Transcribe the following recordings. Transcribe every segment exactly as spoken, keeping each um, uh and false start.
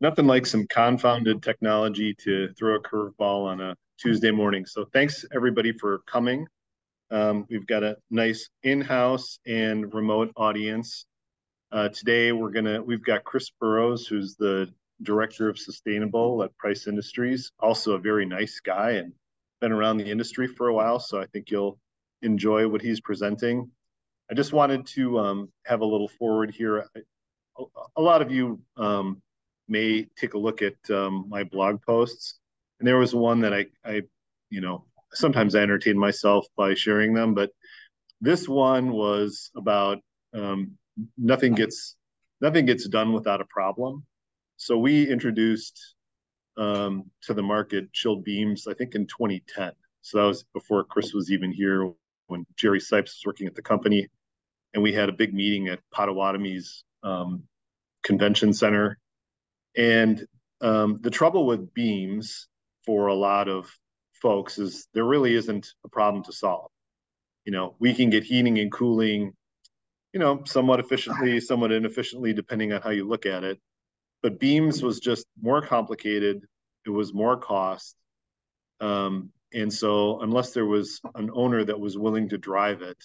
nothing like some confounded technology to throw a curveball on a Tuesday morning. So thanks everybody for coming. Um, we've got a nice in-house and remote audience. Uh, today we're gonna, we've got Chris Burroughs, who's the Director of Sustainable at Price Industries, also a very nice guy and been around the industry for a while. So I think you'll enjoy what he's presenting. I just wanted to um, have a little forward here. A, a lot of you um, may take a look at um, my blog posts. And there was one that I, I, you know, sometimes I entertain myself by sharing them, but this one was about um, nothing gets nothing gets done without a problem. So we introduced um, to the market chilled beams, I think in twenty ten. So that was before Chris was even here, when Jerry Sipes was working at the company. And we had a big meeting at Potawatomi's um, convention center. And um, the trouble with beams for a lot of folks is there really isn't a problem to solve. You know, we can get heating and cooling, you know, somewhat efficiently, somewhat inefficiently, depending on how you look at it. But beams was just more complicated. It was more cost. Um, and so unless there was an owner that was willing to drive it,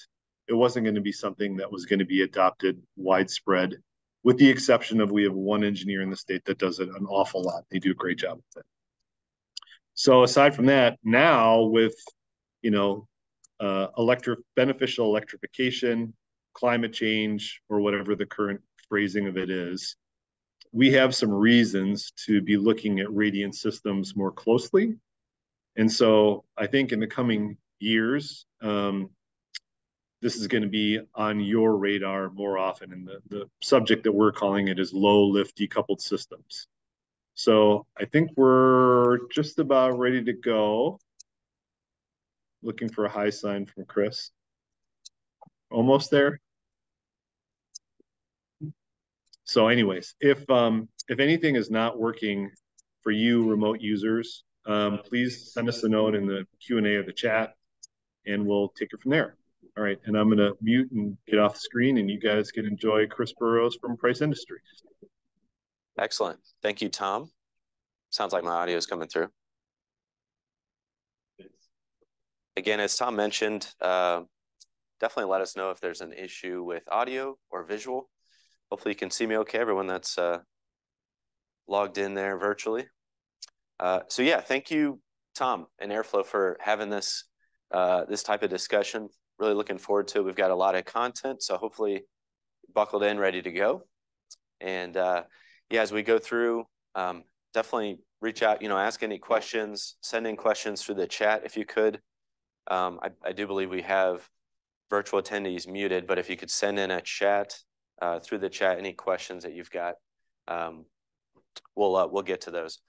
it wasn't going to be something that was going to be adopted widespread, with the exception of we have one engineer in the state that does it an awful lot. They do a great job with it. So aside from that, now with, you know, uh, electric, beneficial electrification, climate change, or whatever the current phrasing of it is, we have some reasons to be looking at radiant systems more closely. And so I think in the coming years, um, this is going to be on your radar more often. And the, the subject that we're calling it is low lift decoupled systems. So I think we're just about ready to go. Looking for a high sign from Chris. Almost there. So anyways, if um, if anything is not working for you remote users, um, please send us a note in the Q and A or the chat, and we'll take it from there. All right, and I'm gonna mute and get off the screen, and you guys can enjoy Chris Burroughs from Price Industries. Excellent, thank you, Tom. Sounds like my audio is coming through. Again, as Tom mentioned, uh, definitely let us know if there's an issue with audio or visual. Hopefully you can see me okay, everyone that's uh, logged in there virtually. Uh, so yeah, thank you, Tom and Airflow, for having this, uh, this type of discussion. Really looking forward to it. We've got a lot of content, so hopefully buckled in, ready to go. And uh, yeah, as we go through, um, definitely reach out, you know, ask any questions, send in questions through the chat if you could. Um, I, I do believe we have virtual attendees muted, but if you could send in a chat, Uh, through the chat, any questions that you've got, um, we'll uh, we'll get to those.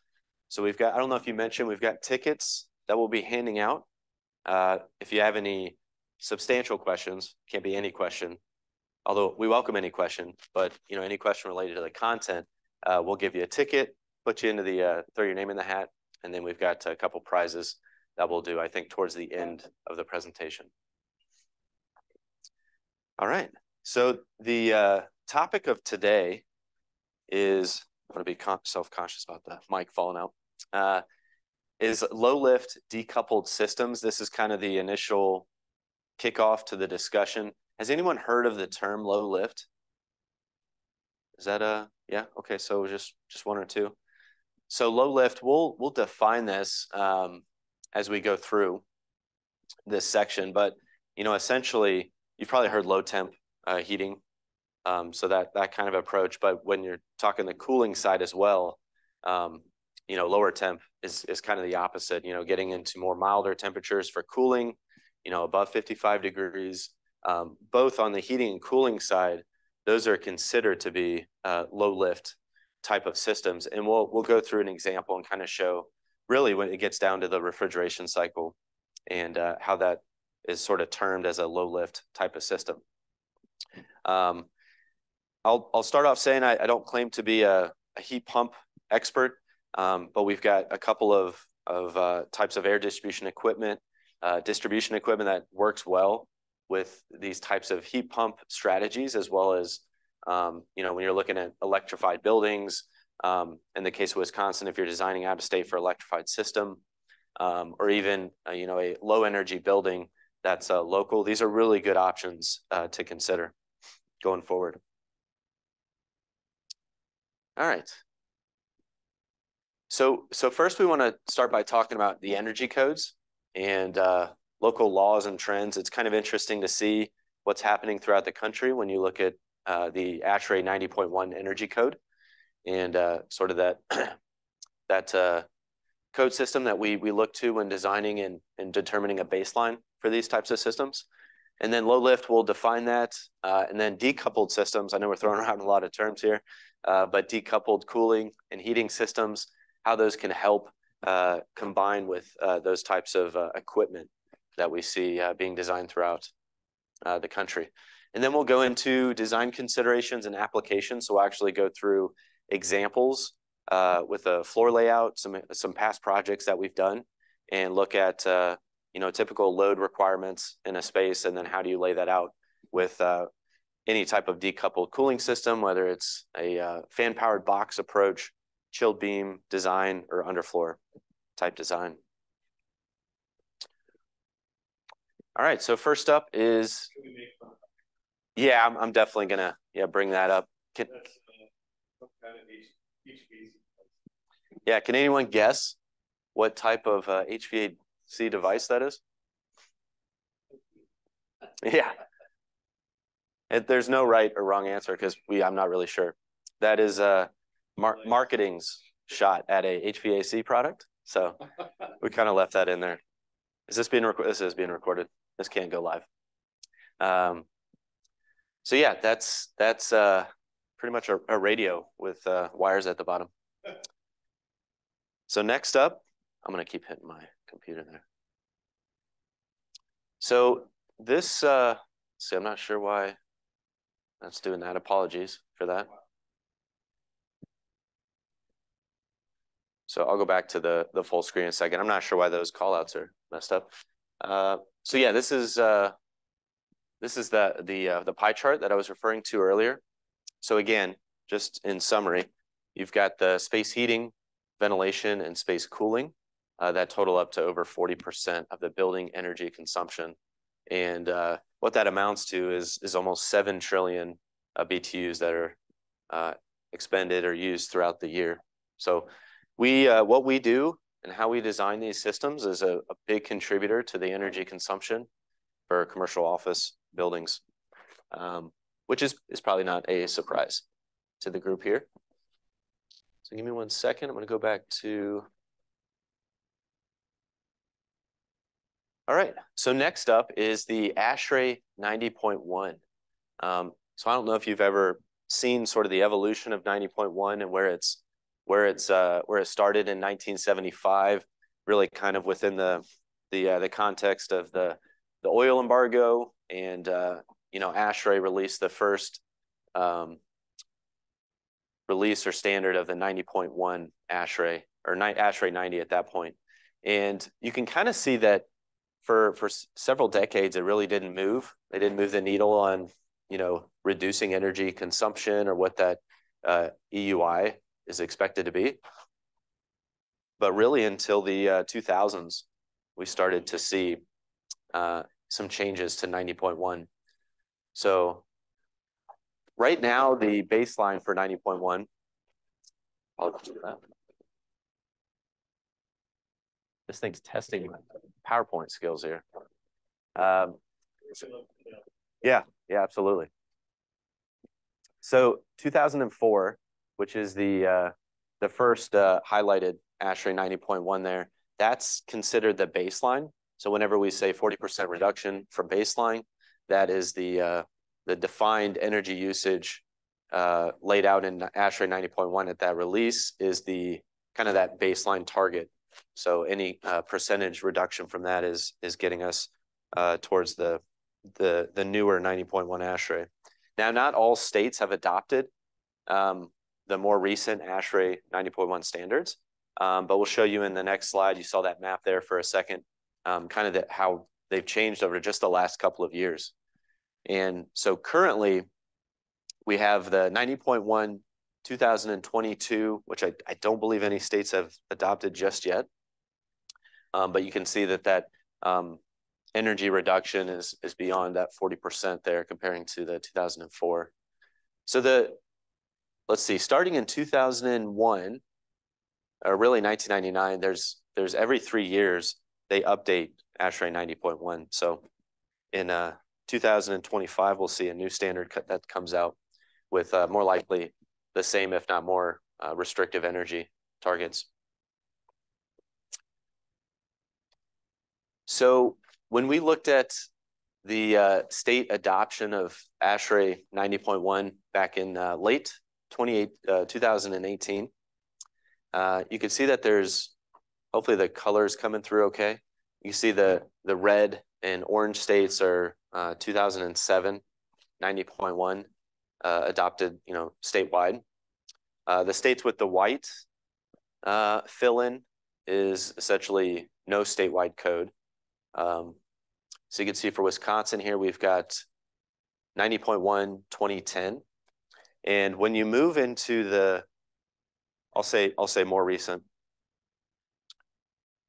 So we've got, I don't know if you mentioned, we've got tickets that we'll be handing out. Uh, if you have any substantial questions, can't be any question, although we welcome any question, but you know, any question related to the content, uh, we'll give you a ticket, put you into the, uh, throw your name in the hat, and then we've got a couple prizes that we'll do, I think, towards the end of the presentation. All right. So the uh, topic of today is, I'm going to be self-conscious about the mic falling out, uh, is low-lift decoupled systems. This is kind of the initial kickoff to the discussion. Has anyone heard of the term low-lift? Is that a, yeah, okay, so just, just one or two. So low-lift, we'll, we'll define this um, as we go through this section, but, you know, essentially, you've probably heard low-temp Uh, heating, um, so that that kind of approach. But when you're talking the cooling side as well, um, you know, lower temp is is kind of the opposite. You know, getting into more milder temperatures for cooling, you know, above fifty-five degrees. Um, both on the heating and cooling side, those are considered to be uh, low lift type of systems. And we'll we'll go through an example and kind of show really when it gets down to the refrigeration cycle and uh, how that is sort of termed as a low lift type of system. Um, I'll, I'll start off saying I, I don't claim to be a, a heat pump expert, um, but we've got a couple of, of uh, types of air distribution equipment, uh, distribution equipment that works well with these types of heat pump strategies, as well as, um, you know, when you're looking at electrified buildings, Um, in the case of Wisconsin, if you're designing out of state for electrified system, um, or even uh, you know, a low energy building that's uh, local, these are really good options uh, to consider going forward. All right. So, so first we want to start by talking about the energy codes and uh, local laws and trends. It's kind of interesting to see what's happening throughout the country when you look at uh, the ASHRAE ninety point one energy code and uh, sort of that, that uh, code system that we, we look to when designing and, and determining a baseline for these types of systems. And then low lift will define that. Uh, and then decoupled systems, I know we're throwing around a lot of terms here, uh, but decoupled cooling and heating systems, how those can help uh, combine with uh, those types of uh, equipment that we see uh, being designed throughout uh, the country. And then we'll go into design considerations and applications. So we'll actually go through examples uh, with a floor layout, some, some past projects that we've done, and look at uh, you know, typical load requirements in a space, and then how do you lay that out with uh, any type of decoupled cooling system, whether it's a uh, fan-powered box approach, chilled beam design, or underfloor type design. All right, so first up is, yeah, I'm, I'm definitely gonna yeah bring that up. Can, yeah, can anyone guess what type of uh, H V A C device that is? Yeah, and there's no right or wrong answer because we I'm not really sure. That is a uh, Mar marketing's shot at a H V A C product, so we kind of left that in there. Is this being recorded? This is being recorded. This can't go live. Um, so yeah, that's that's uh, pretty much a, a radio with uh, wires at the bottom. So next up, I'm gonna keep hitting my computer there. So this, uh, see, I'm not sure why that's doing that. Apologies for that. So I'll go back to the, the full screen in a second. I'm not sure why those callouts are messed up. Uh, so yeah, this is uh, this is the the uh, the pie chart that I was referring to earlier. So again, just in summary, you've got the space heating, ventilation, and space cooling uh, that total up to over forty percent of the building energy consumption, and uh, what that amounts to is is almost seven trillion uh, B T Us that are uh, expended or used throughout the year. So We, uh, what we do and how we design these systems is a, a big contributor to the energy consumption for commercial office buildings, um, which is, is probably not a surprise to the group here. So give me one second. I'm going to go back to. All right. So next up is the ASHRAE ninety point one. Um, so I don't know if you've ever seen sort of the evolution of ninety point one and where it's where it's uh, where it started in nineteen seventy-five, really kind of within the the uh, the context of the the oil embargo, and uh, you know, ASHRAE released the first um, release or standard of the ninety point one ASHRAE, or ASHRAE ninety at that point, and you can kind of see that for for several decades it really didn't move. They didn't move the needle on, you know, reducing energy consumption or what that uh, E U I is expected to be, but really until the uh, two thousands, we started to see uh, some changes to ninety point one. So right now, the baseline for ninety point one, I'll do that. This thing's testing my PowerPoint skills here. Um, yeah, yeah, absolutely. So two thousand four, which is the uh, the first uh, highlighted ASHRAE ninety point one there, that's considered the baseline. So whenever we say forty percent reduction from baseline, that is the uh, the defined energy usage uh, laid out in ASHRAE ninety point one at that release is the kind of that baseline target. So any uh, percentage reduction from that is is getting us uh, towards the the the newer ninety point one ASHRAE. Now, not all states have adopted Um, the more recent ASHRAE ninety point one standards, um, but we'll show you in the next slide. You saw that map there for a second, um, kind of the, how they've changed over just the last couple of years. And so currently we have the ninety point one two thousand twenty-two, which I, I don't believe any states have adopted just yet. Um, but you can see that that um, energy reduction is, is beyond that forty percent there comparing to the two thousand four. So the, let's see, starting in two thousand one, or really nineteen ninety-nine, there's, there's every three years, they update ASHRAE ninety point one. So in uh, two thousand twenty-five, we'll see a new standard that comes out with uh, more likely the same, if not more, uh, restrictive energy targets. So when we looked at the uh, state adoption of ASHRAE ninety point one back in uh, late twenty eighteen, uh, you can see that there's, hopefully the color's coming through okay. You see the, the red and orange states are uh, two thousand seven, ninety point one uh, adopted, you know, statewide. Uh, the states with the white uh, fill-in is essentially no statewide code. Um, so you can see for Wisconsin here, we've got ninety point one, twenty ten. And when you move into the, I'll say, I'll say more recent,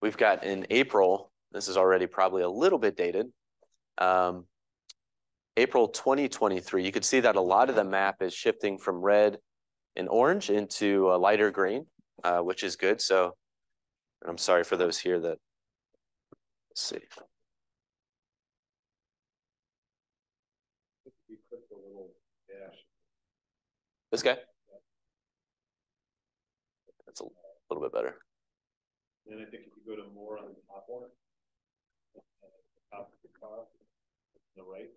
we've got in April, this is already probably a little bit dated, um, April twenty twenty-three, you can see that a lot of the map is shifting from red and orange into a lighter green, uh, which is good. So, and I'm sorry for those here that, let's see. This guy? That's a little bit better. And I think if you go to more on the top one, the top of the car, the right,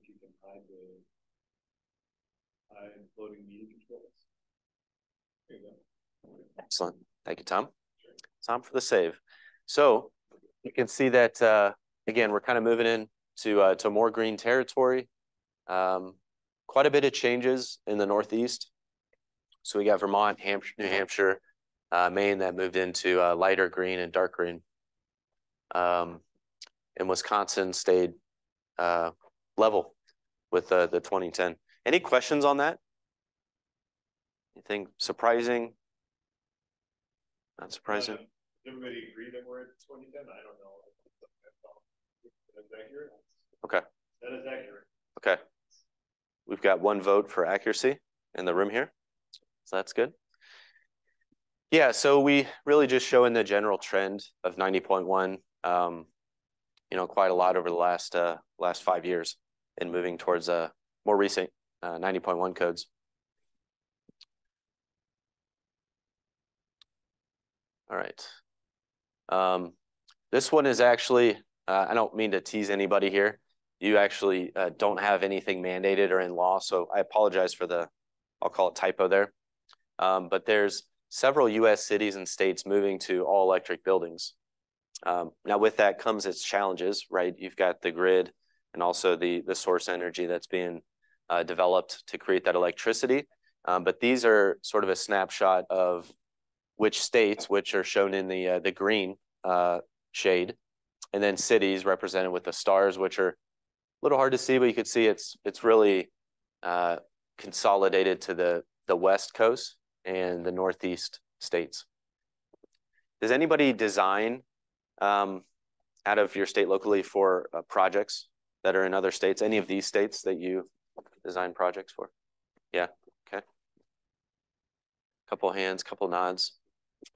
if you can hide the hide floating media controls. There you go. Excellent. Thank you, Tom. Sure. Tom for the save. So you can see that, uh, again, we're kind of moving in to, uh, to more green territory. Um, quite a bit of changes in the Northeast. So we got Vermont, Hampshire, New Hampshire, uh, Maine that moved into uh, lighter green and dark green. Um, and Wisconsin stayed uh, level with uh, the twenty ten. Any questions on that? Anything surprising? Not surprising? Uh, Does everybody agree that we're at twenty ten? I don't know. That is accurate. Okay. That is accurate. Okay. We've got one vote for accuracy in the room here. So that's good. Yeah, so we really just show in the general trend of ninety point one, um, you know, quite a lot over the last uh, last five years and moving towards uh, more recent uh, ninety point one codes. All right. Um, this one is actually, uh, I don't mean to tease anybody here. You actually uh, don't have anything mandated or in law. So I apologize for the, I'll call it typo there. Um, but there's several U S cities and states moving to all electric buildings. Um, now with that comes its challenges, right? You've got the grid and also the, the source energy that's being uh, developed to create that electricity. Um, but these are sort of a snapshot of which states, which are shown in the, uh, the green uh, shade, and then cities represented with the stars, which are a little hard to see, but you can see it's it's really uh, consolidated to the, the West Coast and the Northeast states. Does anybody design um, out of your state locally for uh, projects that are in other states, any of these states that you design projects for? Yeah, okay. Couple hands, couple nods.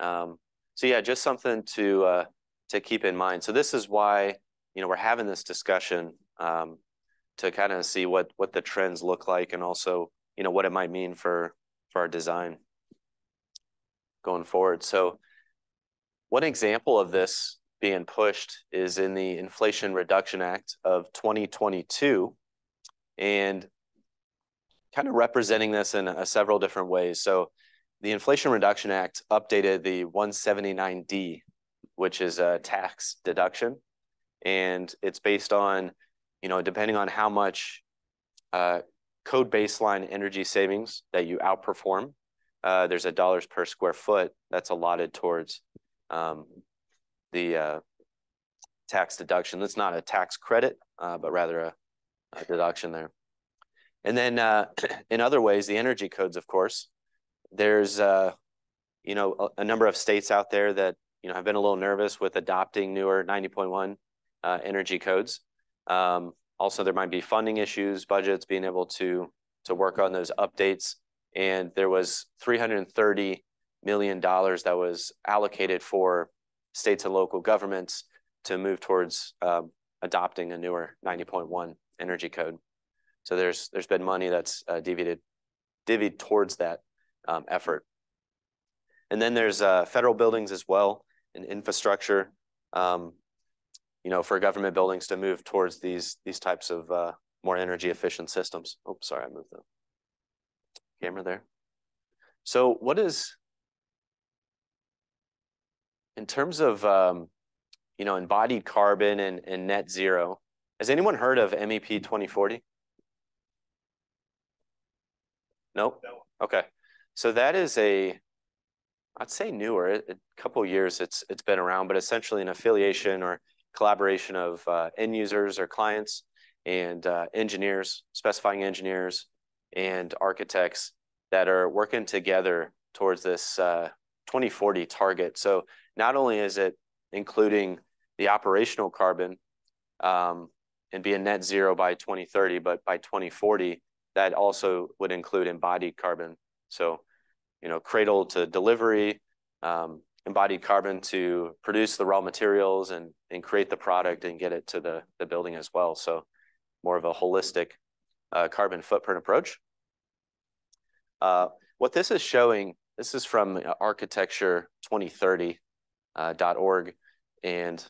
Um, so yeah, just something to uh, to keep in mind. So this is why, you know, we're having this discussion um, to kind of see what what the trends look like and also, you know, what it might mean for for our design going forward. So one example of this being pushed is in the Inflation Reduction Act of twenty twenty-two, and kind of representing this in uh, several different ways. So the Inflation Reduction Act updated the one seventy-nine D, which is a tax deduction. And it's based on, you know, depending on how much uh, code baseline energy savings that you outperform, uh, there's a dollars per square foot that's allotted towards um, the uh, tax deduction. That's not a tax credit, uh, but rather a, a deduction there. And then uh, in other ways, the energy codes, of course, there's, uh, you know, a, a number of states out there that, you know, have been a little nervous with adopting newer ninety point one uh, energy codes. Um, also, there might be funding issues, budgets, being able to, to work on those updates. And there was three hundred thirty million dollars that was allocated for states and local governments to move towards uh, adopting a newer ninety point one energy code. So there's there's been money that's uh, divvied, divvied towards that um, effort. And then there's uh, federal buildings as well and infrastructure, um, you know, for government buildings to move towards these these types of uh, more energy efficient systems. Oh, sorry, I moved the camera there. So what is, in terms of, um, you know, embodied carbon and, and net zero, has anyone heard of M E P twenty forty? No? Okay. So that is a, I'd say newer, a couple of years it's it's been around, but essentially an affiliation or collaboration of uh, end users or clients and uh, engineers, specifying engineers and architects that are working together towards this uh, twenty forty target. So not only is it including the operational carbon um, and being net zero by twenty thirty, but by twenty forty, that also would include embodied carbon. So, you know, cradle to delivery, um, embodied carbon to produce the raw materials and, and create the product and get it to the, the building as well. So more of a holistic uh, carbon footprint approach. Uh, what this is showing, this is from architecture twenty thirty dot org. Uh, and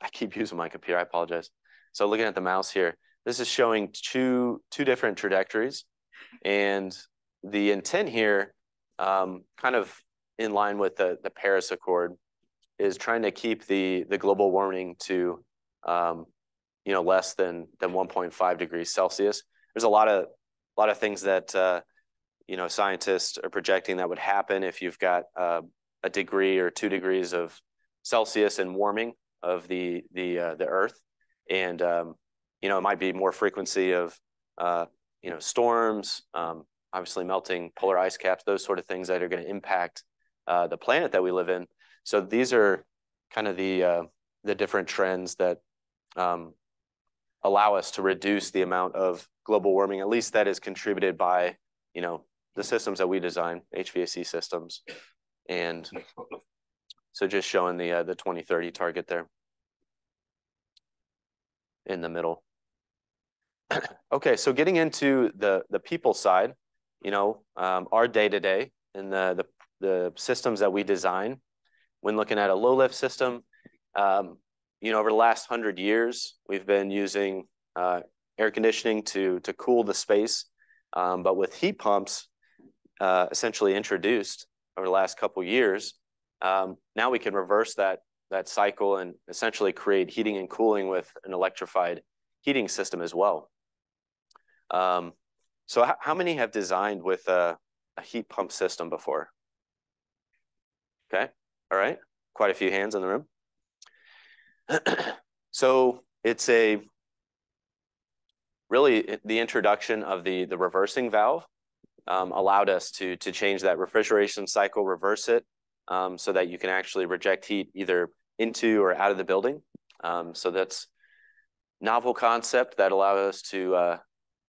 I keep using my computer, I apologize. So looking at the mouse here, this is showing two, two different trajectories. And the intent here, um, kind of in line with the, the Paris Accord, is trying to keep the, the global warming to um, you know, less than, than one point five degrees Celsius. There's a lot of, a lot of things that uh, you know, scientists are projecting that would happen if you've got uh, a degree or two degrees of Celsius and warming of the, the, uh, the Earth. And um, you know, it might be more frequency of, uh, you know, storms, um, obviously melting polar ice caps, those sort of things that are going to impact uh, the planet that we live in. So these are kind of the, uh, the different trends that um, allow us to reduce the amount of global warming, at least that is contributed by, you know, the systems that we design, H V A C systems. And so just showing the, uh, the twenty thirty target there in the middle. Okay, so getting into the, the people side, you know, um, our day-to-day and the, the, the systems that we design, when looking at a low-lift system, um, you know, over the last hundred years, we've been using uh, air conditioning to, to cool the space, um, but with heat pumps uh, essentially introduced over the last couple years, um, now we can reverse that, that cycle and essentially create heating and cooling with an electrified heating system as well. Um, so how, how many have designed with a, a heat pump system before? Okay, all right, quite a few hands in the room. So it's a, really the introduction of the, the reversing valve um, allowed us to, to change that refrigeration cycle, reverse it, um, so that you can actually reject heat either into or out of the building. Um, so that's novel concept that allows us to uh,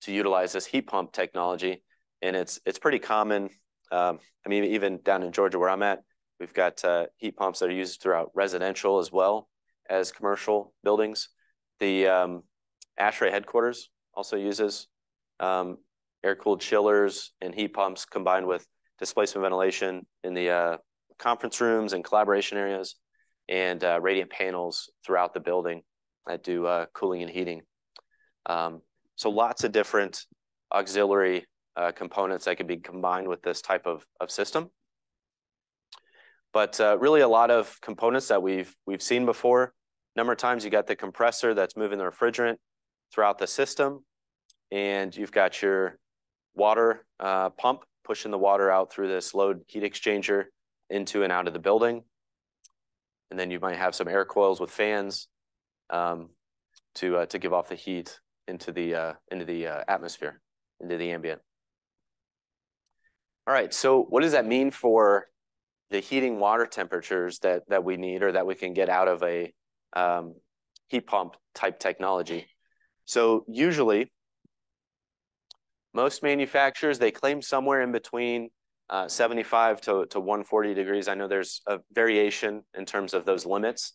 to utilize this heat pump technology, and it's it's pretty common. Um, I mean, even down in Georgia where I'm at, we've got uh, heat pumps that are used throughout residential as well as commercial buildings. The um, ASHRAE headquarters also uses um, air-cooled chillers and heat pumps combined with displacement ventilation in the uh, conference rooms and collaboration areas, and uh, radiant panels throughout the building that do uh, cooling and heating. Um, so lots of different auxiliary uh, components that can be combined with this type of, of system. But uh, really a lot of components that we've, we've seen before. Number of times you got the compressor that's moving the refrigerant throughout the system, and you've got your water uh, pump pushing the water out through this load heat exchanger into and out of the building. And then you might have some air coils with fans um, to, uh, to give off the heat into the, uh, into the uh, atmosphere into the ambient. All right, so what does that mean for the heating water temperatures that, that we need or that we can get out of a um, heat pump type technology? So usually, most manufacturers, they claim somewhere in between uh, seventy-five to one forty degrees. I know there's a variation in terms of those limits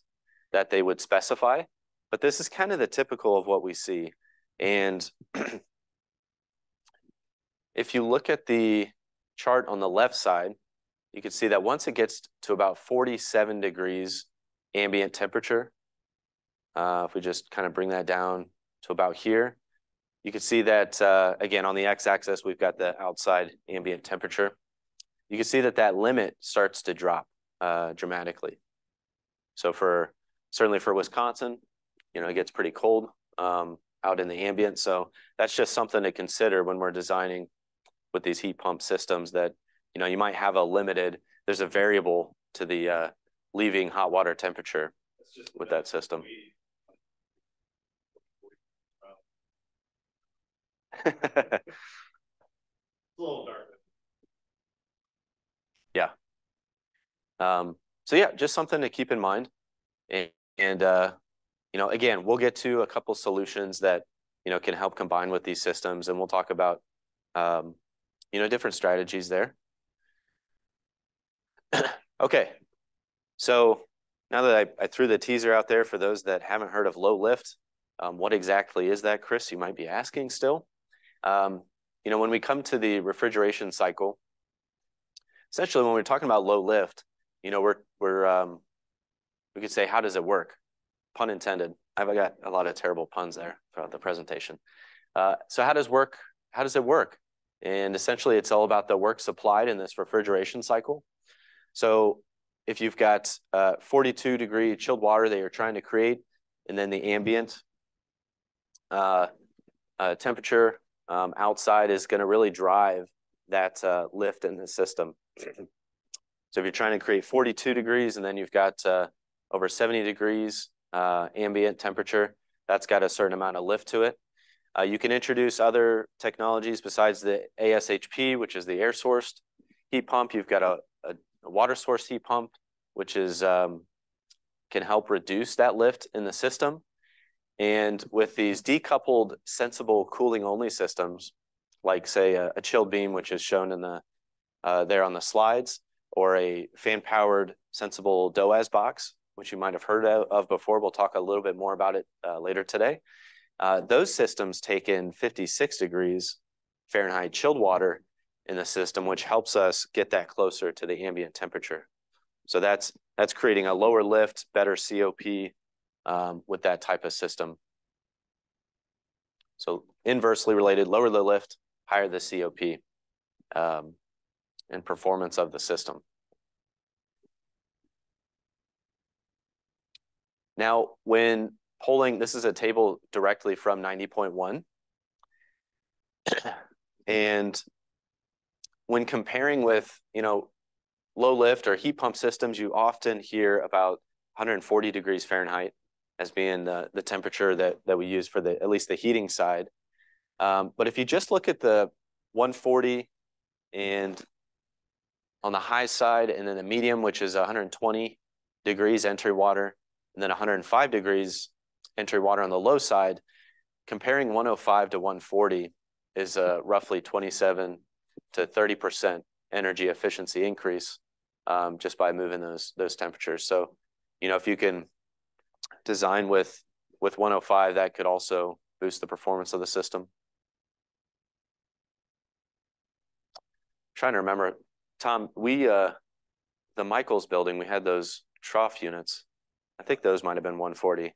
that they would specify, but this is kind of the typical of what we see. And if you look at the chart on the left side, you can see that once it gets to about forty-seven degrees ambient temperature, uh, if we just kind of bring that down to about here, you can see that, uh, again, on the x-axis, we've got the outside ambient temperature. You can see that that limit starts to drop uh, dramatically. So for, certainly for Wisconsin, you know, it gets pretty cold um, out in the ambient. So that's just something to consider when we're designing with these heat pump systems that, you know, you might have a limited, there's a variable to the uh, leaving hot water temperature with that system. It's a little dark. Yeah. Um, so yeah, just something to keep in mind. And, and uh, you know, again, we'll get to a couple solutions that, you know, can help combine with these systems, and we'll talk about, um, you know, different strategies there. Okay. So now that I, I threw the teaser out there for those that haven't heard of low lift, um, what exactly is that, Chris? You might be asking still. Um, you know, when we come to the refrigeration cycle, essentially when we're talking about low lift, you know, we're, we're um, we could say, how does it work? Pun intended. I've got a lot of terrible puns there throughout the presentation. Uh, so how does work, how does it work? And essentially it's all about the work supplied in this refrigeration cycle. So if you've got uh, forty-two degree chilled water that you're trying to create, and then the ambient uh, uh, temperature, Um, outside is going to really drive that uh, lift in the system. So if you're trying to create forty-two degrees and then you've got uh, over seventy degrees uh, ambient temperature, that's got a certain amount of lift to it. Uh, you can introduce other technologies besides the A S H P, which is the air sourced heat pump. You've got a, a, a water source heat pump, which is um, can help reduce that lift in the system. And with these decoupled sensible cooling only systems, like say a, a chilled beam, which is shown in the uh, there on the slides, or a fan powered sensible DOAS box, which you might have heard of before. We'll talk a little bit more about it uh, later today. Uh, those systems take in fifty-six degrees Fahrenheit chilled water in the system, which helps us get that closer to the ambient temperature. So that's that's creating a lower lift, better C O P. Um, with that type of system. So inversely related, lower the lift, higher the C O P um, and performance of the system. Now, when polling, this is a table directly from ninety point one. And when comparing with, you know, low lift or heat pump systems, you often hear about one hundred forty degrees Fahrenheit as being the, the temperature that, that we use for the, at least the heating side. Um, but if you just look at the one forty and on the high side, and then the medium, which is one hundred twenty degrees entry water, and then one hundred five degrees entry water on the low side, comparing one oh five to one forty is a roughly twenty-seven to thirty percent energy efficiency increase um, just by moving those, those temperatures. So, you know, if you can design with, with one oh five, that could also boost the performance of the system. I'm trying to remember, Tom, we, uh, the Michaels building, we had those trough units. I think those might've been one forty. There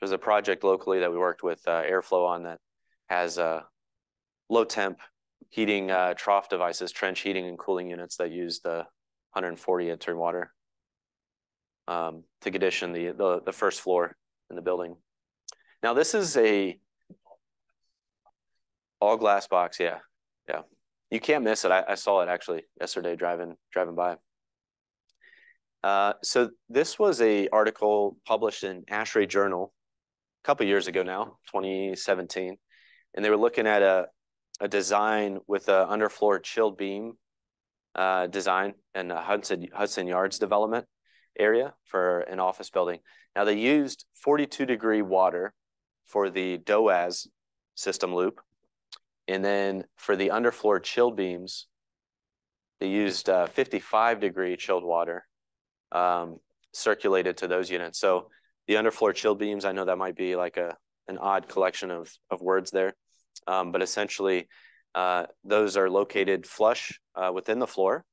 was a project locally that we worked with uh, Airflow on that has uh, low temp heating uh, trough devices, trench heating and cooling units that use the one hundred forty entry water. Um, to condition the, the the first floor in the building. Now this is a all glass box. Yeah, yeah. You can't miss it. I, I saw it actually yesterday driving driving by. Uh, so this was a article published in ASHRAE Journal a couple of years ago now, twenty seventeen, and they were looking at a a design with an underfloor chilled beam uh, design in the Hudson, Hudson Yards development area for an office building. Now they used forty-two degree water for the DOAS system loop. And then for the underfloor chilled beams, they used uh, fifty-five degree chilled water um, circulated to those units. So the underfloor chilled beams, I know that might be like a an odd collection of, of words there, um, but essentially uh, those are located flush uh, within the floor,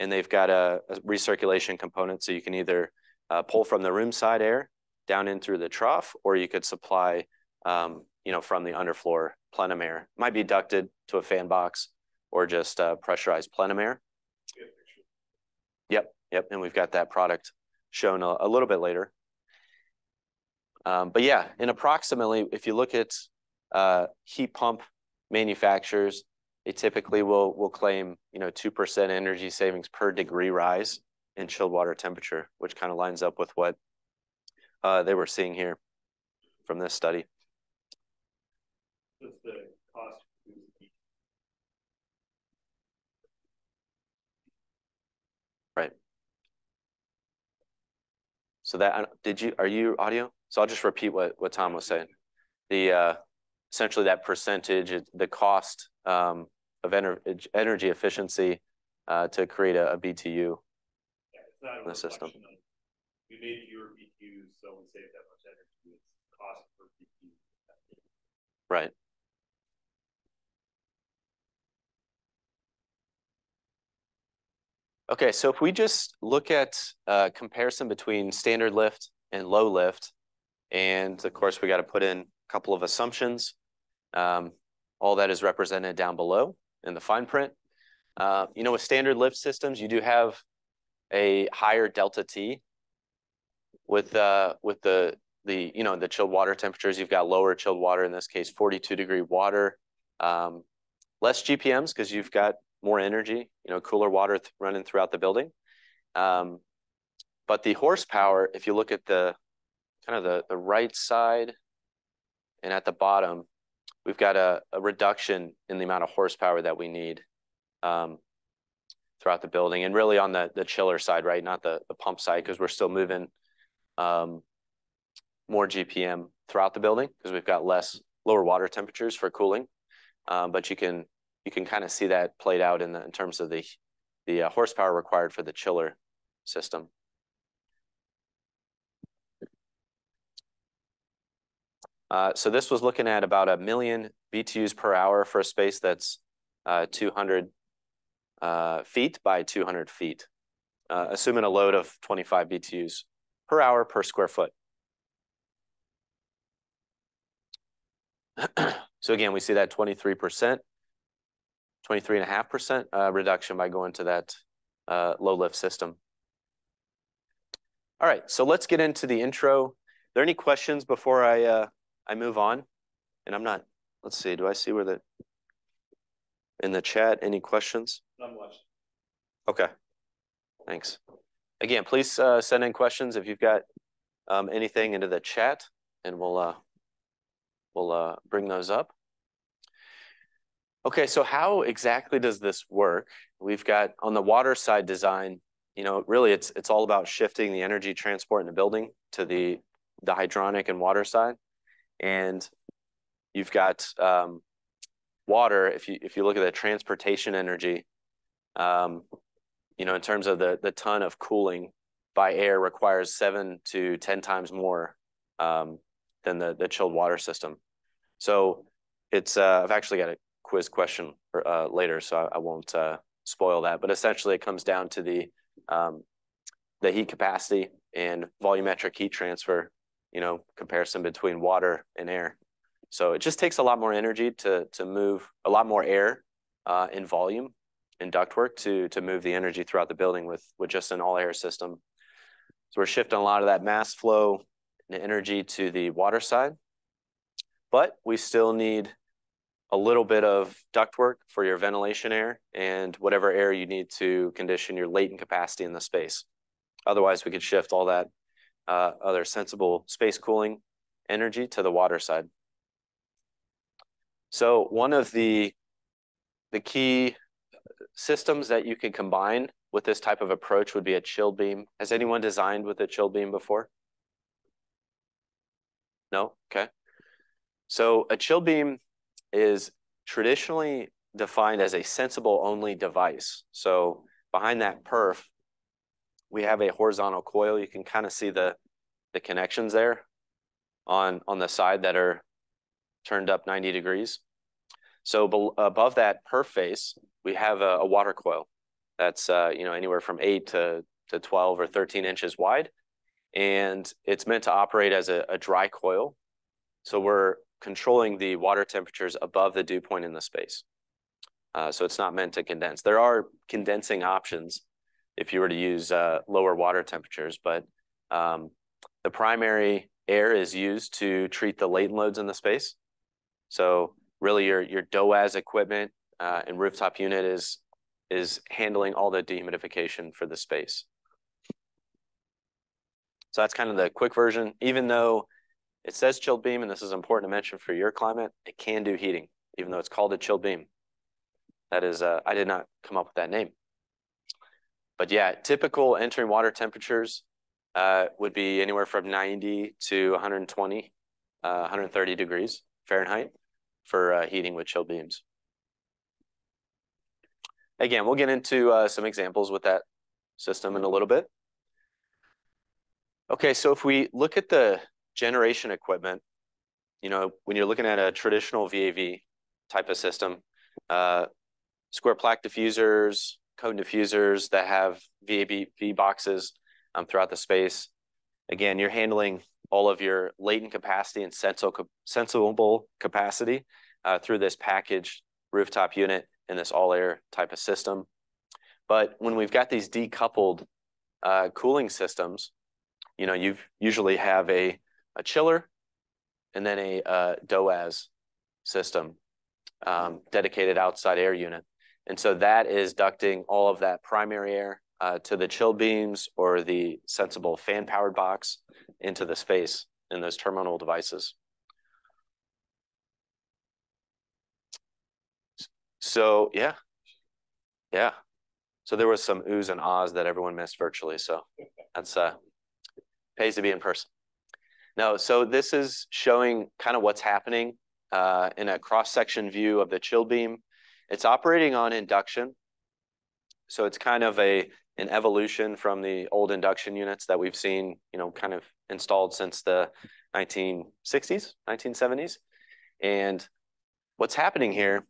and they've got a, a recirculation component. So you can either uh, pull from the room side air down in through the trough, or you could supply um, you know, from the underfloor plenum air. It might be ducted to a fan box or just uh, pressurized plenum air. Yep, yep, and we've got that product shown a, a little bit later. Um, but yeah, and approximately, if you look at uh, heat pump manufacturers, they typically will will claim you know two percent energy savings per degree rise in chilled water temperature, which kind of lines up with what uh, they were seeing here from this study. What's the cost? Right. So that did you? Are you audio? So I'll just repeat what, what Tom was saying. The uh, essentially that percentage, the cost um, of ener energy efficiency uh, to create a, a B T U yeah, it's not in the system. You made your B T Us, so we save that much energy. It's cost per B T U. Right. Okay, so if we just look at uh, comparison between standard lift and low lift. And of course, we got to put in a couple of assumptions. Um, all that is represented down below in the fine print. Uh, you know, with standard lift systems, you do have a higher delta T. With uh, with the the you know the chilled water temperatures, you've got lower chilled water. In this case, forty-two degree water, um, less G P Ms because you've got more energy. You know, cooler water th running throughout the building. Um, but the horsepower, if you look at the kind of the, the right side and at the bottom, we've got a, a reduction in the amount of horsepower that we need um, throughout the building, and really on the, the chiller side, right? Not the, the pump side, because we're still moving um, more G P M throughout the building because we've got less lower water temperatures for cooling. Um, but you can you can kind of see that played out in the, in terms of the, the uh, horsepower required for the chiller system. Uh, so this was looking at about a million B T Us per hour for a space that's uh, two hundred uh, feet by two hundred feet, uh, assuming a load of twenty-five B T Us per hour per square foot. So again, we see that twenty-three percent, twenty-three point five percent uh, reduction by going to that uh, low lift system. All right, so let's get into the intro. Are there any questions before I... Uh, I move on? And I'm not, let's see, do I see where the, in the chat, any questions? None watched. Okay, thanks. Again, please uh, send in questions if you've got um, anything into the chat, and we'll, uh, we'll uh, bring those up. Okay, so how exactly does this work? We've got on the water side design, you know, really it's, it's all about shifting the energy transport in the building to the, the hydronic and water side. And you've got um, water. If you if you look at the transportation energy, um, you know, in terms of the the ton of cooling by air, requires seven to ten times more um, than the the chilled water system. So it's uh, I've actually got a quiz question for, uh, later, so I, I won't uh, spoil that. But essentially, it comes down to the um, the heat capacity and volumetric heat transfer, you know, comparison between water and air. So it just takes a lot more energy to, to move, a lot more air uh, in volume in ductwork to, to move the energy throughout the building with, with just an all air system. So we're shifting a lot of that mass flow and energy to the water side, but we still need a little bit of ductwork for your ventilation air and whatever air you need to condition your latent capacity in the space. Otherwise, we could shift all that Uh, other sensible space cooling energy to the water side. So one of the The key systems that you can combine with this type of approach would be a chill beam. Has anyone designed with a chill beam before? No? Okay. So a chill beam is traditionally defined as a sensible only device. So behind that perf, we have a horizontal coil. You can kind of see the, the connections there on, on the side that are turned up ninety degrees. So above that perf face, we have a, a water coil that's uh, you know, anywhere from eight to, to twelve or thirteen inches wide. And it's meant to operate as a, a dry coil. So we're controlling the water temperatures above the dew point in the space. Uh, so it's not meant to condense. There are condensing options if you were to use uh, lower water temperatures, but um, the primary air is used to treat the latent loads in the space. So really your, your DOAS equipment uh, and rooftop unit is, is handling all the dehumidification for the space. So that's kind of the quick version. Even though it says chilled beam, and this is important to mention for your climate, it can do heating, even though it's called a chilled beam. That is, uh, I did not come up with that name. But yeah, typical entering water temperatures uh, would be anywhere from ninety to one hundred twenty, uh, one hundred thirty degrees Fahrenheit for uh, heating with chilled beams. Again, we'll get into uh, some examples with that system in a little bit. Okay, so if we look at the generation equipment, you know, when you're looking at a traditional V A V type of system, uh, square plaque diffusers, cone diffusers that have V A V boxes um, throughout the space. Again, you're handling all of your latent capacity and sensible capacity uh, through this packaged rooftop unit and this all-air type of system. But when we've got these decoupled uh, cooling systems, you know, you usually have a, a chiller and then a uh, DOAS system, um, dedicated outside air unit. And so that is ducting all of that primary air uh, to the chill beams or the sensible fan-powered box into the space in those terminal devices. So yeah, yeah. So there was some oohs and ahs that everyone missed virtually. So that's uh, pays to be in person. No, so this is showing kind of what's happening uh, in a cross-section view of the chill beam. It's operating on induction, so it's kind of a an evolution from the old induction units that we've seen, you know, kind of installed since the nineteen sixties, nineteen seventies. And what's happening here,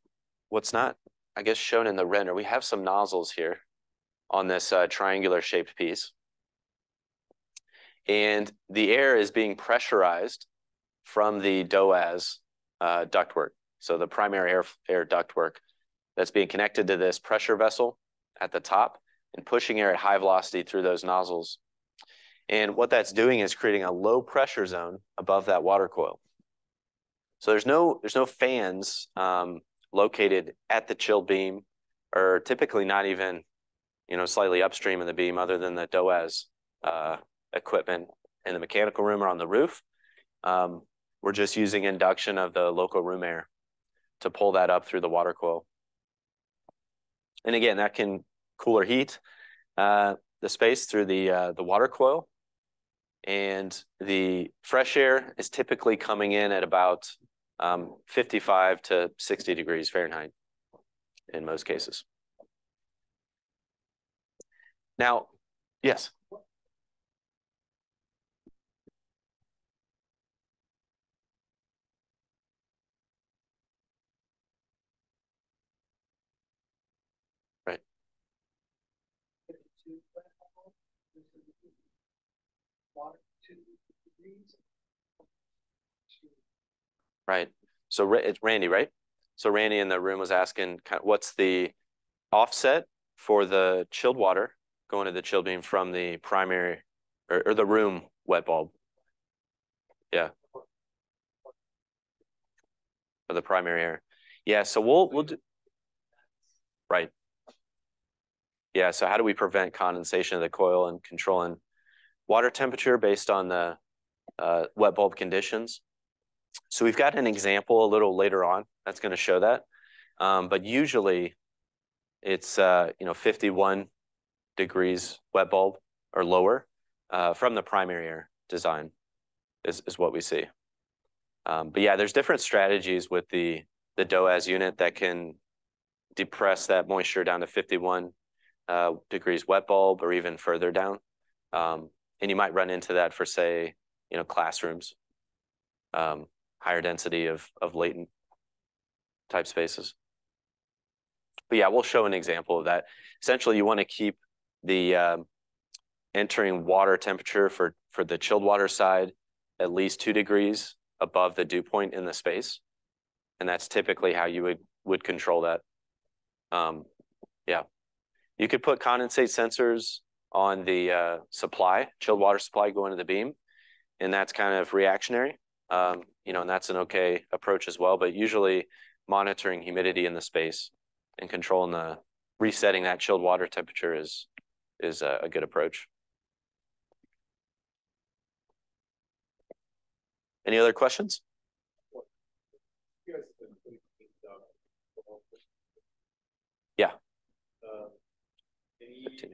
what's not, I guess, shown in the render, we have some nozzles here on this uh, triangular shaped piece. And the air is being pressurized from the DOAS uh, ductwork, so the primary air, air ductwork. That's being connected to this pressure vessel at the top and pushing air at high velocity through those nozzles. And what that's doing is creating a low pressure zone above that water coil. So there's no, there's no fans um, located at the chill beam, or typically not even, you know, slightly upstream in the beam, other than the DOAS uh, equipment in the mechanical room or on the roof. Um, we're just using induction of the local room air to pull that up through the water coil. And again, that can cool or heat uh, the space through the, uh, the water coil. And the fresh air is typically coming in at about um, fifty-five to sixty degrees Fahrenheit in most cases. Now, yes. Right. So it's Randy, right? So Randy in the room was asking, kind of, what's the offset for the chilled water going to the chill beam from the primary or, or the room wet bulb? Yeah. For the primary air. Yeah. So we'll we'll do. Right. Yeah. So how do we prevent condensation of the coil and controlling water temperature based on the uh, wet bulb conditions? So we've got an example a little later on that's going to show that. Um, but usually it's, uh, you know, fifty-one degrees wet bulb or lower uh, from the primary air design is, is what we see. Um, but yeah, there's different strategies with the, the DOAS unit that can depress that moisture down to fifty-one uh, degrees wet bulb or even further down. Um, and you might run into that for, say, you know, classrooms, um, higher density of, of latent type spaces. But yeah, we'll show an example of that. Essentially, you want to keep the um, entering water temperature for, for the chilled water side at least two degrees above the dew point in the space. And that's typically how you would, would control that. Um, yeah, you could put condensate sensors on the uh, supply, chilled water supply going to the beam, and that's kind of reactionary, um, you know, and that's an okay approach as well, but usually monitoring humidity in the space and controlling the, resetting that chilled water temperature is, is a, a good approach. Any other questions? Yeah. Uh, any, you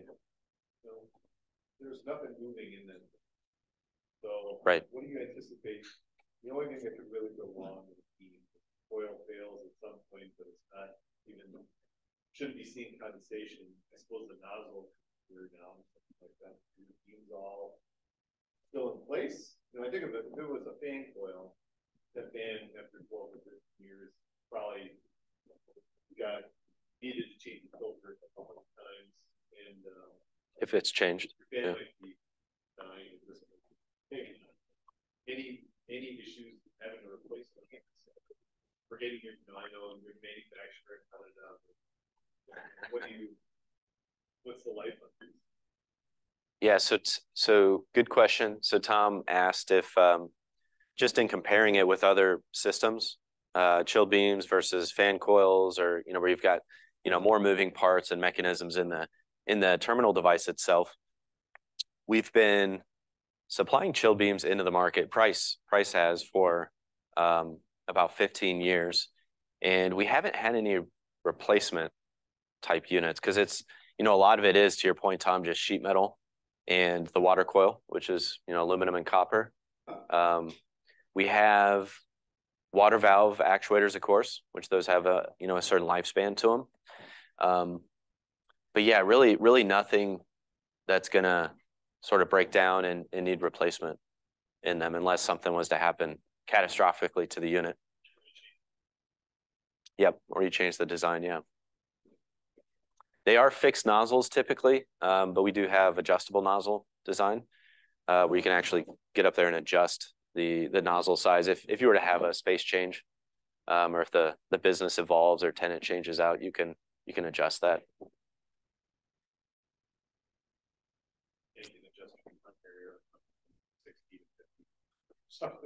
know, there's nothing moving in them. So right. What do you anticipate? The only thing that could really go wrong is the oil fails at some point, but it's not even, shouldn't be seeing condensation. I suppose the nozzle we're down, something like that. The beam's all still in place. You know, I think if it, if it was a fan coil, that fan after twelve or fifteen years probably got needed to change the filter a couple of times, and uh, if it's changed, yeah. be, uh, any any issues having to replace it? Forgetting your, you know, I know your manufacturer cut it out. What do you? What's the life of these? Yeah, so so good question. So Tom asked if um, just in comparing it with other systems, uh, chilled beams versus fan coils, or you know where you've got, you know, more moving parts and mechanisms in the in the terminal device itself. We've been supplying chilled beams into the market. Price Price has for um, about fifteen years, and we haven't had any replacement type units because it's, you know, a lot of it is, to your point, Tom, just sheet metal and the water coil, which is, you know, aluminum and copper. Um, we have water valve actuators, of course, which those have a, you know, a certain lifespan to them. Um, but yeah, really, really nothing that's gonna sort of break down and, and need replacement in them unless something was to happen catastrophically to the unit. Yep, or you change the design, yeah. They are fixed nozzles typically, um, but we do have adjustable nozzle design uh, where you can actually get up there and adjust the, the nozzle size. If, if you were to have a space change um, or if the, the business evolves or tenant changes out, you can, you can adjust that.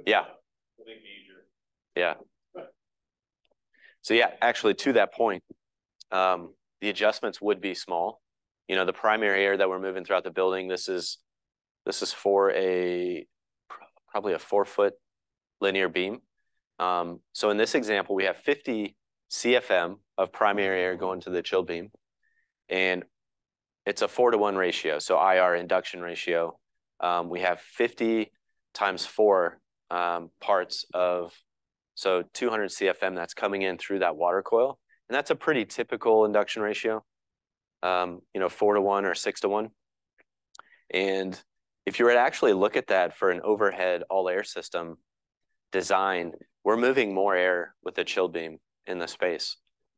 Yeah. Yeah. So yeah, actually to that point, um, the adjustments would be small. You know, the primary air that we're moving throughout the building, this is, this is for a, probably a four foot linear beam. Um, so in this example, we have fifty C F M of primary air going to the chilled beam, and it's a four to one ratio. So I R, induction ratio. Um, we have fifty times four um, parts of, so two hundred C F M that's coming in through that water coil. And that's a pretty typical induction ratio, um, you know, four to one or six to one. And if you were to actually look at that for an overhead all air system design, we're moving more air with the chilled beam in the space.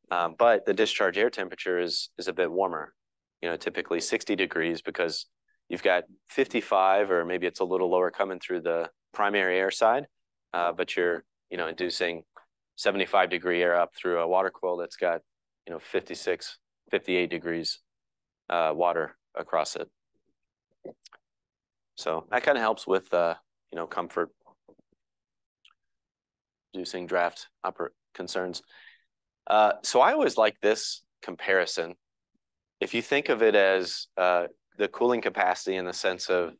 Um, but the discharge air temperature is, is a bit warmer, you know, typically sixty degrees, because you've got fifty-five or maybe it's a little lower coming through the primary air side, uh, but you're, you know, inducing seventy-five degree air up through a water coil that's got, you know, fifty-six, fifty-eight degrees uh, water across it. So that kind of helps with, uh, you know, comfort, reducing draft concerns. Uh, so I always like this comparison. If you think of it as uh, the cooling capacity in the sense of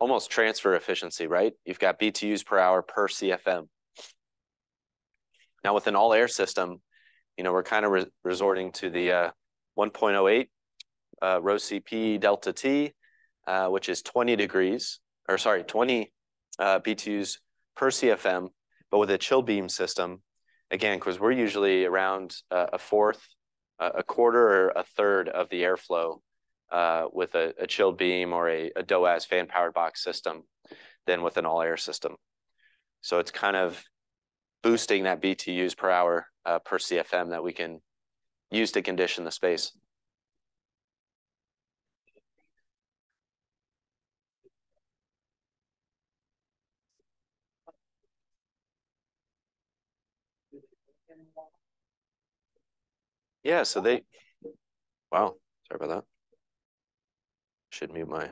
almost transfer efficiency, right? You've got B T Us per hour per C F M. Now with an all air system, you know, we're kind of re resorting to the uh, one point oh eight uh, rho C P delta T, uh, which is twenty degrees, or sorry, twenty uh, B T Us per C F M, but with a chill beam system, again, because we're usually around uh, a fourth, uh, a quarter, or a third of the airflow uh, with a, a chill beam or a, a DOAS fan-powered box system than with an all-air system. So it's kind of boosting that B T Us per hour uh, per C F M that we can use to condition the space. Yeah, so they, wow, sorry about that. Should mute my,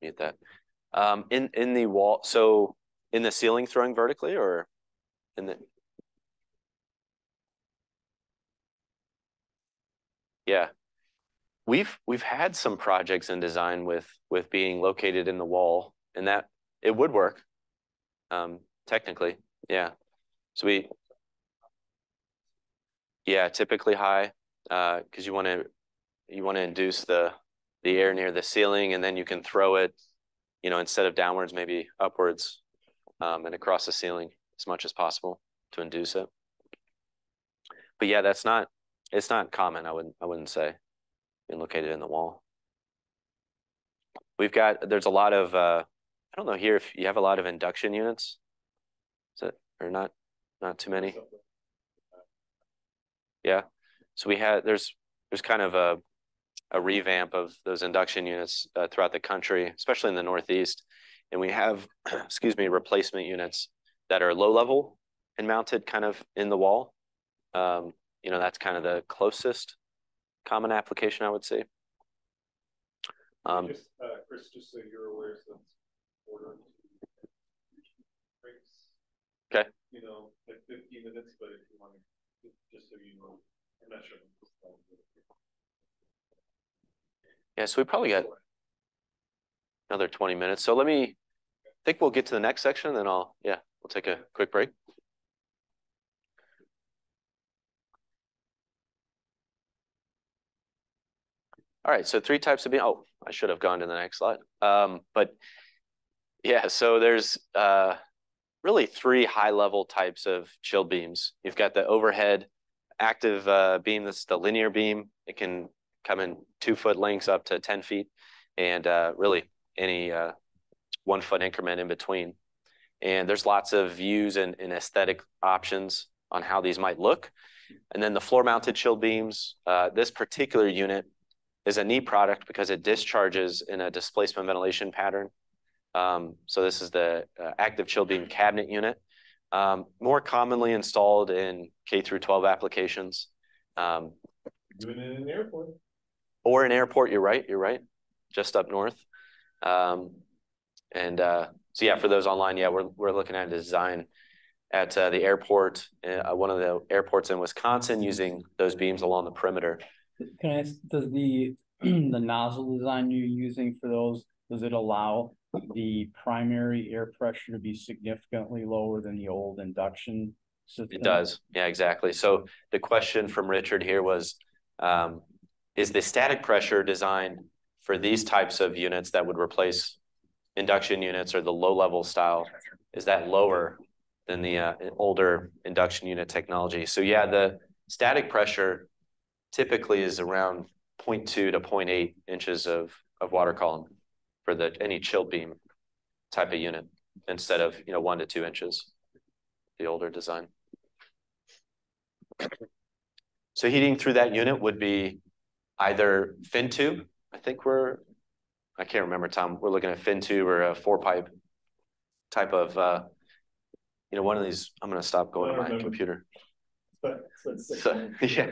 mute that. Um, in, in the wall, so in the ceiling throwing vertically or in the, yeah. We've, we've had some projects in design with, with being located in the wall, and that it would work, um, technically, yeah. So we, yeah, typically high, uh, because you want to you want to induce the the air near the ceiling, and then you can throw it, you know, instead of downwards, maybe upwards, um, and across the ceiling as much as possible to induce it. But yeah, that's not it's not common. I wouldn't I wouldn't say being located in the wall. We've got there's a lot of uh, I don't know here if you have a lot of induction units, is it or not? Not too many. Yeah, so we had there's there's kind of a a revamp of those induction units uh, throughout the country, especially in the Northeast, and we have excuse me replacement units that are low level and mounted kind of in the wall. Um, you know, that's kind of the closest common application I would see. Um, just, uh, Chris, just so you're aware, so that's order breaks. Okay. You know, like fifteen minutes, but if you want to. Yeah, so we probably got another twenty minutes. So let me, I think we'll get to the next section, and then I'll, yeah, we'll take a quick break. All right, so three types of beams. Oh, I should have gone to the next slide. Um, but yeah, so there's, uh, really three high-level types of chill beams. You've got the overhead active uh, beam, that's the linear beam. It can come in two-foot lengths up to ten feet, and uh, really any uh, one-foot increment in between. And there's lots of views and, and aesthetic options on how these might look. And then the floor-mounted chill beams, uh, this particular unit is a neat product because it discharges in a displacement ventilation pattern. Um, so this is the uh, active chill beam cabinet unit, um, more commonly installed in K through twelve applications. Um, Doing it in an airport. Or an airport, you're right, you're right, just up north. Um, and uh, so yeah, for those online, yeah, we're, we're looking at a design at uh, the airport, uh, one of the airports in Wisconsin, using those beams along the perimeter. Can I ask, does the, the nozzle design you're using for those, does it allow the primary air pressure to be significantly lower than the old induction system? It does, yeah, exactly. So the question from Richard here was, um, is the static pressure designed for these types of units that would replace induction units or the low-level style, is that lower than the uh, older induction unit technology? So yeah, the static pressure typically is around zero point two to zero point eight inches of, of water column for the any chill beam type of unit, instead of, you know, one to two inches, the older design. So heating through that unit would be either fin tube. I think we're, I can't remember, Tom. We're looking at fin tube or a four pipe type of, uh, you know, one of these. I'm gonna stop going to my remember. computer. But, so six so, yeah,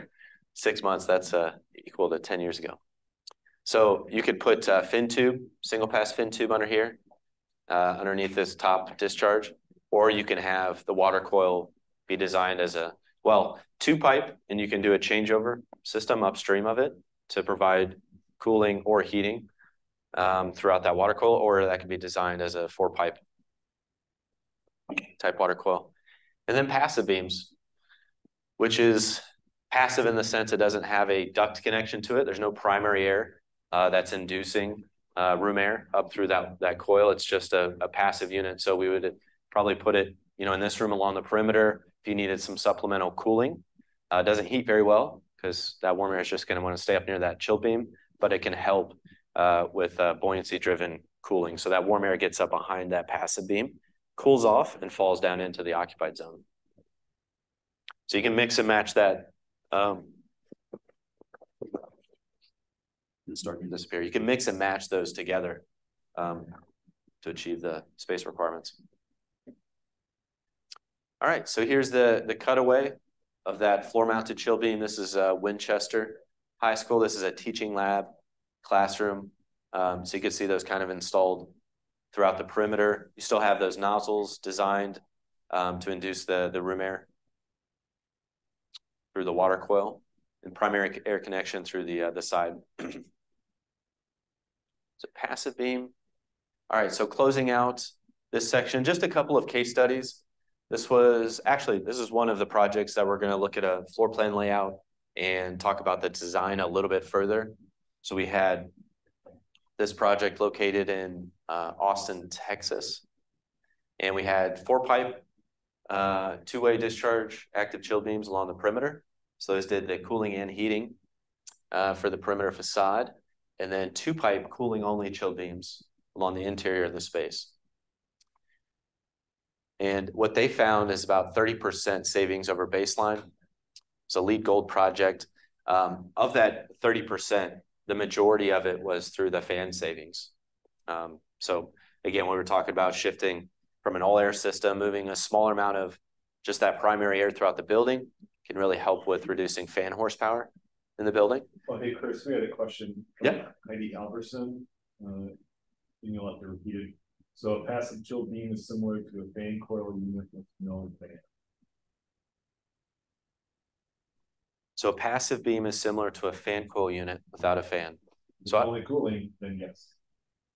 six months. That's uh, equal to ten years ago. So you could put uh, fin tube, single pass fin tube under here, uh, underneath this top discharge, or you can have the water coil be designed as a, well, two pipe, and you can do a changeover system upstream of it to provide cooling or heating um, throughout that water coil, or that can be designed as a four pipe type water coil. And then passive beams, which is passive in the sense it doesn't have a duct connection to it. There's no primary air uh, that's inducing uh, room air up through that, that coil. It's just a, a passive unit. So we would probably put it, you know, in this room along the perimeter if you needed some supplemental cooling. Uh, it doesn't heat very well because that warm air is just going to want to stay up near that chill beam, but it can help uh, with uh, buoyancy-driven cooling. So that warm air gets up behind that passive beam, cools off, and falls down into the occupied zone. So you can mix and match that. Um, it's starting to disappear. You can mix and match those together um, to achieve the space requirements. All right, so here's the, the cutaway of that floor-mounted chill beam. This is uh, Winchester High School. This is a teaching lab, classroom. Um, so you can see those kind of installed throughout the perimeter. You still have those nozzles designed um, to induce the, the room air through the water coil, and primary air connection through the uh, the side. It's a passive beam. All right, so closing out this section, just a couple of case studies. This was actually, this is one of the projects that we're going to look at a floor plan layout and talk about the design a little bit further. So we had this project located in uh, Austin, Texas, and we had four pipe, uh, two-way discharge, active chill beams along the perimeter. So those did the cooling and heating uh, for the perimeter facade, and then two-pipe cooling-only chill beams along the interior of the space. And what they found is about thirty percent savings over baseline. It's a LEED Gold project. Um, of that thirty percent, the majority of it was through the fan savings. Um, so again, we were talking about shifting from an all air system, moving a smaller amount of just that primary air throughout the building can really help with reducing fan horsepower in the building. Oh, hey, Chris, we had a question from yeah. Heidi Alberson. Uh, you'll have to repeat it. So a passive chill beam is similar to a fan coil unit with no fan. So a passive beam is similar to a fan coil unit without a fan. If so only I, cooling, then yes.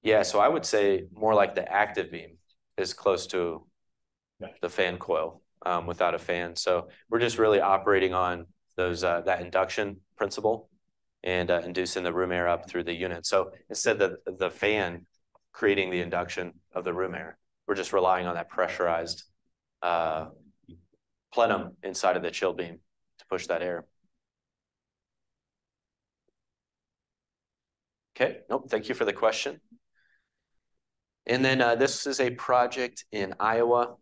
Yeah, so I would say more like the active beam is close to yeah. the fan coil um, without a fan. So we're just really operating on those uh, that induction principle and uh, inducing the room air up through the unit. So instead of the, the fan creating the induction of the room air, we're just relying on that pressurized uh, plenum inside of the chill beam to push that air. Okay, nope, thank you for the question. And then uh, this is a project in Iowa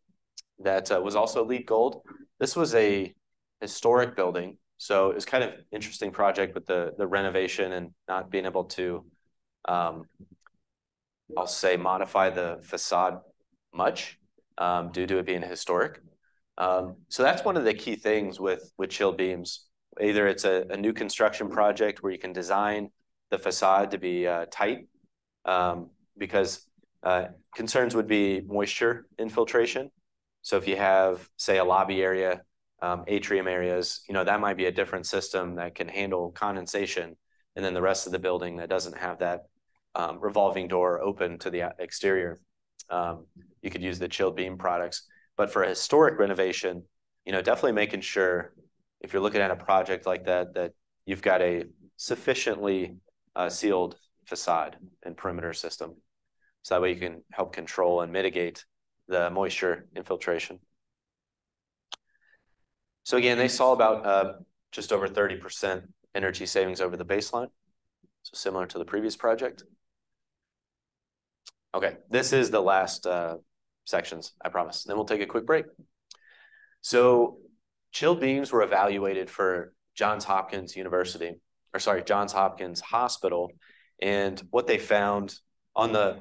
that uh, was also LEED Gold. This was a historic building, so it was kind of interesting project with the, the renovation and not being able to um, I'll say modify the facade much um, due to it being historic. Um, so that's one of the key things with, with chill beams. Either it's a, a new construction project where you can design the facade to be uh, tight um, because uh, concerns would be moisture infiltration. So if you have, say, a lobby area, um, atrium areas, you know, that might be a different system that can handle condensation, and then the rest of the building that doesn't have that Um, revolving door open to the exterior. Um, you could use the chilled beam products, but for a historic renovation, you know, definitely making sure if you're looking at a project like that, that you've got a sufficiently uh, sealed facade and perimeter system. So that way you can help control and mitigate the moisture infiltration. So again, they saw about uh, just over thirty percent energy savings over the baseline. So similar to the previous project. Okay, this is the last uh, sections, I promise. Then we'll take a quick break. So chilled beams were evaluated for Johns Hopkins University, or sorry, Johns Hopkins Hospital. And what they found on the,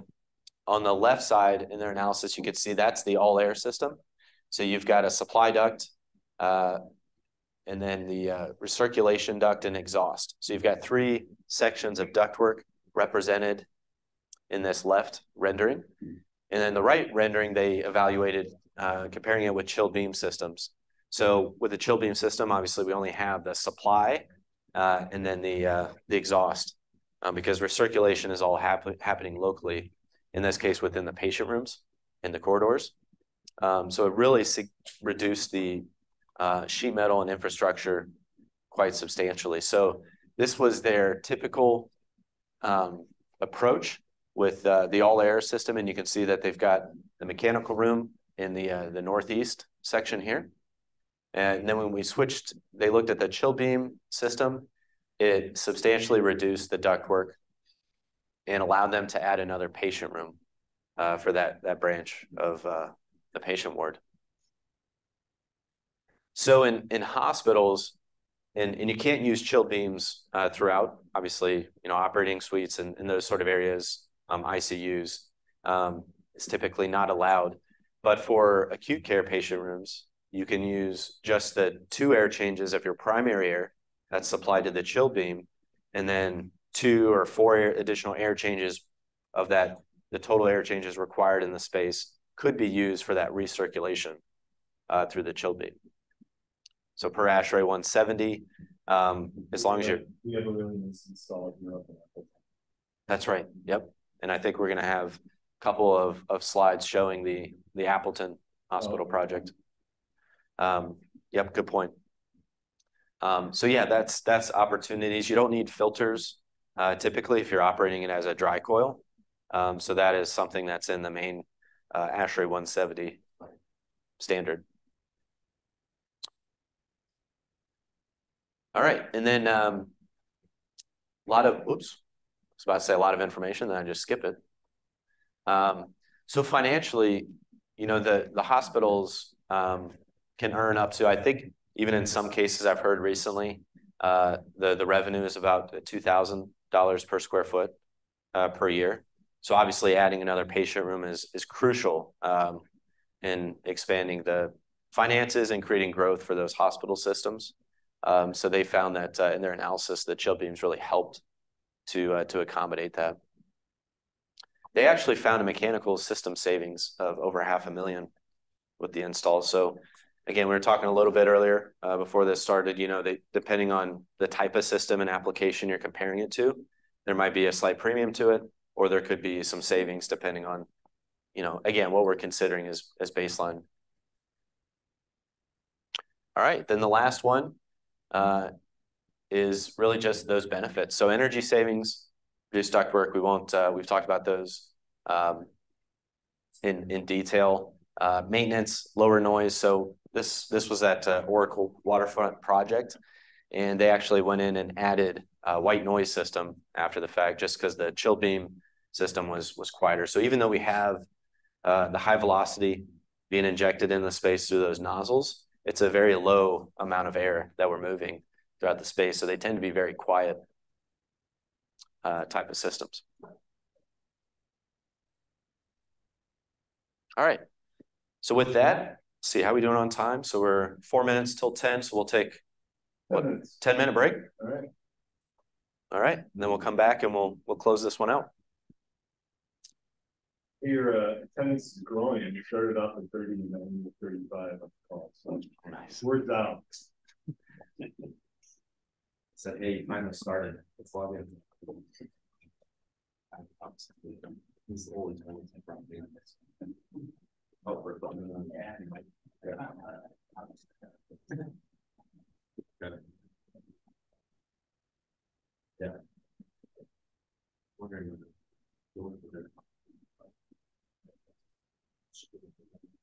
on the left side in their analysis, you could see that's the all air system. So you've got a supply duct uh, and then the uh, recirculation duct and exhaust. So you've got three sections of ductwork represented in this left rendering. And then the right rendering, they evaluated uh, comparing it with chilled beam systems. So with the chilled beam system, obviously we only have the supply uh, and then the, uh, the exhaust um, because recirculation is all happen happening locally, in this case within the patient rooms and the corridors. Um, so it really reduced the uh, sheet metal and infrastructure quite substantially. So this was their typical um, approach with uh, the all-air system, and you can see that they've got the mechanical room in the uh, the northeast section here. And then when we switched, they looked at the chill beam system. It substantially reduced the ductwork and allowed them to add another patient room uh, for that, that branch of uh, the patient ward. So in, in hospitals, and, and you can't use chilled beams uh, throughout, obviously, you know, operating suites and, and those sort of areas, um, I C Us, um, is typically not allowed. But for acute care patient rooms, you can use just the two air changes of your primary air that's supplied to the chill beam, and then two or four air, additional air changes of that, the total air changes required in the space could be used for that recirculation uh, through the chill beam. So per ASHRAE one seventy, um, as long as you're... We have a really nice install in Europe. That's right, yep. And I think we're gonna have a couple of, of slides showing the, the Appleton Hospital oh. project. Um, yep, good point. Um, so yeah, that's that's opportunities. You don't need filters uh, typically if you're operating it as a dry coil. Um, so that is something that's in the main uh, ASHRAE one seventy standard. All right, and then um, a lot of, oops, I was about to say a lot of information, then I just skip it. Um, so financially, you know, the, the hospitals um, can earn up to, I think, even in some cases I've heard recently, uh, the, the revenue is about two thousand dollars per square foot uh, per year. So obviously adding another patient room is, is crucial um, in expanding the finances and creating growth for those hospital systems. Um, so they found that uh, in their analysis, the chill beams really helped to, uh, to accommodate that. They actually found a mechanical system savings of over half a million with the install. So again, we were talking a little bit earlier uh, before this started, you know, they, depending on the type of system and application you're comparing it to, there might be a slight premium to it, or there could be some savings depending on, you know, again, what we're considering as, as baseline. All right, then the last one uh, is really just those benefits. So energy savings, reduced ductwork, we won't, uh, we've talked about those um, in, in detail. Uh, maintenance, lower noise. So This this was at uh, Oracle Waterfront project, and they actually went in and added a white noise system after the fact, just because the chill beam system was was quieter. So even though we have uh, the high velocity being injected in the space through those nozzles, it's a very low amount of air that we're moving throughout the space. So they tend to be very quiet uh, type of systems. All right. So with that, see how we doing on time. So we're four minutes till ten. So we'll take what, ten minute break. All right. All right. And then we'll come back and we'll, we'll close this one out. Your uh, attendance is growing, and you started off at thirty and then you were thirty-five on the call. So nice. Word's out. So, hey, you finally started. It's log in. He's the only time we from doing this. Oh, we're bumping on the ad. Yeah. Yeah. Yeah. Wondering what they're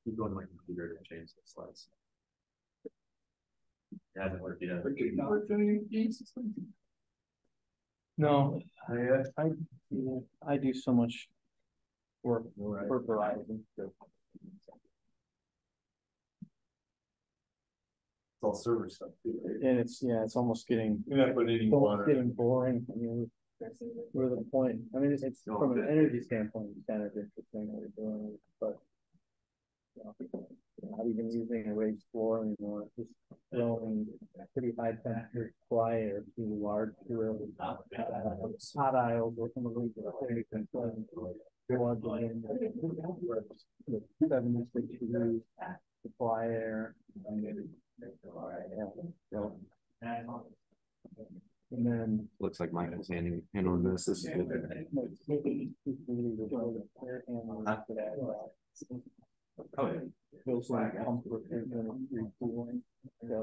keep going to my computer to change the slides. It hasn't worked yet. No, I, uh, I, yeah, I do so much work for Verizon. It's all server stuff too, right? And it's yeah, it's almost getting yeah, but it's almost getting boring. I mean, we're the point. I mean, it's, it's no, from an energy standpoint, it's kind of interesting what we're doing, but you know, not even using a raised floor anymore. It's just blowing pretty high temperature wire through large through hot aisles or some of the seventy-six degrees supply air, and then looks like Michael's handling handling this. This is good. Oh yeah. Feels like comfort and cooling. Yeah.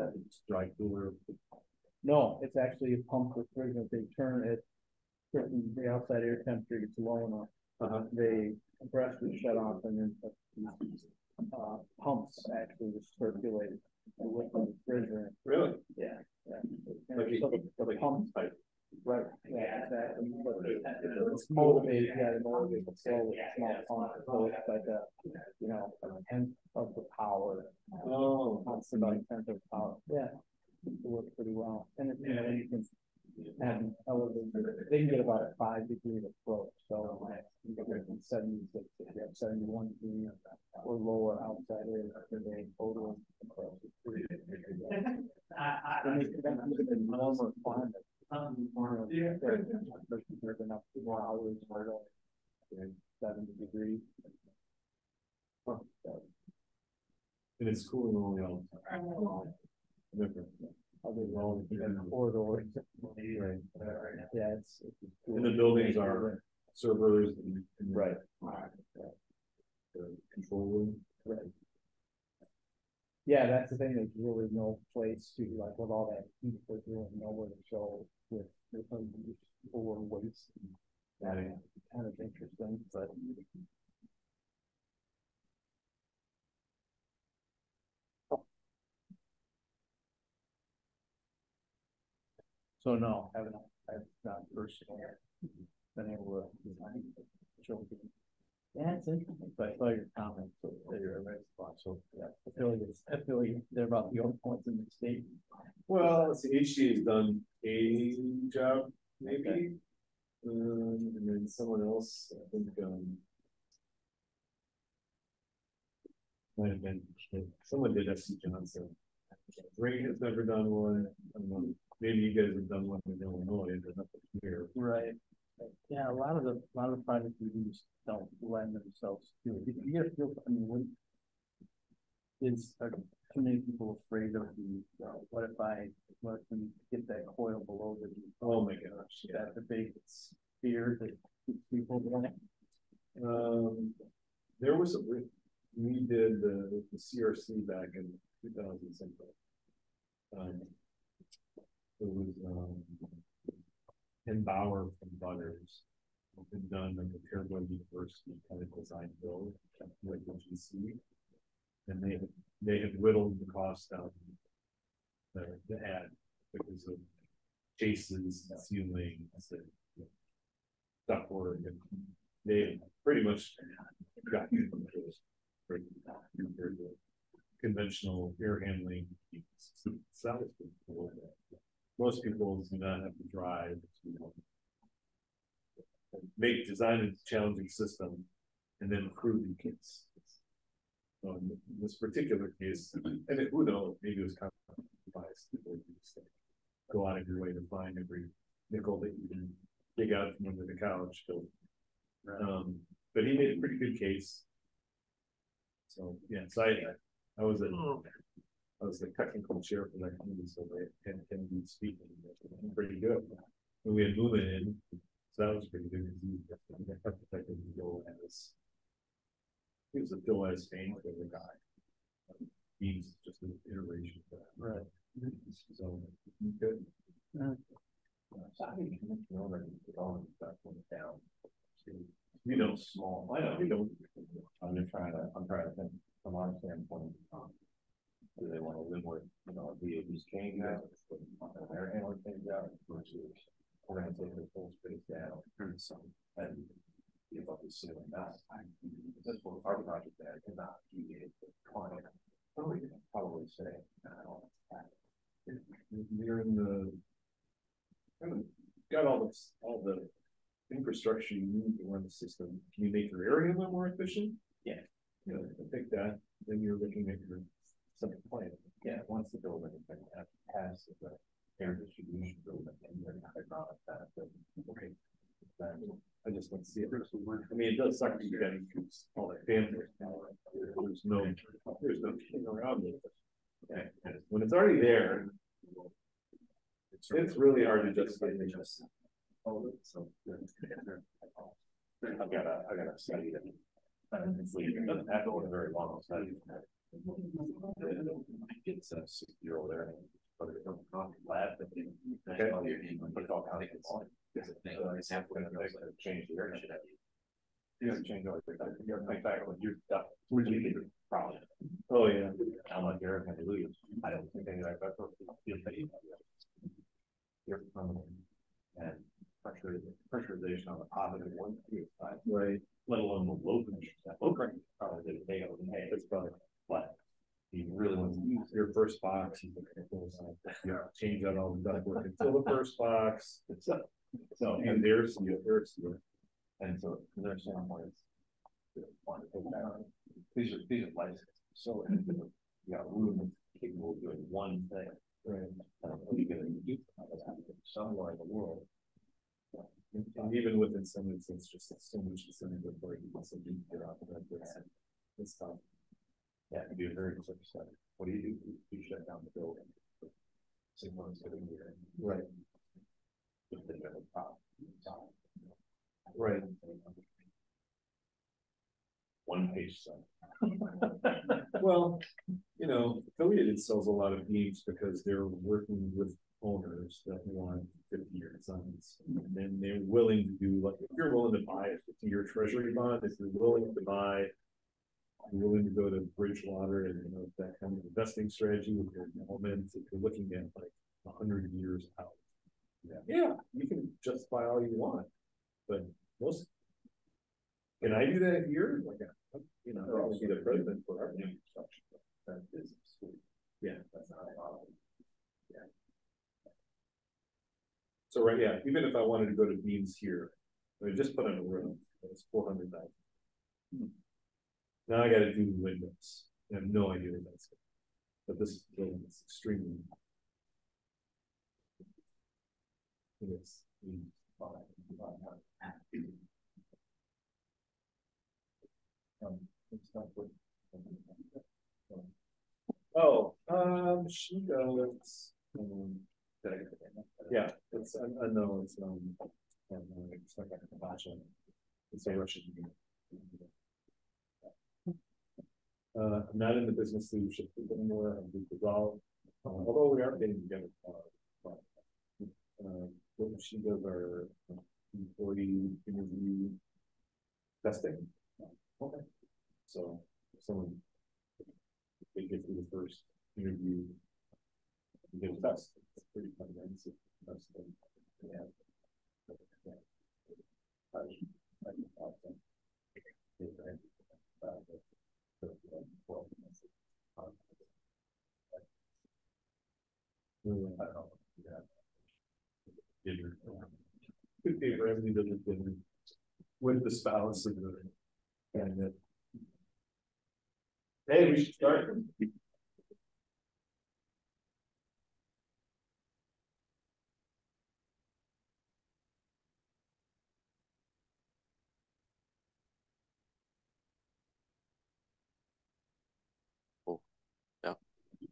that. It's dry cooler. No, it's actually a pump refrigerant. They turn it certain the outside air temperature gets low enough. Uh-huh. They compress it, shut off, and then uh, pumps actually just circulate the liquid refrigerant. Really? Yeah. Yeah. And like so a, the pumps. Like right. Yeah, exactly. But it's motivated, yeah, it motivates the soul with small pumps, so it's like a, you know, a tenth of the power. Oh, that's about a tenth of the power. Yeah. It works pretty well. And if you know, you can have an elevator, they can get about a five degree approach. So like you can get from seventy-six if you have seventy-one degree or lower outside air for the total approach. And they can get the normal climate. Um, or, yeah, they're, they're enough more hours or seventy degrees. Oh, and it's cooling only all the time. Oh. Different. Other long corridors. Right. Yeah, it's, it's cool. And the buildings are servers and, and right. Right. The control room. Right. Yeah, that's the thing. There's really no place to like with all that heat. There's really nowhere to show with different or waste. That is kind of interesting, but. So no, I haven't. I've not personally been able to design children. Yeah, it's interesting. But I saw your comments. So you're a right spot. So yeah, I feel like it's. I feel like they're about the only points in the state. Well, so H C has done a job, maybe, okay. um, and then someone else. I think um, might have been someone did S C Johnson. Ray has never done one. Um, Maybe you guys have done one in Illinois, but not here. Right. Yeah, a lot of the a lot of the projects we do just don't lend themselves to it. You get a feel for, I mean, when is are too many people afraid of the you know, what if I what if we get that coil below the oh my gosh, yeah. That's a big fear that keeps people doing. Um there was a we did the, the C R C back in two thousand something. Um It was um, Tim Bauer from Butters, who's been done like the Paraguay University kind of design build, like what you see, and they they had whittled the cost down the, the ad because of chases, ceilings, and you know, stuff work, and they pretty much got you from those compared to conventional air handling salaries. Most people do not have to drive to you know, make design a challenging system and then improve the kids. So in this particular case, and it, who knows, maybe it was kind of biased. Go out of your way to find every nickel that you can dig out from under the couch. So, um, but he made a pretty good case. So yeah, so I, I was at. I was the technical chair for that community, so they had Kennedy speaking. Pretty good. And we had Lula in, so that was pretty good because he was the architect of the DOAS. He was a DOAS fan of the guy. He's just an iteration of that. Right. So good. Uh, so I think you can already put on that one down. You know, small. I know we don't. I'm just trying to. I'm trying to think from our standpoint. Um, Do they want to live with, you know, V A's change out, air handler change out, versus we're going to take the whole space down and give up the ceiling? That's what our project that cannot V A the client. Probably, probably say, I don't know. You're in the, kind of got all this, all the infrastructure you need to run the system. Can you make your air handler more efficient? Yeah. You know, I think that, then you're looking at your second point, yeah, once the building has the air distribution building and then hydraulic that, okay, I just want to see it. I mean, it does suck that you got to use all that family. There's no, there's no thing around it. Okay. When it's already there, it's, it's really hard to just get it. Just hold it. So I've got a, I got a study that it's leaving. It doesn't have to go very long. Study. It's a six-year-old there, but it's not lab. But okay. All your name, but it's all counting. It's a thing. It's halfway. Change the area. You have to change all your stuff. You have to think back when you stuff. Would you leave it? Probably. Oh yeah. I'm like Eric and Williams. I don't think any of that. You're coming in and pressure pressurization on the positive one three five. Right. Let alone the low pressure. Low pressure probably did a day over the day. It's probably what. You really want to use your first box. You yeah, change out all the ductwork until the first box. It's up. So and there's your first year. And so there's some ways to want to take that on. These are these are licensed. So you got room capable of doing one thing. Right. Um, what are you going to do somewhere in the world? And, and even within some of it's just so much disseminated where you also do figure out about this and stuff. Yeah, it'd be a very quick study. What do you do? You shut down the building. Six months sitting here. Right. If they have a problem, right. One page study. Well, you know, affiliated sells a lot of needs because they're working with owners that want fifty-year designs. And then they're willing to do, like, if you're willing to buy a fifty-year treasury bond, if you're willing to buy you're willing to go to Bridgewater and you know that kind of investing strategy with your development. If you're looking at like a hundred years out, yeah, yeah, you can justify all you want, but most can I do that here? Like, a, you know, I'll be the president for our new construction. That is sweet. Yeah, that's not a lot. Yeah. So right, yeah, even if I wanted to go to Beams here, I mean, just put in a room. It's four hundred thousand. Hmm. Now I got to do windows. I have no idea what that's going. But this building is extremely. It's oh, um, she got um, did I get it? Yeah, it's I, I know it's um, it's like a Russian. It's a Russian. Uh, I'm not in the business leadership anymore. I'm being dissolved. Um, although we are getting together. Uh, uh, what she does our employee interview testing. Okay. So if someone if they get through the first interview, they get a test. It's pretty comprehensive. Yeah. Yeah. I, I can talk to them. Yeah. Uh, Good day for everything that you've been with the spouse and the and the, hey, we should start.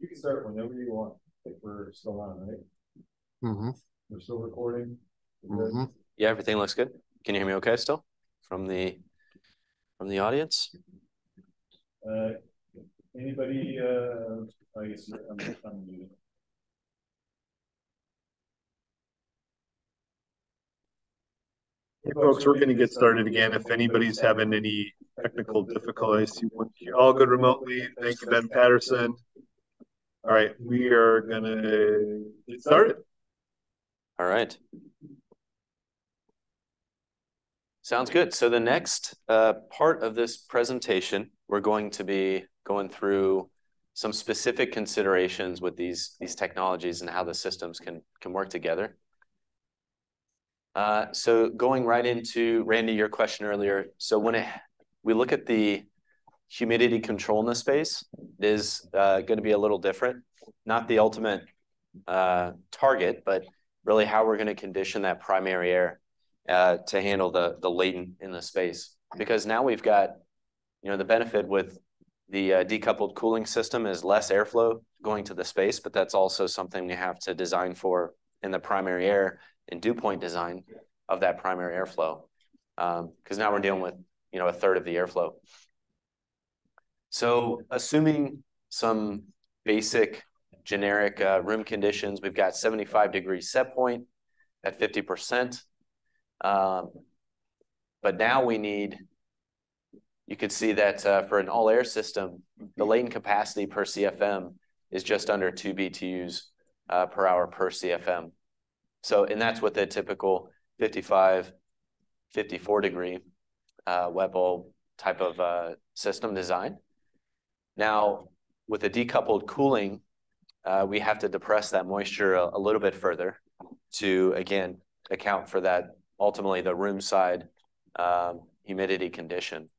You can start whenever you want. Like we're still on, right? Mm-hmm. We're still recording. Mm-hmm. Yeah, everything looks good. Can you hear me okay still? From the from the audience? Uh, anybody? Uh, I guess I'm muted. Hey folks, we're going to get started again. If anybody's having any technical difficulties, you all good remotely. Thank you, Ben Patterson. All right, we are going to get started. All right. Sounds good. So the next uh, part of this presentation, we're going to be going through some specific considerations with these, these technologies and how the systems can, can work together. Uh, so going right into, Randy, your question earlier. So when it, we look at the humidity control in the space, is uh, going to be a little different. Not the ultimate uh, target, but really how we're going to condition that primary air uh, to handle the the latent in the space. Because now we've got, you know, the benefit with the uh, decoupled cooling system is less airflow going to the space, but that's also something we have to design for in the primary air and dew point design of that primary airflow. Because um, now we're dealing with, you know, a third of the airflow. So assuming some basic generic uh, room conditions. We've got seventy-five degree set point at fifty percent. Um, but now we need, you could see that uh, for an all air system, the latent capacity per C F M is just under two B T Us uh, per hour per C F M. So, and that's with a typical fifty-five, fifty-four degree uh, wet bulb type of uh, system design. Now, with the decoupled cooling, uh, we have to depress that moisture a, a little bit further to, again, account for that, ultimately the room side um, humidity condition.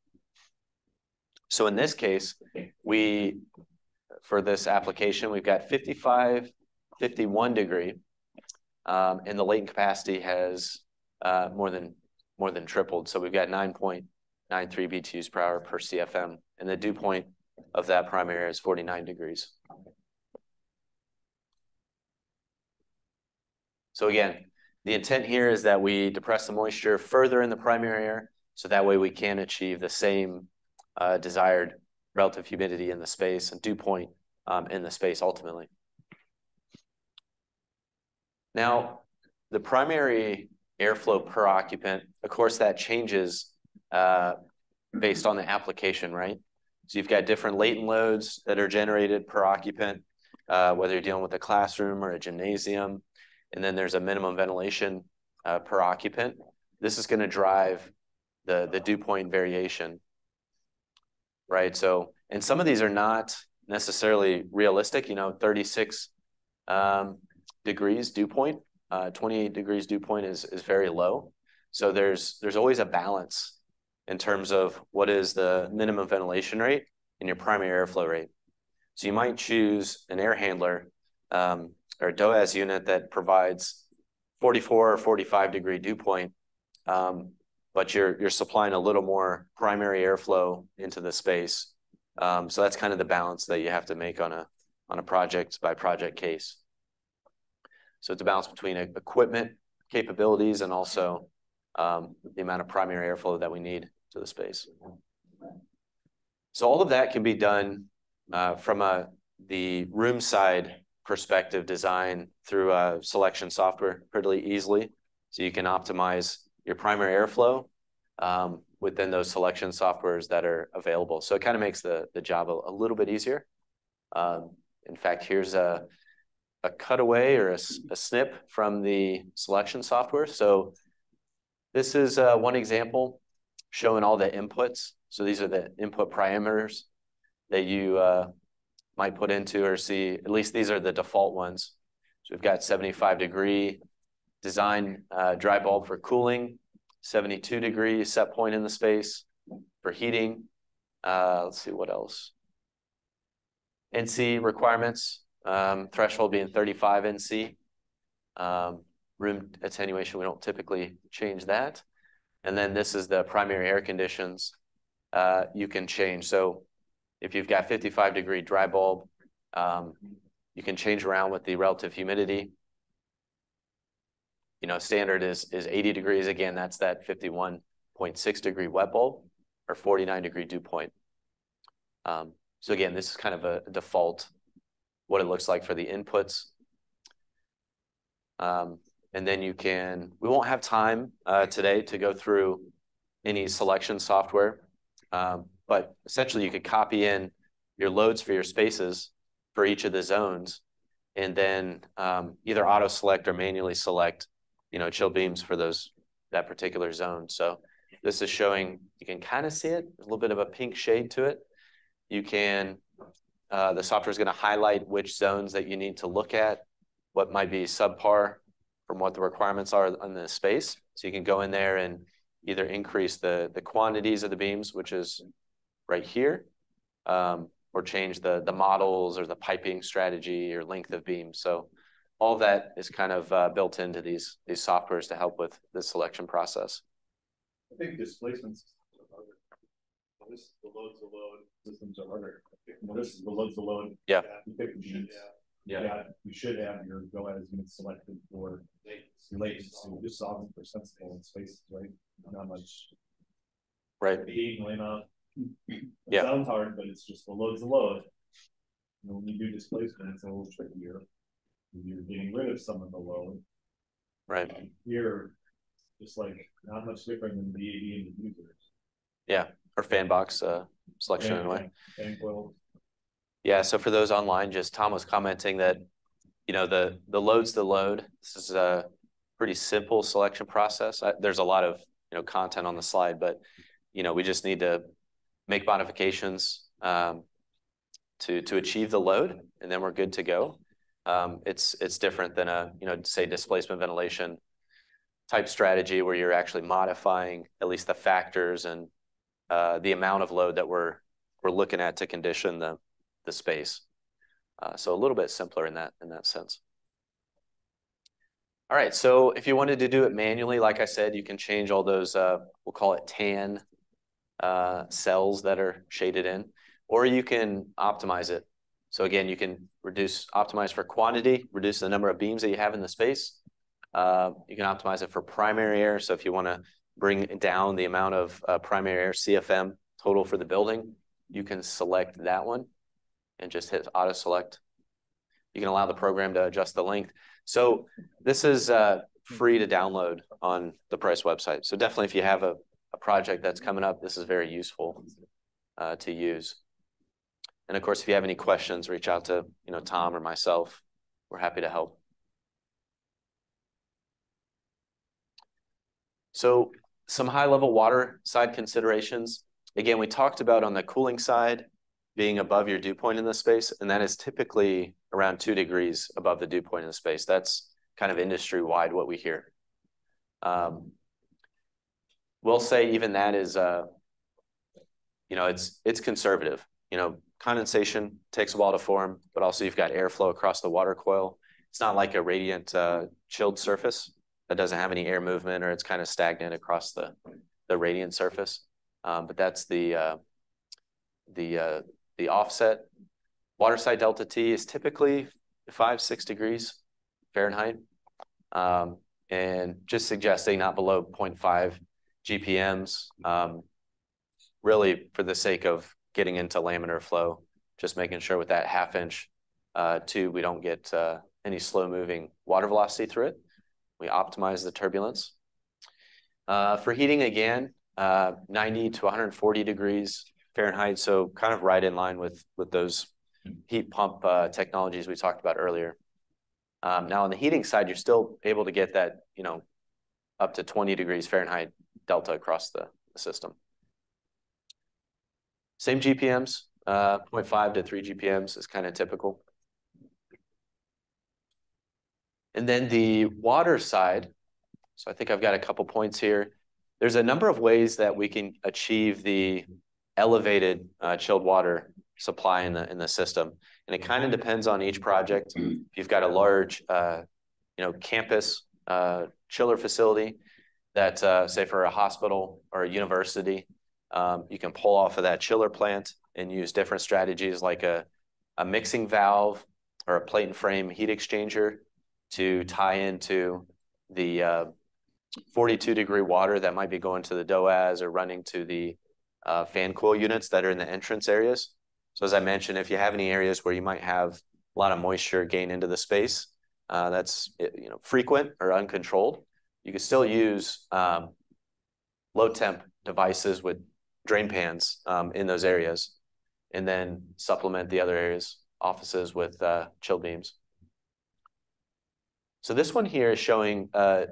So in this case, we, for this application, we've got fifty-five, fifty-one degree, um, and the latent capacity has uh, more than more than tripled. So we've got nine point nine three B T Us per hour per C F M, and the dew point of that prime area is forty-nine degrees. So again, the intent here is that we depress the moisture further in the primary air, so that way we can achieve the same uh, desired relative humidity in the space and dew point um, in the space ultimately. Now, the primary airflow per occupant, of course, that changes uh, based on the application, right? So you've got different latent loads that are generated per occupant, uh, whether you're dealing with a classroom or a gymnasium. And then there's a minimum ventilation uh, per occupant. This is going to drive the, the dew point variation, right? So, and some of these are not necessarily realistic, you know, thirty-six um, degrees dew point, uh, twenty-eight degrees dew point is, is very low. So there's, there's always a balance in terms of what is the minimum ventilation rate and your primary airflow rate. So you might choose an air handler, um, or a DOAS unit that provides forty-four or forty-five degree dew point, um, but you're, you're supplying a little more primary airflow into the space. Um, so that's kind of the balance that you have to make on a, on a project by project case. So it's a balance between equipment capabilities and also um, the amount of primary airflow that we need to the space. So all of that can be done uh, from a, the room side perspective design through uh, selection software pretty easily. So you can optimize your primary airflow um, within those selection softwares that are available. So it kind of makes the, the job a, a little bit easier. Um, in fact, here's a, a cutaway or a, a snip from the selection software. So this is uh, one example showing all the inputs. So these are the input parameters that you uh, might put into or see, at least these are the default ones. So we've got seventy-five degree design uh, dry bulb for cooling, seventy-two degree set point in the space for heating. Uh, let's see what else. N C requirements, um, threshold being thirty-five N C. Um, room attenuation, we don't typically change that. And then this is the primary air conditions uh, you can change. So if you've got fifty-five degree dry bulb, um, you can change around with the relative humidity. You know, standard is, is eighty degrees. Again, that's that fifty-one point six degree wet bulb or forty-nine degree dew point. Um, so again, this is kind of a default, what it looks like for the inputs. Um, and then you can, we won't have time uh, today to go through any selection software. Um, But essentially, you could copy in your loads for your spaces for each of the zones, and then um, either auto select or manually select, you know, chill beams for those that particular zone. So this is showing, you can kind of see it, a little bit of a pink shade to it. You can, uh, the software is going to highlight which zones that you need to look at, what might be subpar from what the requirements are on the space. So you can go in there and either increase the the quantities of the beams, which is right here, um, or change the, the models or the piping strategy or length of beam. So all that is kind of uh, built into these, these softwares to help with the selection process. I think displacements are harder. Well, this is the loads to load. Systems are harder. Well, this is the loads to load. Yeah. Yeah. You yeah. yeah. You should have your DOAS units selected for latency. You just solve for sensible spaces, right? Not much. Right. Being, laying out. It yeah. Sounds hard, but it's just the load's a load. when you do displacement, it's a little trickier. You're getting rid of some of the load. Right. And here, just like not much different than the A D and the users. Yeah, or fan box uh, selection in a way. Yeah, so for those online, just Tom was commenting that, you know, the, the load's the load. This is a pretty simple selection process. I, there's a lot of, you know, content on the slide, but, you know, we just need to make modifications um, to, to achieve the load, and then we're good to go. Um, it's, it's different than a, you know, say displacement ventilation type strategy where you're actually modifying at least the factors and uh, the amount of load that we're, we're looking at to condition the, the space. Uh, so a little bit simpler in that, in that sense. All right, so if you wanted to do it manually, like I said, you can change all those, uh, we'll call it tan uh, cells that are shaded in, or you can optimize it. So again, you can reduce, optimize for quantity, reduce the number of beams that you have in the space. Uh, you can optimize it for primary air. So if you want to bring down the amount of uh, primary air C F M total for the building, you can select that one and just hit auto select. You can allow the program to adjust the length. So this is uh, free to download on the Price website. So definitely if you have a, a project that's coming up, this is very useful uh, to use. And of course, if you have any questions, reach out to you know Tom or myself. We're happy to help. So some high-level water side considerations. Again, we talked about on the cooling side being above your dew point in the space, and that is typically around two degrees above the dew point in the space. That's kind of industry-wide what we hear. Um, we'll say even that is, uh, you know, it's it's conservative. You know, condensation takes a while to form, but also you've got airflow across the water coil. It's not like a radiant uh, chilled surface that doesn't have any air movement, or it's kind of stagnant across the, the radiant surface. Um, but that's the uh, the uh, the offset. Waterside delta T is typically five, six degrees Fahrenheit, um, and just suggesting not below zero point five G P Ms, um, really for the sake of getting into laminar flow, just making sure with that half inch uh, tube, we don't get uh, any slow moving water velocity through it. We optimize the turbulence. Uh, for heating again, uh, ninety to one hundred forty degrees Fahrenheit, so kind of right in line with, with those heat pump uh, technologies we talked about earlier. Um, now on the heating side, you're still able to get that, you know, up to twenty degrees Fahrenheit delta across the, the system. Same G P Ms, uh, zero point five to three G P Ms is kind of typical. And then the water side, so I think I've got a couple points here. There's a number of ways that we can achieve the elevated uh, chilled water supply in the in the system, and it kind of depends on each project. If you've got a large, uh, you know, campus uh, chiller facility that, uh, say, for a hospital or a university, um, you can pull off of that chiller plant and use different strategies like a a mixing valve or a plate and frame heat exchanger to tie into the uh, forty-two degree water that might be going to the D O A S or running to the uh, fan coil units that are in the entrance areas. So as I mentioned, if you have any areas where you might have a lot of moisture gain into the space, uh, that's you know frequent or uncontrolled, you can still use um, low temp devices with drain pans um, in those areas, and then supplement the other areas, offices, with uh, chilled beams. So this one here is showing uh,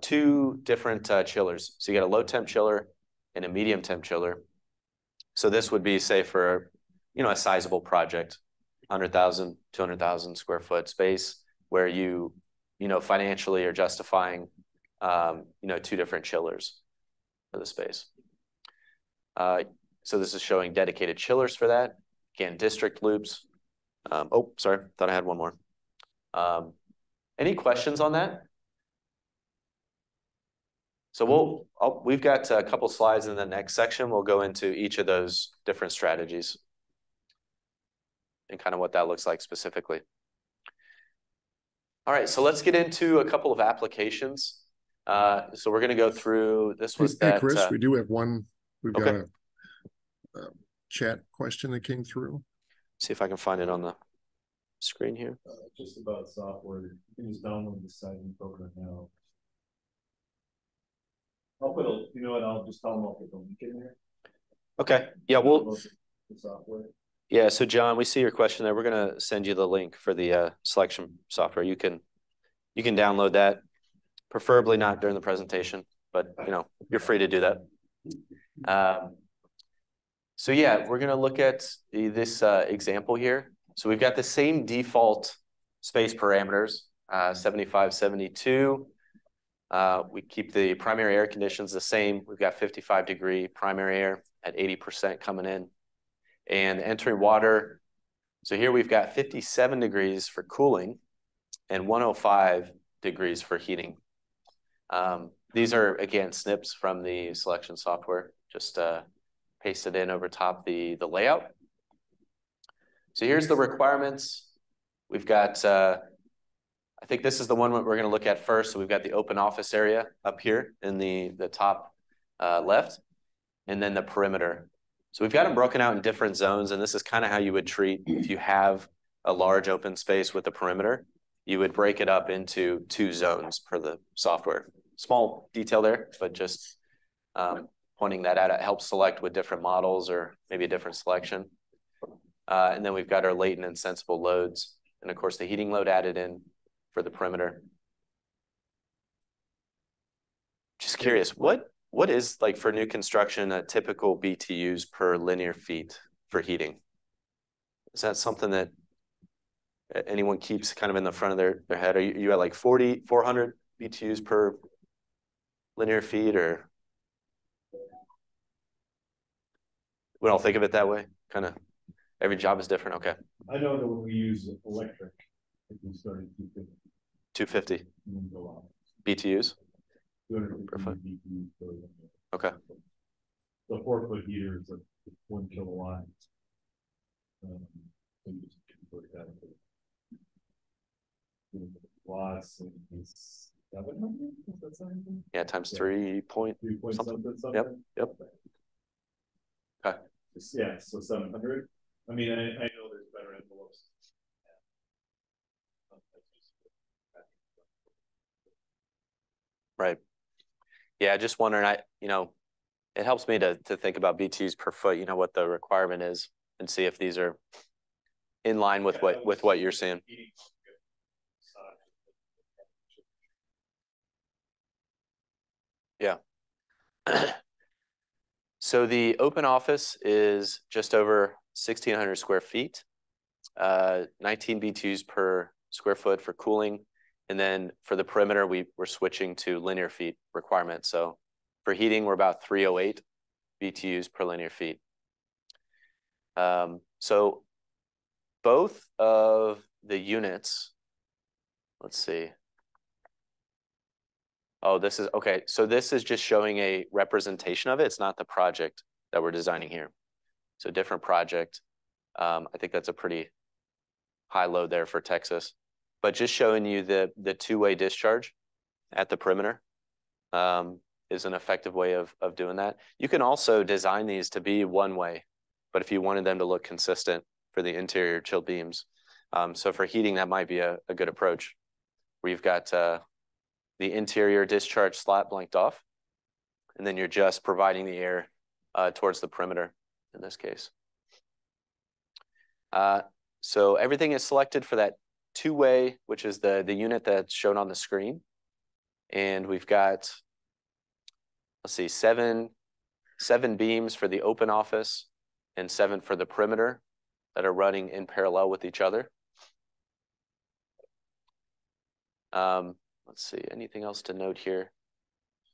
two different uh, chillers. So you got a low temp chiller and a medium temp chiller. So this would be, say, for you know a sizable project, one hundred thousand, two hundred thousand square foot space, where you you know financially are justifying um, you know two different chillers for the space. Uh, so this is showing dedicated chillers for that. Again, district loops. Um, oh, sorry, thought I had one more. Um, Any questions on that? So we'll, I'll, we've got a couple slides in the next section. We'll go into each of those different strategies and kind of what that looks like specifically. All right, so let's get into a couple of applications. Uh, so we're going to go through, this was hey, that. Chris, uh, we do have one, we've okay. got a, a chat question that came through. see if I can find it on the screen here. Uh, just about software, you can just download the site program now. I'll put a, you know what, I'll just tell them I'll put the link in there. Okay. Yeah, we'll. The software. Yeah, so John, we see your question there. We're going to send you the link for the uh, selection software. You can you can download that, preferably not during the presentation, but you know you're free to do that. Um, so yeah, we're going to look at the, this uh, example here. So we've got the same default space parameters, uh, seventy-five, seventy-two. Uh, we keep the primary air conditions the same. We've got fifty-five degree primary air at eighty percent coming in. And entering water, so here we've got fifty-seven degrees for cooling and one oh five degrees for heating. Um, these are, again, snips from the selection software, just uh, pasted in over top the, the layout. So here's the requirements. We've got, uh, I think this is the one we're gonna look at first. So we've got the open office area up here in the, the top uh, left, and then the perimeter. So we've got them broken out in different zones, and this is kind of how you would treat if you have a large open space with a perimeter. You would break it up into two zones per the software. Small detail there, but just um, pointing that out. It helps select with different models or maybe a different selection. Uh, and then we've got our latent and sensible loads, and of course the heating load added in for the perimeter. Just curious, what? What is, like, for new construction, a typical B T Us per linear feet for heating? Is that something that anyone keeps kind of in the front of their, their head? Are you, you at like forty, four hundred B T Us per linear feet, or? We don't think of it that way, kind of. Every job is different, okay. I know that when we use electric, if we started two fifty. two fifty B T Us? Perfect. Okay. The four foot heater is like one kilowatt. Um, and just convert that into watts, and it's seven hundred. Is that something? Yeah, times yeah. three point, three point something. Something, something. Yep. Yep. Okay. Just, yeah. So seven hundred. I mean, I, I know there's better envelopes. Right. Yeah, just wondering, I, you know, it helps me to, to think about B T Us per foot, you know, what the requirement is, and see if these are in line with what, with what you're seeing. Yeah. So the open office is just over sixteen hundred square feet, uh, nineteen B T Us per square foot for cooling. And then for the perimeter, we we're switching to linear feet requirement. So for heating, we're about three oh eight B T Us per linear feet. Um, so both of the units, let's see. Oh, this is, okay. So this is just showing a representation of it. It's not the project that we're designing here. So different project. Um, I think that's a pretty high load there for Texas. But just showing you the, the two-way discharge at the perimeter um, is an effective way of, of doing that. You can also design these to be one-way, but if you wanted them to look consistent for the interior chilled beams. Um, so for heating, that might be a, a good approach, where you've got uh, the interior discharge slot blanked off, and then you're just providing the air uh, towards the perimeter in this case. Uh, so everything is selected for that two-way, which is the, the unit that's shown on the screen. And we've got, let's see, seven, seven beams for the open office and seven for the perimeter that are running in parallel with each other. Um, let's see, anything else to note here?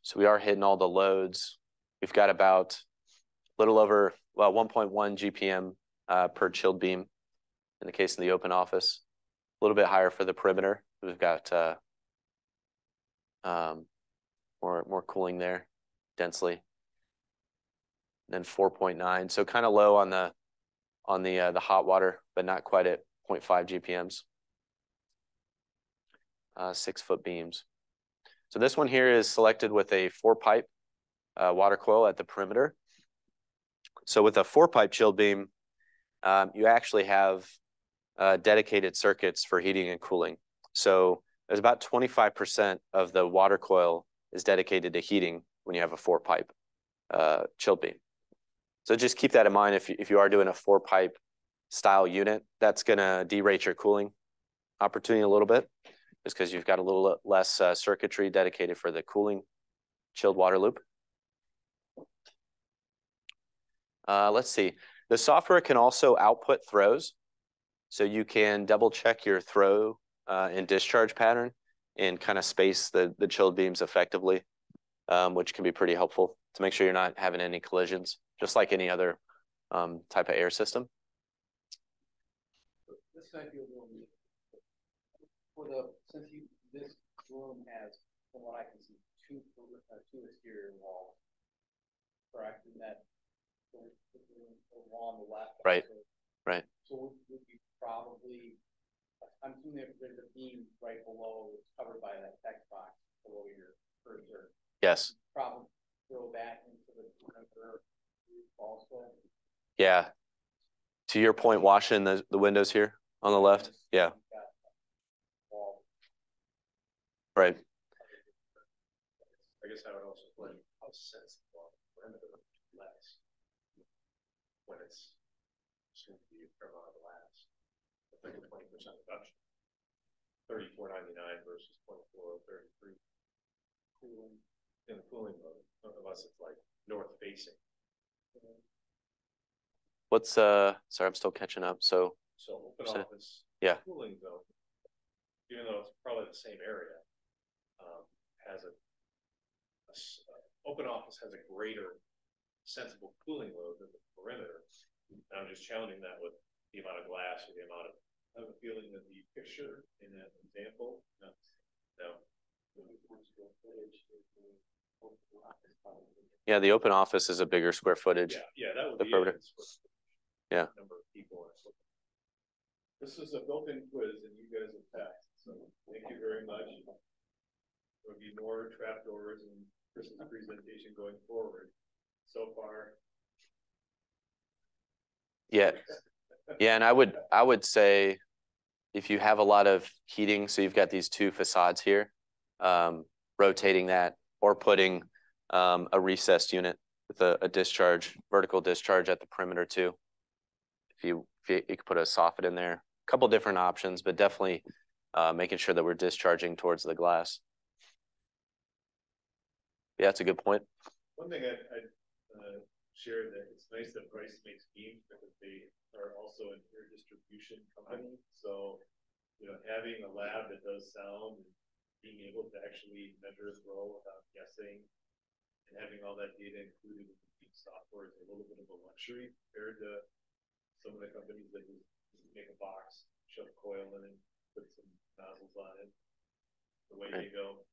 So we are hitting all the loads. We've got about a little over, well, one point one G P M uh, per chilled beam in the case of the open office. A little bit higher for the perimeter. We've got uh, um, more, more cooling there, densely. And then four point nine, so kind of low on the on the uh, the hot water, but not quite at zero point five G P Ms. Uh, six foot beams. So this one here is selected with a four pipe uh, water coil at the perimeter. So with a four pipe chilled beam, um, you actually have uh, dedicated circuits for heating and cooling. So there's about twenty-five percent of the water coil is dedicated to heating when you have a four pipe uh, chilled beam. So just keep that in mind if you, if you are doing a four pipe style unit, that's gonna derate your cooling opportunity a little bit, just because you've got a little less uh, circuitry dedicated for the cooling chilled water loop. Uh, let's see, the software can also output throws. So you can double check your throw uh, and discharge pattern and kind of space the, the chilled beams effectively, um, which can be pretty helpful to make sure you're not having any collisions, just like any other um, type of air system. This might be a little bit, for the, since you, this room has, from what I can see, two, uh, two exterior walls, correct? And that the, the wall on the left. Right, also, right. So would you probably, I'm assuming if there's a beam right below it's covered by that text box below your cursor. Yes. Probably throw that into the perimeter also. Yeah. To your point, washing the, the windows here on the left. Yeah. Right. I guess I would also play how sensitive the perimeter less when it's soon to be from out of the last. Like a twenty percent reduction, thirty-four ninety-nine versus twenty-four thirty-three. Cooling in the cooling mode, unless it's like north facing. What's uh? Sorry, I'm still catching up. So so open office, yeah. Cooling zone, even though it's probably the same area, um, has a, a uh, open office has a greater sensible cooling load than the perimeter. And I'm just challenging that with the amount of glass or the amount of. I have a feeling that the picture in that example, no, no. Yeah, the open office is a bigger square footage. Yeah, yeah, that would the be perimeter. Yeah. Number of people. This is a built-in quiz, and you guys have passed. So thank you very much. There will be more trapdoors in Chris's presentation going forward. So far. Yeah. Yeah, and I would I would say if you have a lot of heating, so you've got these two facades here, um, rotating that or putting um, a recessed unit with a, a discharge, vertical discharge at the perimeter too. If you if you, you could put a soffit in there, a couple different options, but definitely uh, making sure that we're discharging towards the glass. Yeah, that's a good point. One thing I, I uh, shared that it's nice that Price makes beams because they are also an air distribution company. So, you know, having a lab that does sound and being able to actually measure a throw without guessing and having all that data included in the beam software is a little bit of a luxury compared to some of the companies that just make a box, shove a coil in it, put some nozzles on it. The way you go.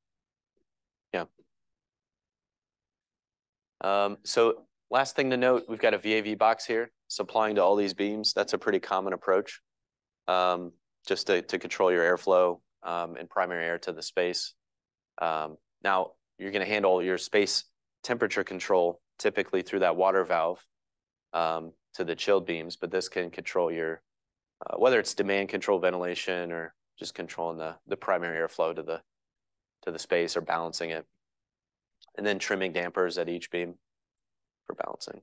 Yeah. Um, so last thing to note, we've got a V A V box here supplying to all these beams. That's a pretty common approach, um, just to, to control your airflow um, and primary air to the space. Um, now, you're going to handle your space temperature control typically through that water valve um, to the chilled beams, but this can control your, uh, whether it's demand control ventilation or just controlling the, the primary airflow to the, to the space or balancing it. And then trimming dampers at each beam for balancing.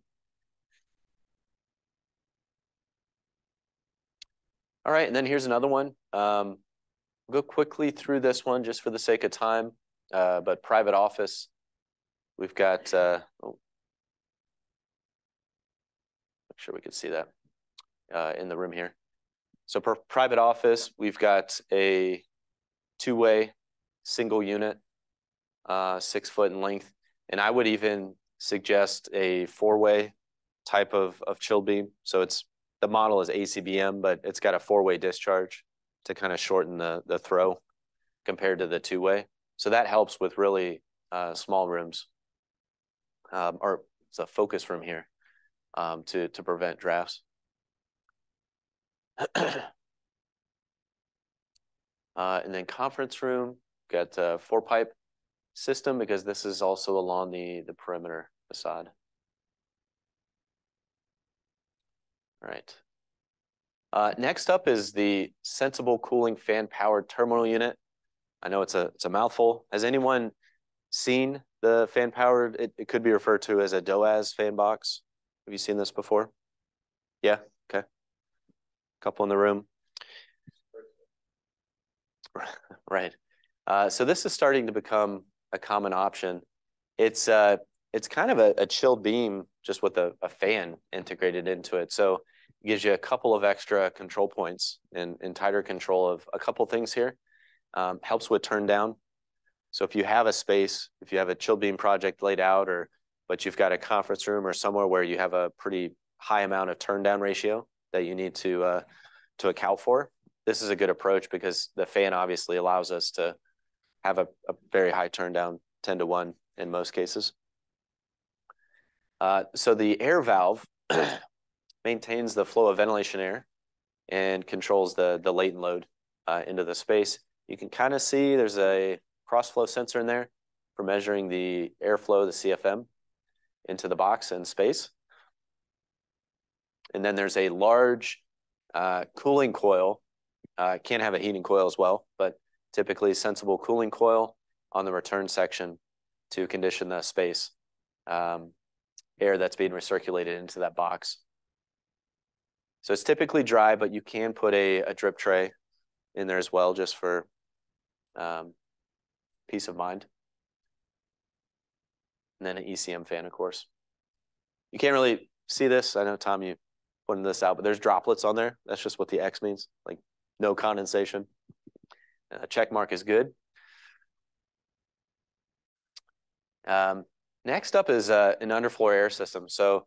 All right, and then here's another one. Um, we'll go quickly through this one just for the sake of time, uh, but private office, we've got, uh, oh, make sure we can see that uh, in the room here. So for private office, we've got a two-way single unit, uh, six foot in length, and I would even suggest a four-way type of, of chill beam. So it's the model is A C B M, but it's got a four-way discharge to kind of shorten the, the throw compared to the two-way. So that helps with really uh, small rooms, um, or it's a focus room here um, to, to prevent drafts. uh, and then conference room, got a four-pipe system because this is also along the, the perimeter facade. All right, Uh, next up is the Sensible Cooling Fan Powered Terminal Unit. I know it's a, it's a mouthful. Has anyone seen the fan powered? It, it could be referred to as a DOAS fan box. Have you seen this before? Yeah, okay. Couple in the room. Right. Uh, so this is starting to become a common option. It's uh, it's kind of a, a chill beam just with a, a fan integrated into it. So it gives you a couple of extra control points and, and tighter control of a couple things here. Um, helps with turn down. So if you have a space, if you have a chill beam project laid out, or but you've got a conference room or somewhere where you have a pretty high amount of turn down ratio that you need to uh, to account for, this is a good approach because the fan obviously allows us to have a, a very high turn down, ten to one in most cases. Uh, so the air valve maintains the flow of ventilation air and controls the, the latent load uh, into the space. You can kind of see there's a cross flow sensor in there for measuring the airflow, the C F M, into the box and space. And then there's a large uh, cooling coil. Uh, can have a heating coil as well, but typically sensible cooling coil on the return section to condition the space, um, air that's being recirculated into that box. So it's typically dry, but you can put a, a drip tray in there as well, just for um, peace of mind. And then an E C M fan, of course. You can't really see this. I know, Tom, you pointed this out, but there's droplets on there. That's just what the X means, like no condensation. A check mark is good. Um, next up is uh, an underfloor air system. So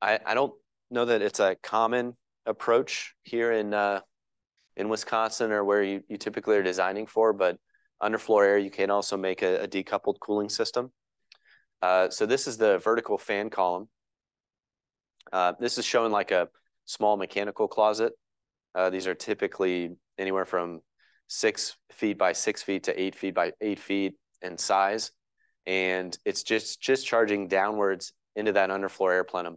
I, I don't know that it's a common approach here in uh, in Wisconsin or where you, you typically are designing for, but underfloor air, you can also make a, a decoupled cooling system. Uh, so this is the vertical fan column. Uh, this is showing like a small mechanical closet. Uh, these are typically anywhere from six feet by six feet to eight feet by eight feet in size. And it's just, just charging downwards into that underfloor air plenum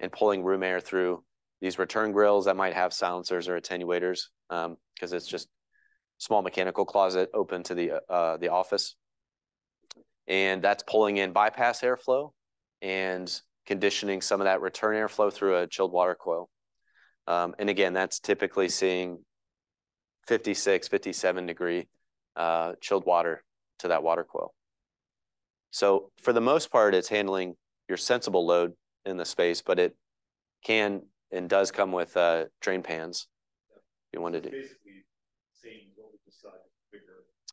and pulling room air through these return grills that might have silencers or attenuators, um, because it's just small mechanical closet open to the, uh, the office. And that's pulling in bypass airflow and conditioning some of that return airflow through a chilled water coil. Um, and again, that's typically seeing fifty-six, fifty-seven degree uh, chilled water to that water coil. So for the most part, it's handling your sensible load in the space, but it can and does come with uh, drain pans. Yeah. If you wanted to do. Basically seeing what we decide bigger.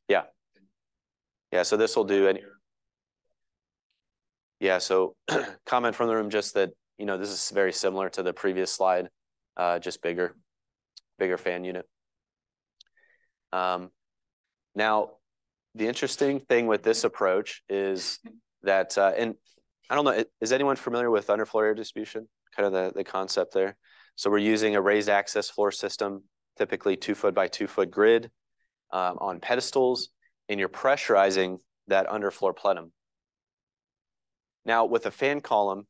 Yeah. Yeah, so this will do any. Yeah, so comment from the room just that, you know, this is very similar to the previous slide. Uh, just bigger, bigger fan unit. Um, now, the interesting thing with this approach is that, uh, and I don't know, is anyone familiar with underfloor air distribution? Kind of the, the concept there. So we're using a raised access floor system, typically two foot by two foot grid um, on pedestals, and you're pressurizing that underfloor plenum. Now, with a fan column,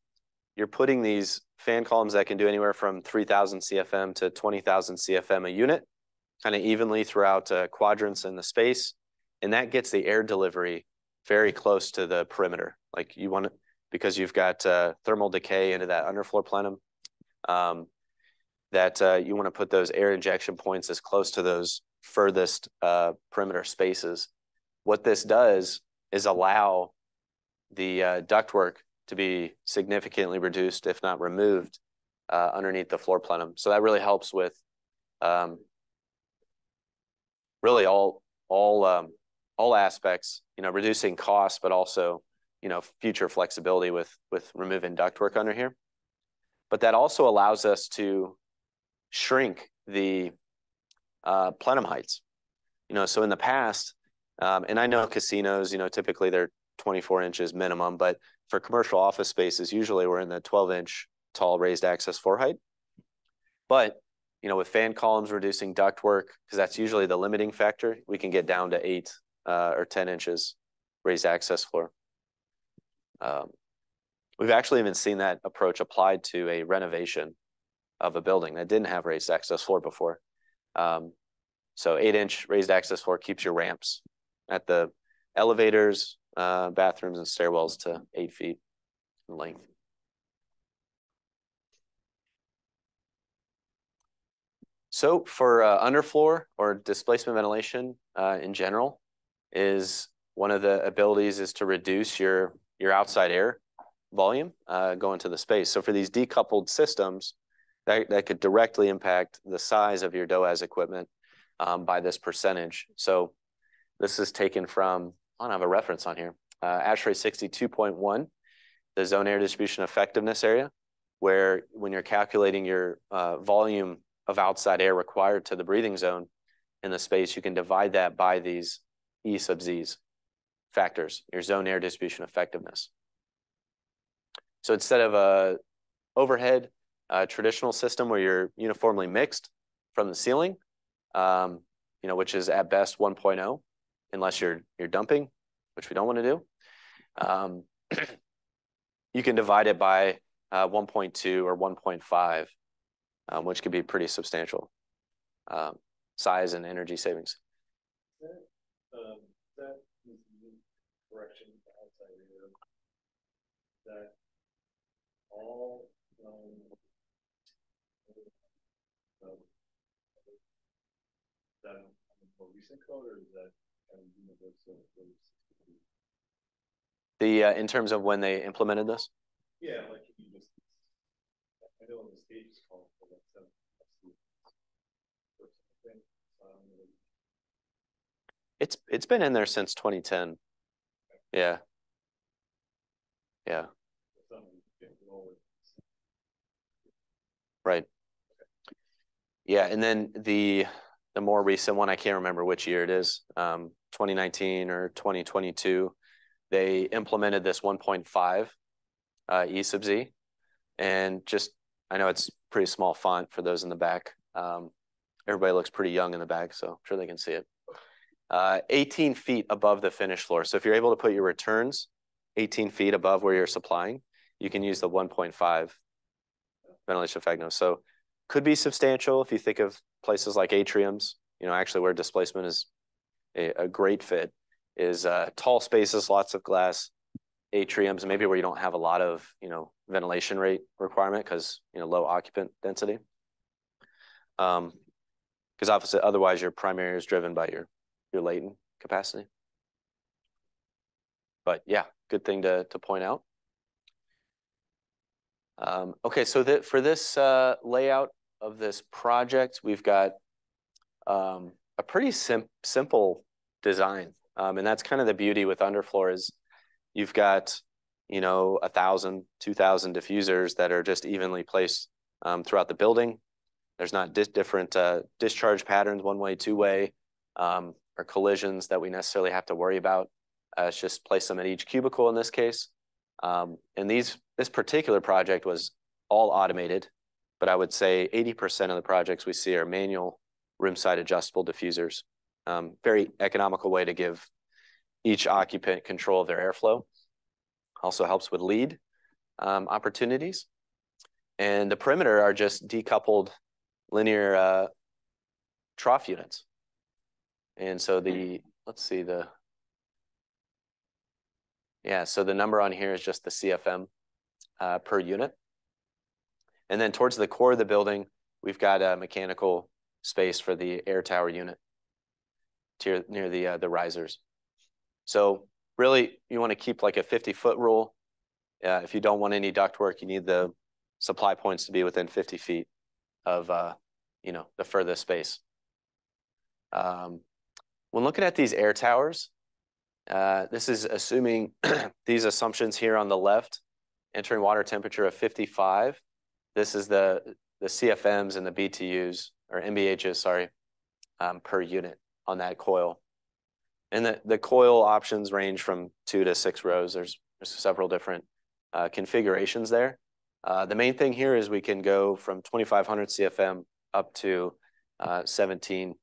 you're putting these fan columns that can do anywhere from three thousand C F M to twenty thousand C F M a unit, kind of evenly throughout uh, quadrants in the space. And that gets the air delivery very close to the perimeter. Like you want to, because you've got uh, thermal decay into that underfloor plenum, um, that uh, you want to put those air injection points as close to those furthest uh, perimeter spaces. What this does is allow the uh, ductwork to be significantly reduced, if not removed, uh, underneath the floor plenum. So that really helps with um, really all all um, all aspects, you know, reducing costs, but also, you know, future flexibility with with removing ductwork under here. But that also allows us to shrink the uh, plenum heights. You know, so in the past, um, and I know casinos, you know, typically they're twenty-four inches minimum, but for commercial office spaces, usually we're in the twelve inch tall raised access floor height. But, you know, with fan columns reducing ductwork, because that's usually the limiting factor, we can get down to eight uh, or ten inches raised access floor. Um, we've actually even seen that approach applied to a renovation of a building that didn't have raised access floor before. Um, so eight inch raised access floor keeps your ramps at the elevators, uh, bathrooms and stairwells to eight feet in length. So for uh, underfloor or displacement ventilation uh, in general, is one of the abilities is to reduce your, your outside air volume uh, going to the space. So for these decoupled systems, that, that could directly impact the size of your DOAS equipment um, by this percentage. So this is taken from, I don't have a reference on here, uh, ASHRAE sixty-two point one, the zone air distribution effectiveness area, where when you're calculating your uh, volume of outside air required to the breathing zone in the space, you can divide that by these E sub Z's factors, your zone air distribution effectiveness. So instead of a overhead uh, traditional system where you're uniformly mixed from the ceiling, um, you know, which is at best one point oh, unless you're you're dumping, which we don't want to do, um, you can divide it by uh, one point two or one point five, um, which could be pretty substantial um, size and energy savings. Um, that correction outside here, that all um, um, that more recent code, or is that kind of universal? The uh, in terms of when they implemented this? Yeah, like you just, I know on the stage it's called for that stuff. It's it's been in there since twenty ten. Yeah. Yeah. Right. Yeah, and then the the more recent one, I can't remember which year it is, um, twenty nineteen or twenty twenty-two, they implemented this one point five uh, E sub Z, and just, I know it's pretty small font for those in the back. Um, everybody looks pretty young in the back, so I'm sure they can see it. Uh, eighteen feet above the finish floor. So if you're able to put your returns eighteen feet above where you're supplying, you can use the one point five ventilation effectiveness. So could be substantial if you think of places like atriums, you know, actually where displacement is a, a great fit is uh, tall spaces, lots of glass, atriums, maybe where you don't have a lot of, you know, ventilation rate requirement because, you know, low occupant density. Um, because obviously otherwise your primary is driven by your your latent capacity. But yeah, good thing to, to point out. Um, okay, so that for this uh, layout of this project, we've got um, a pretty sim simple design. Um, and that's kind of the beauty with underfloor is you've got, you know, one thousand, two thousand diffusers that are just evenly placed um, throughout the building. There's not di different uh, discharge patterns, one way, two way. Um, or collisions that we necessarily have to worry about. Uh, it's just place them at each cubicle in this case. Um, and these, this particular project was all automated, but I would say eighty percent of the projects we see are manual room-side adjustable diffusers. Um, very economical way to give each occupant control of their airflow. Also helps with lead um, opportunities. And the perimeter are just decoupled linear uh, trough units. And so the, let's see the, yeah, so the number on here is just the C F M uh, per unit. And then towards the core of the building, we've got a mechanical space for the air tower unit to, near the, uh, the risers. So really you wanna keep like a fifty foot rule. Uh, if you don't want any ductwork, you need the supply points to be within fifty feet of, uh, you know, the furthest space. Um, When looking at these air towers, uh, this is assuming these assumptions here on the left, entering water temperature of fifty-five. This is the, the C F Ms and the B T Us, or M B Hs, sorry, um, per unit on that coil. And the, the coil options range from two to six rows. There's, there's several different uh, configurations there. Uh, the main thing here is we can go from twenty-five hundred C F M up to uh, seventeen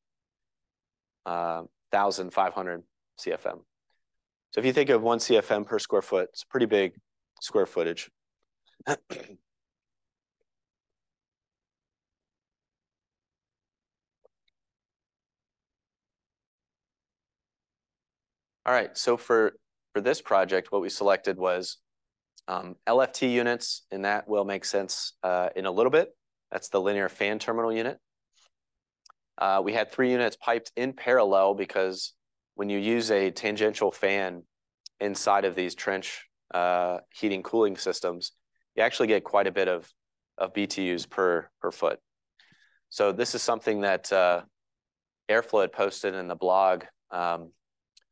thousand five hundred C F M. So if you think of one C F M per square foot, it's pretty big square footage. All right, so for, for this project, what we selected was um, L F T units, and that will make sense uh, in a little bit. That's the linear fan terminal unit. Uh, we had three units piped in parallel because when you use a tangential fan inside of these trench uh, heating cooling systems, you actually get quite a bit of, of B T Us per, per foot. So this is something that uh, Airflow had posted in the blog um,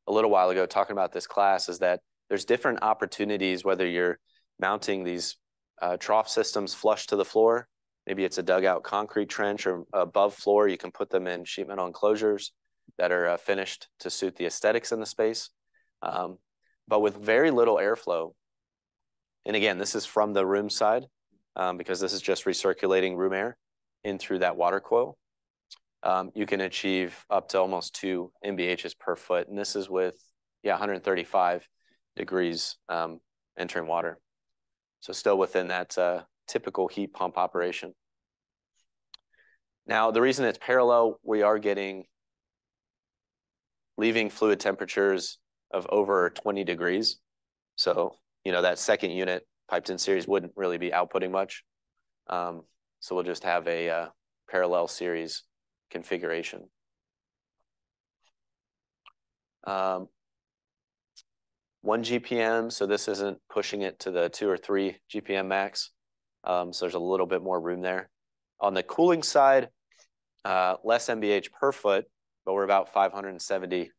a little while ago talking about this class, is that there's different opportunities, whether you're mounting these uh, trough systems flush to the floor. Maybe it's a dugout concrete trench or above floor. You can put them in sheet metal enclosures that are uh, finished to suit the aesthetics in the space. Um, but with very little airflow, and again, this is from the room side um, because this is just recirculating room air in through that water coil, um, you can achieve up to almost two M B Hs per foot. And this is with, yeah, one hundred thirty-five degrees um, entering water. So still within that uh, typical heat pump operation. Now, the reason it's parallel, we are getting, leaving fluid temperatures of over twenty degrees. So, you know, that second unit piped in series wouldn't really be outputting much. Um, so we'll just have a uh, parallel series configuration. Um, one G P M, so this isn't pushing it to the two or three G P M max. Um, so there's a little bit more room there. On the cooling side, uh, less M B H per foot, but we're about five hundred seventy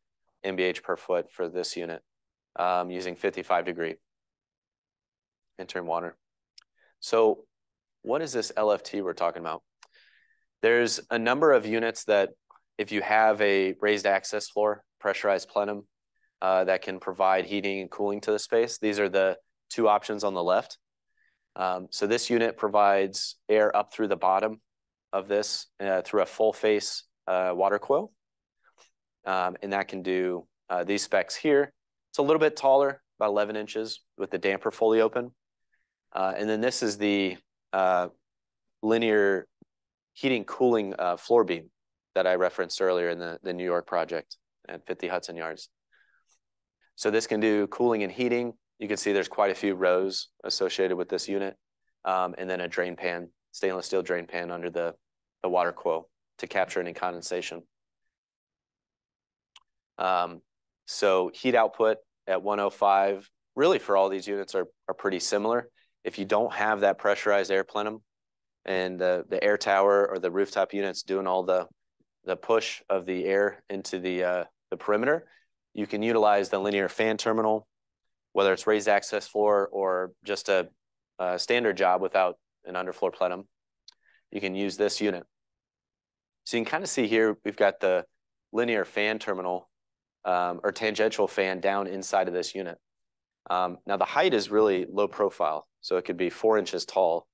M B H per foot for this unit, um, using fifty-five degree entering water. So what is this L F T we're talking about? There's a number of units that if you have a raised access floor, pressurized plenum, uh, that can provide heating and cooling to the space. These are the two options on the left. Um, so this unit provides air up through the bottom of this uh, through a full face uh, water coil. Um, and that can do uh, these specs here. It's a little bit taller, about eleven inches with the damper fully open. Uh, and then this is the uh, linear heating cooling uh, floor beam that I referenced earlier in the, the New York project at fifty Hudson Yards. So this can do cooling and heating. You can see there's quite a few rows associated with this unit, um, and then a drain pan, stainless steel drain pan under the, the water coil to capture any condensation. Um, so heat output at one oh five, really for all these units are, are pretty similar. If you don't have that pressurized air plenum and the, the air tower or the rooftop units doing all the, the push of the air into the, uh, the perimeter, you can utilize the linear fan terminal, whether it's raised access floor or just a, a standard job without an underfloor plenum, you can use this unit. So you can kind of see here, we've got the linear fan terminal um, or tangential fan down inside of this unit. Um, now the height is really low profile. So it could be four inches tall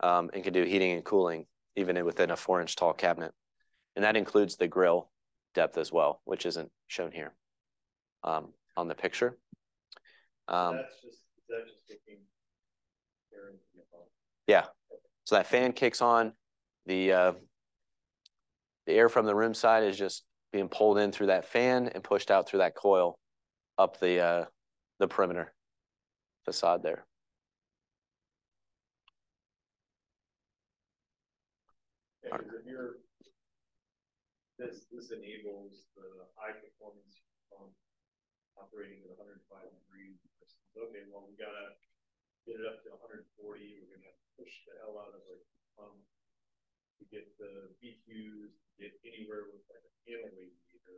um, and can do heating and cooling even within a four inch tall cabinet. And that includes the grill depth as well, which isn't shown here um, on the picture. Um, That's just, that just kicking air into the phone. Yeah, so that fan kicks on, the uh, the air from the room side is just being pulled in through that fan and pushed out through that coil up the uh, the perimeter facade there. Yeah, here, this this enables the high performance um, operating at one hundred five degrees. Okay, well, we gotta get it up to one hundred forty. We're gonna have to push the hell out of it um, to get the B Qs, to get anywhere with like a panel radiator.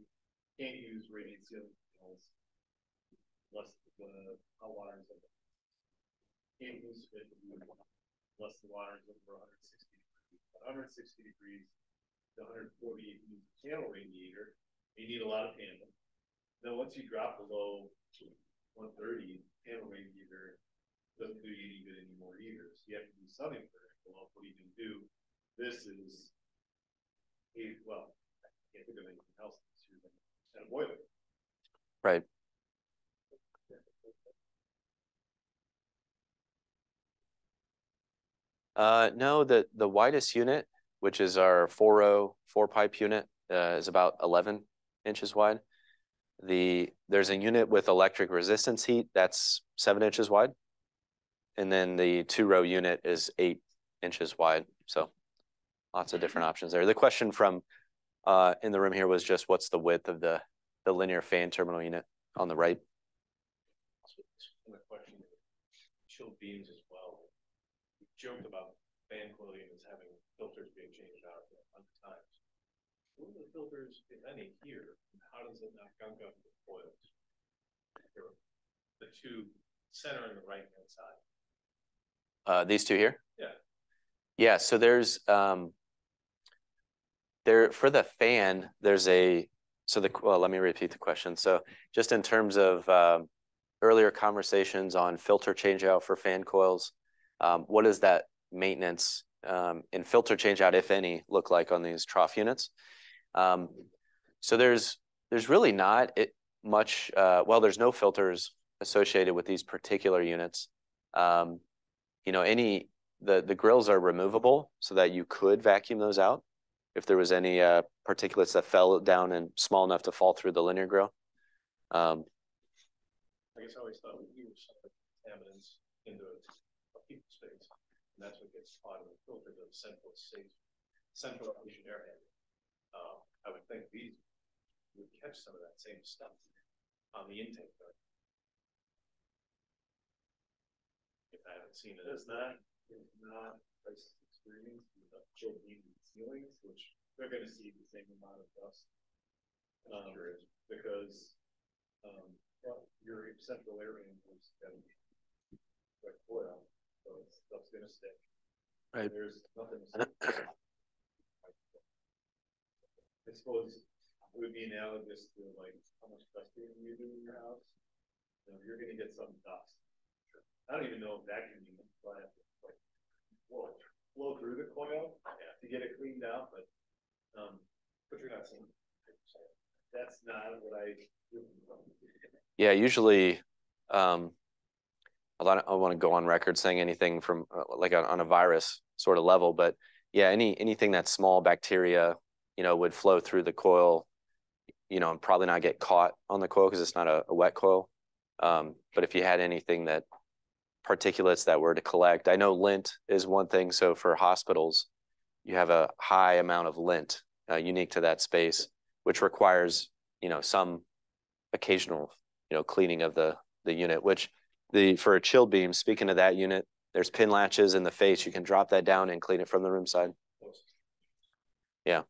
You can't use radiation unless the hot water is over. Can't use it unless the water is over one hundred sixty degrees. one hundred sixty degrees to one hundred forty, if you use a panel radiator, you need a lot of panel. Now, once you drop below one thirty, panel radiator doesn't do you any good anymore either. So you have to do something for it. Well, what do you can do? This is, well, I can't think of anything else that's here than a boiler. Right. Uh, no, the, the widest unit, which is our four row, four pipe unit, uh, is about eleven inches wide. The, there's a unit with electric resistance heat that's seven inches wide. And then the two row unit is eight inches wide. So lots of different options there. The question from uh, in the room here was just what's the width of the, the linear fan terminal unit on the right? Chilled beams as well. We joked about fan clothing as having filters being changed out a hundred times. What are the filters, if any, here? And how does it not gunk up the coils? The two center and the right hand side. Uh, these two here? Yeah. Yeah. So there's um, there for the fan. There's a so the well. Let me repeat the question. So just in terms of um, earlier conversations on filter changeout for fan coils, um, what does that maintenance um, and filter changeout, if any, look like on these trough units? Um, so there's there's really not it much. Uh, well, there's no filters associated with these particular units. Um, you know, any the the grills are removable so that you could vacuum those out if there was any uh, particulates that fell down and small enough to fall through the linear grill. Um, I guess I always thought we were sending contaminants into a people space, and that's what gets caught in the filter, the central safe, central ocean air handling. Uh, I would think these would catch some of that same stuff on the intake part. If I haven't seen it, it is not, it's not Price's experience with the chilled beams and ceilings, which they're going to see the same amount of dust um, because. Um, Well, your central area is going to be like oil, so it's stuff's going to stick. Right. There's nothing to stick. I suppose it would be analogous to like how much dusting you do in your house. You know, you're going to get some dust. Sure. I don't even know if that can be applied to like flow, flow through the coil yeah. to get it cleaned out, but um, but you're not seeing it. That's not what I do. Yeah, usually, um, I don't want to go on record saying anything from uh, like on, on a virus sort of level, but yeah, any anything that's small bacteria, you know, would flow through the coil, you know, and probably not get caught on the coil because it's not a, a wet coil. Um, but if you had anything that particulates that were to collect, I know lint is one thing. So for hospitals, you have a high amount of lint uh, unique to that space, which requires, you know, some occasional, you know, cleaning of the, the unit, which the, for a chill beam, speaking of that unit, there's pin latches in the face. You can drop that down and clean it from the room side. Yeah.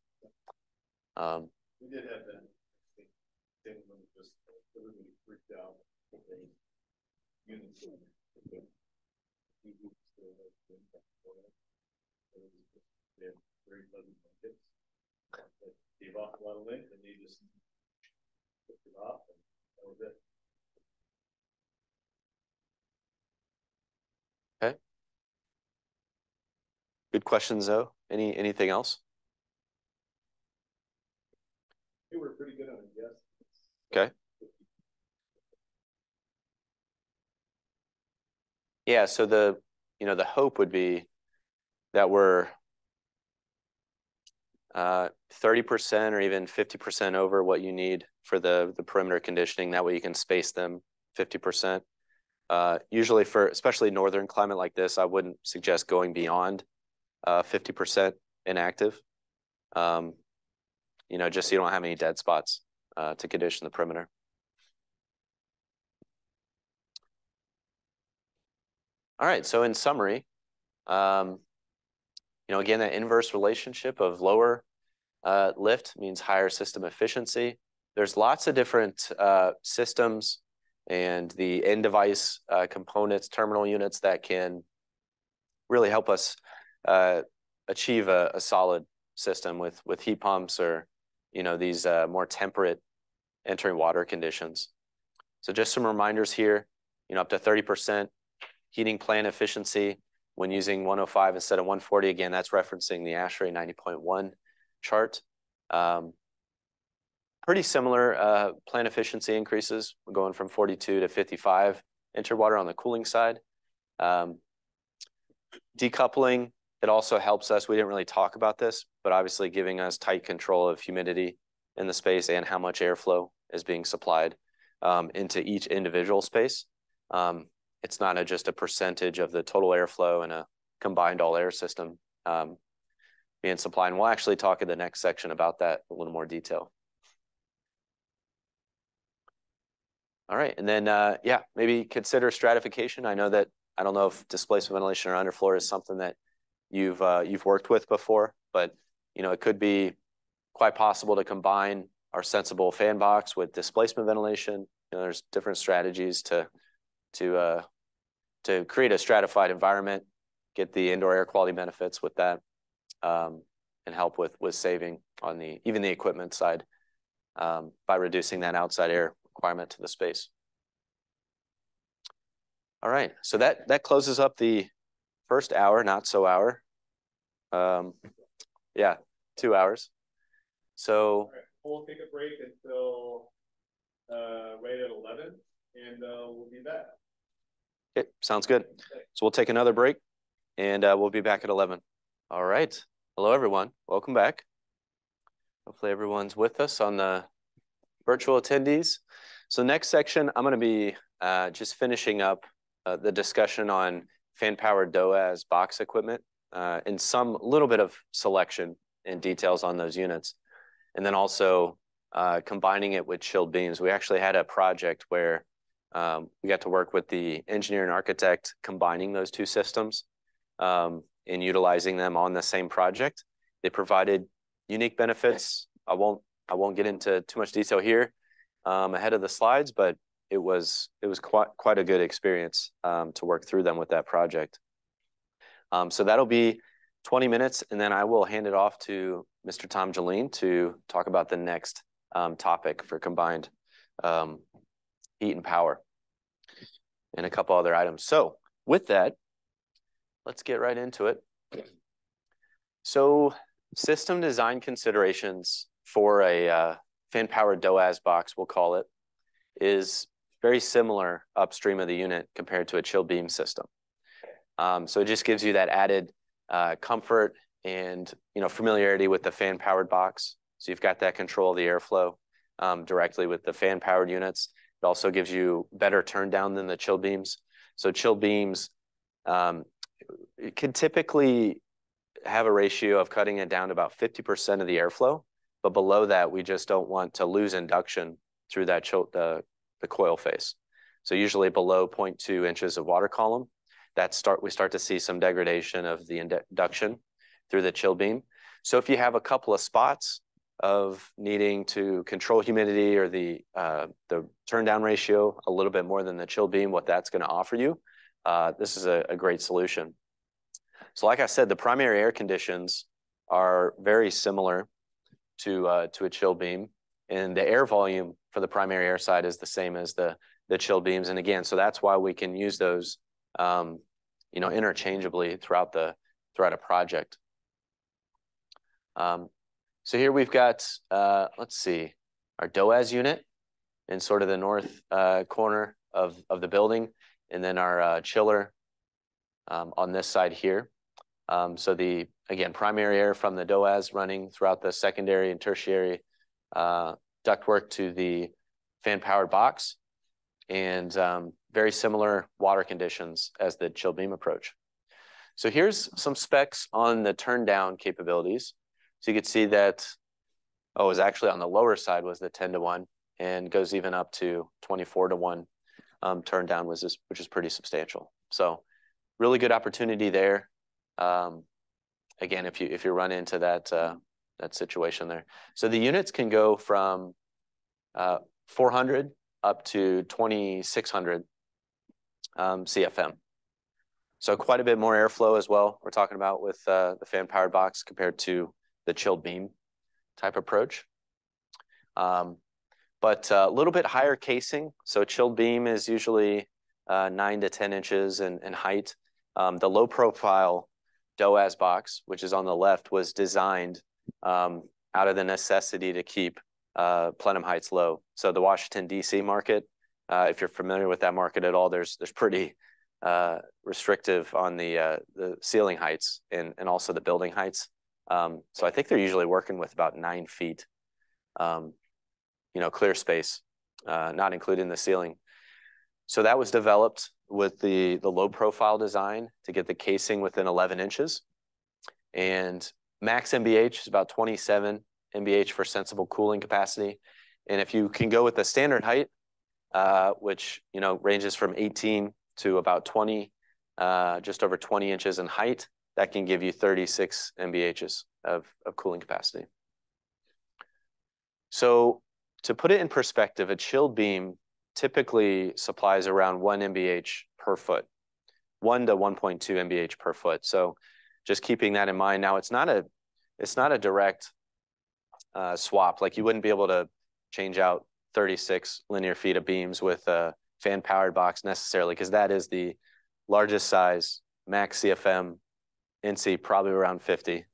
Um, we did have that. Just everybody freaked out. Gave off a lot of lint and they just picked it off. And Okay. Good questions, though. Any anything else? They were pretty good on it, yes. Okay. Yeah. So the you know the hope would be that we're uh thirty percent or even fifty percent over what you need for the the perimeter conditioning. That way you can space them fifty percent. Uh usually for especially northern climate like this, I wouldn't suggest going beyond uh fifty percent inactive. Um you know, just so you don't have any dead spots uh to condition the perimeter. All right, so in summary, um you know, again, that inverse relationship of lower uh, lift means higher system efficiency. There's lots of different uh, systems and the end device uh, components, terminal units that can really help us uh, achieve a, a solid system with, with heat pumps or, you know, these uh, more temperate entering water conditions. So just some reminders here, you know, up to thirty percent heating plan efficiency. When using one oh five instead of one forty, again, that's referencing the ASHRAE ninety point one chart. Um, pretty similar uh, plant efficiency increases. We're going from forty-two to fifty-five interwater on the cooling side. Um, decoupling, it also helps us. We didn't really talk about this, but obviously giving us tight control of humidity in the space and how much airflow is being supplied um, into each individual space. Um, it's not a, just a percentage of the total airflow in a combined all air system um, being supplied. And we'll actually talk in the next section about that in a little more detail. All right, and then, uh, yeah, maybe consider stratification. I know that, I don't know if displacement ventilation or underfloor is something that you've uh, you've worked with before, but you know, it could be quite possible to combine our sensible fan box with displacement ventilation. You know, there's different strategies to to uh, to create a stratified environment, get the indoor air quality benefits with that, um, and help with with saving on the even the equipment side um, by reducing that outside air requirement to the space. All right, so that that closes up the first hour, not so hour. Um, yeah, two hours. So right, we'll take a break until uh, right at eleven, and uh, we'll be back. Okay, sounds good. So we'll take another break, and uh, we'll be back at eleven. All right. Hello, everyone. Welcome back. Hopefully, everyone's with us on the virtual attendees. So next section, I'm going to be uh, just finishing up uh, the discussion on fan-powered D O A S box equipment uh, and some little bit of selection and details on those units. And then also uh, combining it with chilled beams. We actually had a project where um, we got to work with the engineer and architect combining those two systems um, and utilizing them on the same project. They provided unique benefits. I won't, I won't get into too much detail here um, ahead of the slides, but it was it was quite quite a good experience um, to work through them with that project. Um, so that'll be twenty minutes, and then I will hand it off to Mister Tom Jeline to talk about the next um, topic for combined um, heat and power and a couple other items. So with that, let's get right into it. So system design considerations for a uh, fan-powered D O A S box, we'll call it, is very similar upstream of the unit compared to a chilled beam system. Um, so it just gives you that added uh, comfort and you know familiarity with the fan-powered box. So you've got that control of the airflow um, directly with the fan-powered units. It also gives you better turn down than the chilled beams. So chilled beams um, can typically have a ratio of cutting it down to about fifty percent of the airflow, but below that, we just don't want to lose induction through that chill, the, the coil face. So usually below zero point two inches of water column, that start we start to see some degradation of the induction through the chill beam. So if you have a couple of spots of needing to control humidity or the, uh, the turn down ratio a little bit more than the chill beam, what that's gonna offer you, uh, this is a, a great solution. So like I said, the primary air conditions are very similar to, uh, to a chill beam, and the air volume for the primary air side is the same as the, the chilled beams. And again, so that's why we can use those um, you know, interchangeably throughout, the, throughout a project. Um, so here we've got, uh, let's see, our D O A S unit in sort of the north uh, corner of, of the building, and then our uh, chiller um, on this side here. Um, so the, again, primary air from the D O A S running throughout the secondary and tertiary uh, ductwork to the fan-powered box, and um, very similar water conditions as the chill beam approach. So here's some specs on the turn-down capabilities. So you can see that, oh, it was actually on the lower side was the ten to one, and goes even up to twenty-four to one um, turn-down, was this, which is pretty substantial. So really good opportunity there. Um, again, if you if you run into that uh, that situation there. So the units can go from uh, four hundred up to twenty-six hundred um, C F M. So quite a bit more airflow as well. We're talking about with uh, the fan-powered box compared to the chilled beam type approach. Um, but a little bit higher casing. So chilled beam is usually uh, nine to ten inches in, in height. Um, the low profile D O A S box, which is on the left, was designed Um, out of the necessity to keep uh, plenum heights low. So the Washington D C market, uh, if you're familiar with that market at all, there's there's pretty uh, restrictive on the uh, the ceiling heights and and also the building heights. Um, so I think they're usually working with about nine feet um, you know, clear space, uh, not including the ceiling. So that was developed with the, the low profile design to get the casing within eleven inches. And max M B H is about twenty-seven M B H for sensible cooling capacity. And if you can go with the standard height, uh, which, you know, ranges from eighteen to about twenty, uh, just over twenty inches in height, that can give you thirty-six M B Hs of, of cooling capacity. So to put it in perspective, a chilled beam typically supplies around one M B H per foot, one to one point two M B H per foot. So just keeping that in mind. Now, it's not a, it's not a direct uh, swap. Like, you wouldn't be able to change out thirty-six linear feet of beams with a fan-powered box necessarily, because that is the largest size, max C F M, N C, probably around fifty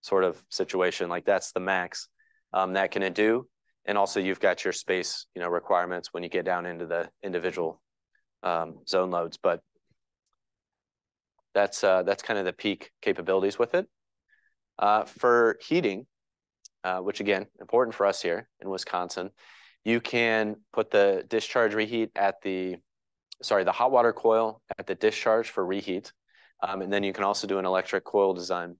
sort of situation. Like, that's the max um, that can do. And also, you've got your space, you know, requirements when you get down into the individual um, zone loads. But that's uh, that's kind of the peak capabilities with it. Uh, for heating, uh, which again, important for us here in Wisconsin, you can put the discharge reheat at the, sorry, the hot water coil at the discharge for reheat. Um, and then you can also do an electric coil design.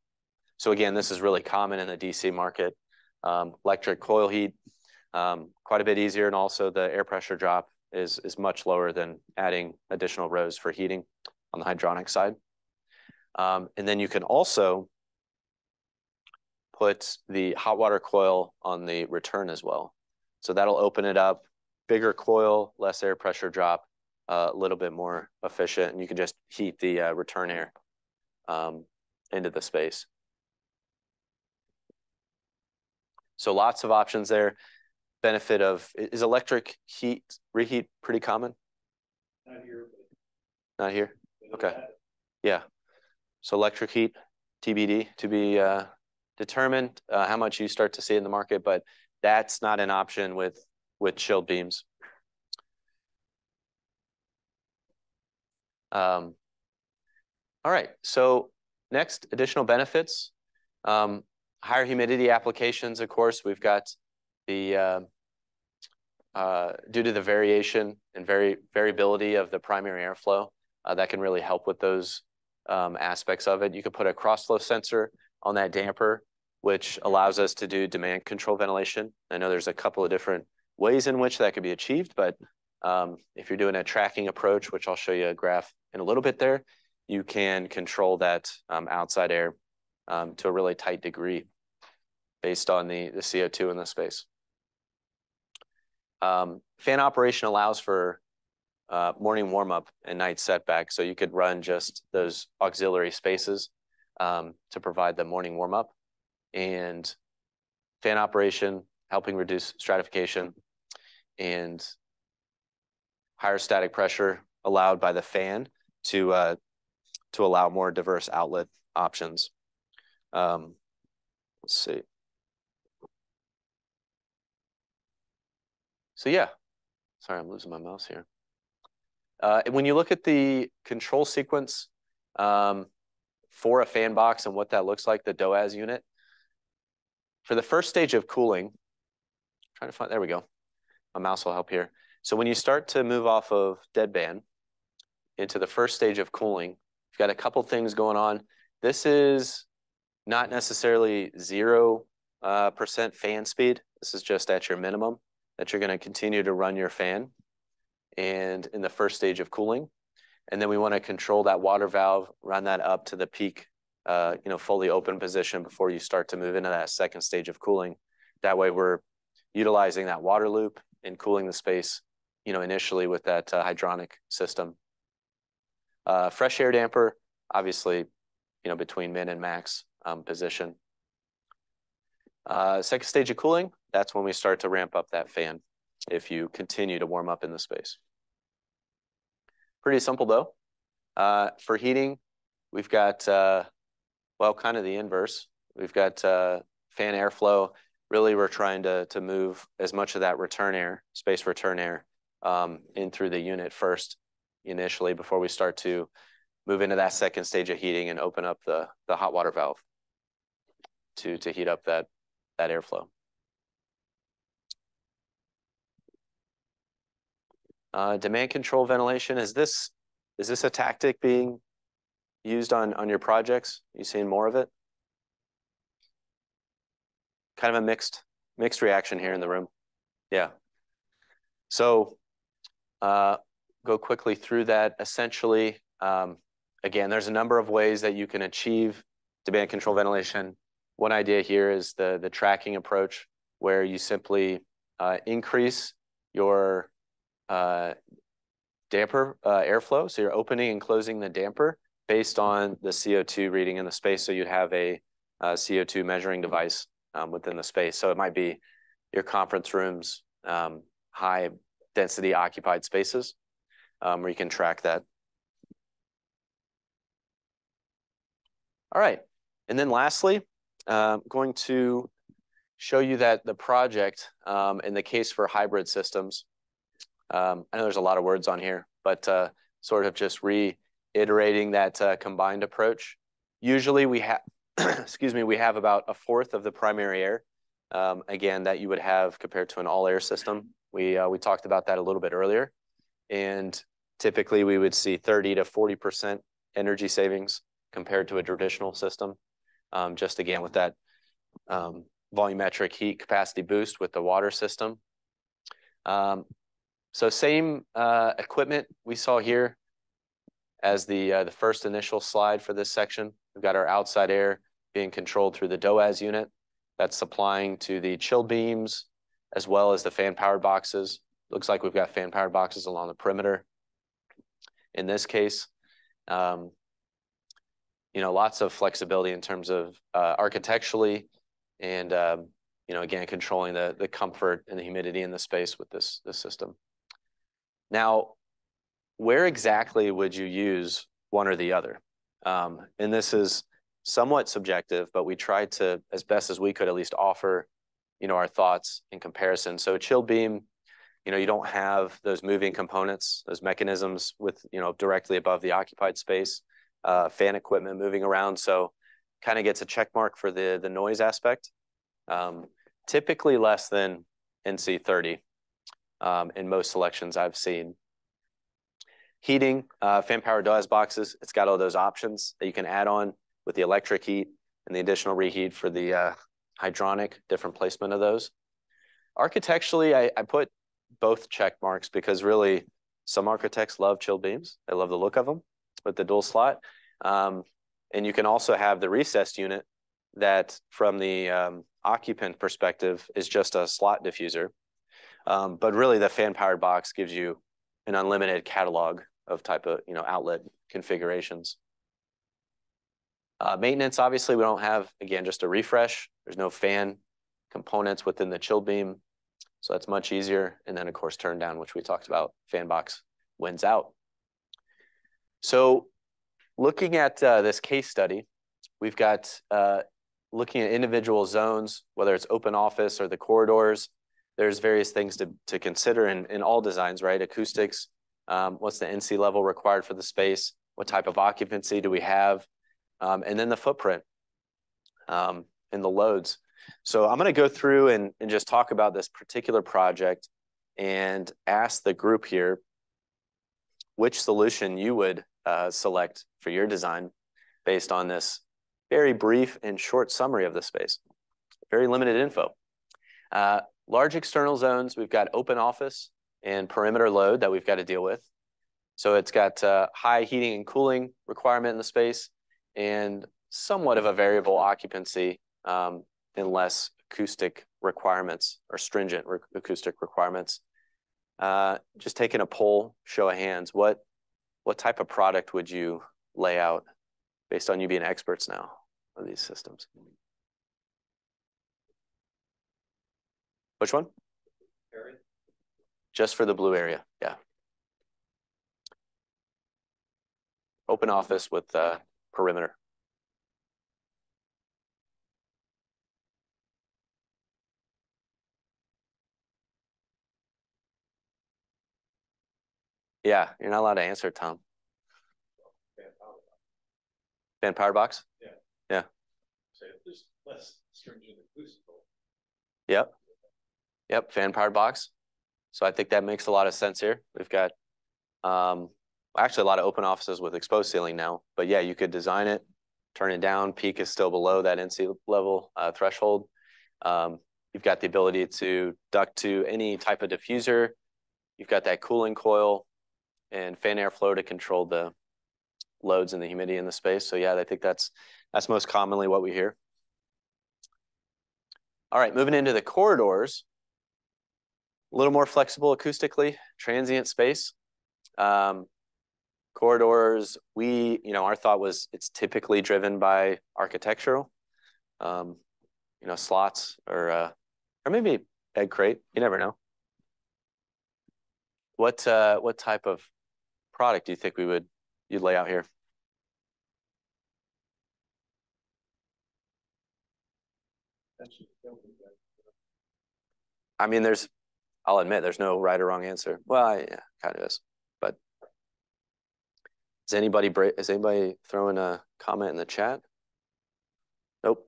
So again, this is really common in the D C market. Um, electric coil heat, um, quite a bit easier. And also the air pressure drop is, is much lower than adding additional rows for heating on the hydronic side. Um, and then you can also put the hot water coil on the return as well. So that'll open it up, bigger coil, less air pressure drop, uh, a little bit more efficient, and you can just heat the uh, return air um, into the space. So lots of options there. Benefit of, is electric heat, reheat pretty common? Not here. Not here? Okay, yeah. So electric heat, T B D, to be uh, determined uh, how much you start to see in the market, but that's not an option with, with chilled beams. Um, all right, so next, additional benefits. Um, higher humidity applications, of course, we've got the, uh, uh, due to the variation and vari variability of the primary airflow, uh, that can really help with those Um, aspects of it. You could put a cross-flow sensor on that damper, which allows us to do demand control ventilation. I know there's a couple of different ways in which that could be achieved, but um, if you're doing a tracking approach, which I'll show you a graph in a little bit there, you can control that um, outside air um, to a really tight degree based on the, the C O two in the space. Um, fan operation allows for Uh, morning warm-up and night setback. So you could run just those auxiliary spaces um, to provide the morning warm-up, and fan operation helping reduce stratification, and higher static pressure allowed by the fan to, uh, to allow more diverse outlet options. Um, let's see. So yeah, sorry, I'm losing my mouse here. Uh, when you look at the control sequence um, for a fan box and what that looks like, the DOAS unit, for the first stage of cooling, trying to find, there we go. My mouse will help here. So when you start to move off of deadband into the first stage of cooling, you've got a couple things going on. This is not necessarily zero uh, percent fan speed. This is just at your minimum that you're going to continue to run your fan and in the first stage of cooling. And then we want to control that water valve, run that up to the peak, uh, you know, fully open position before you start to move into that second stage of cooling. That way we're utilizing that water loop and cooling the space, you know, initially with that uh, hydronic system. Uh, fresh air damper, obviously, you know, between min and max um, position. Uh, second stage of cooling, that's when we start to ramp up that fan if you continue to warm up in the space. Pretty simple though. Uh, for heating, we've got, uh, well, kind of the inverse. We've got uh, fan airflow. Really, we're trying to, to move as much of that return air, space return air, um, in through the unit first initially before we start to move into that second stage of heating and open up the, the hot water valve to, to heat up that, that airflow. Uh, demand control ventilation, is this is this a tactic being used on, on your projects? Are you seeing more of it? Kind of a mixed mixed reaction here in the room. Yeah. So uh, go quickly through that. Essentially, um, again, there's a number of ways that you can achieve demand control ventilation. One idea here is the, the tracking approach, where you simply uh, increase your uh, damper uh, airflow. So you're opening and closing the damper based on the C O two reading in the space. So you'd have a, a C O two measuring device um, within the space. So it might be your conference rooms, um, high density occupied spaces, um, where you can track that. All right, and then lastly, uh, I'm going to show you that the project um, in the case for hybrid systems. Um, I know there's a lot of words on here, but uh, sort of just reiterating that uh, combined approach. Usually we have, excuse me, we have about a fourth of the primary air, um, again, that you would have compared to an all air system. We, uh, we talked about that a little bit earlier. And typically we would see thirty to forty percent energy savings compared to a traditional system, um, just again with that um, volumetric heat capacity boost with the water system. Um, so same uh, equipment we saw here as the, uh, the first initial slide for this section. We've got our outside air being controlled through the DOAS unit that's supplying to the chill beams as well as the fan powered boxes. Looks like we've got fan powered boxes along the perimeter in this case. Um, you know, lots of flexibility in terms of uh, architecturally and, um, you know, again, controlling the, the comfort and the humidity in the space with this, this system. Now, where exactly would you use one or the other? Um, and this is somewhat subjective, but we tried to, as best as we could, at least offer, you know, our thoughts in comparison. So a chill beam, you know, you don't have those moving components, those mechanisms with, you know, directly above the occupied space. Uh, fan equipment moving around, so kind of gets a check mark for the, the noise aspect. Um, typically less than N C thirty um, in most selections I've seen. Heating, uh, fan power DOAS boxes, it's got all those options that you can add on with the electric heat and the additional reheat for the uh, hydronic, different placement of those. Architecturally, I, I put both check marks because really some architects love chilled beams. They love the look of them with the dual slot. Um, and you can also have the recessed unit that from the um, occupant perspective is just a slot diffuser. Um, but really the fan powered box gives you an unlimited catalog of type of, you know, outlet configurations. Uh, maintenance, obviously we don't have, again, just a refresh. There's no fan components within the chill beam. So that's much easier. And then of course, turn down, which we talked about, fan box wins out. So looking at uh, this case study, we've got uh, looking at individual zones, whether it's open office or the corridors, there's various things to, to consider in, in all designs, right? Acoustics, um, what's the N C level required for the space? What type of occupancy do we have? Um, and then the footprint um, and the loads. So I'm gonna go through and, and just talk about this particular project and ask the group here which solution you would Uh, select for your design based on this very brief and short summary of the space. Very limited info. Uh, large external zones, we've got open office and perimeter load that we've got to deal with. So it's got uh, high heating and cooling requirement in the space and somewhat of a variable occupancy um, unless acoustic requirements or stringent re acoustic requirements. Uh, just taking a poll, show of hands, what What type of product would you lay out based on you being experts now of these systems? Which one? Area. Just for the blue area, yeah. Open office with uh, perimeter. Yeah, you're not allowed to answer, Tom. Fan power box. Fan power box? Yeah. Yeah. So if there's less stringent acoustic. Yep. Yep, fan powered box. So I think that makes a lot of sense here. We've got um, actually a lot of open offices with exposed ceiling now, but yeah, you could design it, turn it down. Peak is still below that N C level uh, threshold. Um, you've got the ability to duct to any type of diffuser. You've got that cooling coil and fan airflow to control the loads and the humidity in the space. So yeah, I think that's that's most commonly what we hear. All right, moving into the corridors, a little more flexible acoustically, transient space. Um, corridors, we, you know, our thought was it's typically driven by architectural, um, you know, slots or uh, or maybe egg crate. You never know. What uh, what type of product do you think we would you'd lay out here? I mean, there's, I'll admit, there's no right or wrong answer. Well, yeah, kind of is. But is anybody is anybody throwing a comment in the chat? Nope.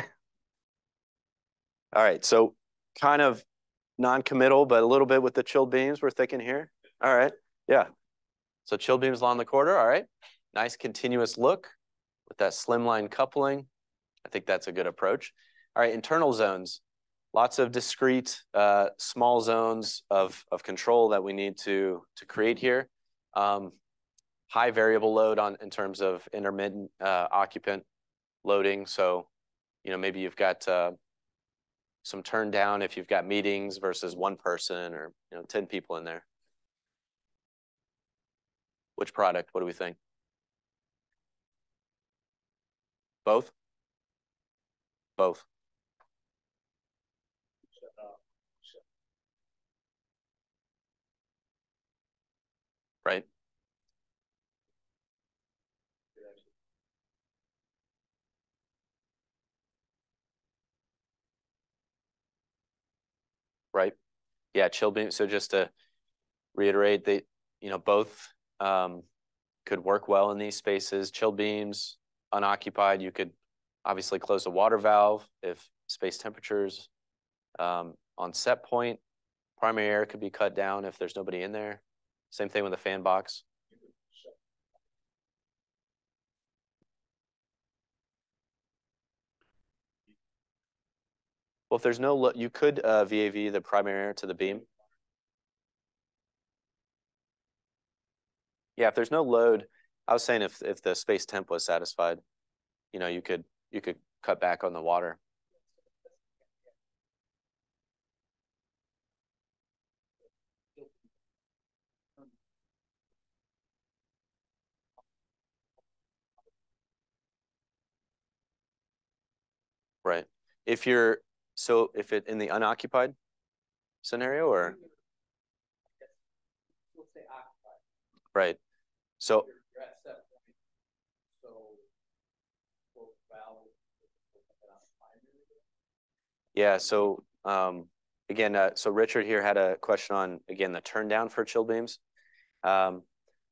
All right, so kind of non-committal, but a little bit with the chilled beams we're thinking here. All right, yeah. So chilled beams along the corridor, all right. Nice continuous look with that slimline coupling. I think that's a good approach. All right, internal zones. Lots of discrete uh, small zones of, of control that we need to, to create here. Um, high variable load on in terms of intermittent uh, occupant loading. So, you know, maybe you've got uh, some turn down if you've got meetings versus one person or, you know, ten people in there. Which product? What do we think? Both? Both. Right. Right. Yeah, chill beam. So just to reiterate, they, you know, both um, could work well in these spaces. Chill beams, unoccupied. You could obviously close the water valve if space temperatures um, on set point. Primary air could be cut down if there's nobody in there. Same thing with the fan box. Well, if there's no, you could uh, V A V the primary air to the beam. Yeah, if there's no load, I was saying if if the space temp was satisfied, you know, you could you could cut back on the water. Right. If you're So if it in the unoccupied scenario or? We'll say occupied. Right. So. You're at set point, so we'll valve, yeah. So um, again, uh, so Richard here had a question on, again, the turn down for chill beams. Um,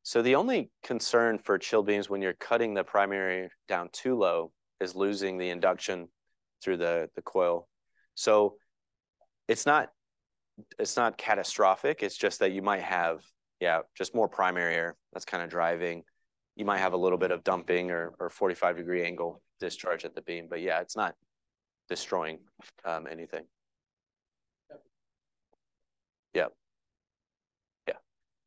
so the only concern for chill beams when you're cutting the primary down too low is losing the induction through the, the coil. So it's not it's not catastrophic. It's just that you might have, yeah, just more primary air that's kind of driving. You might have a little bit of dumping or, or forty-five degree angle discharge at the beam. But yeah, it's not destroying um, anything. Yeah. Yeah.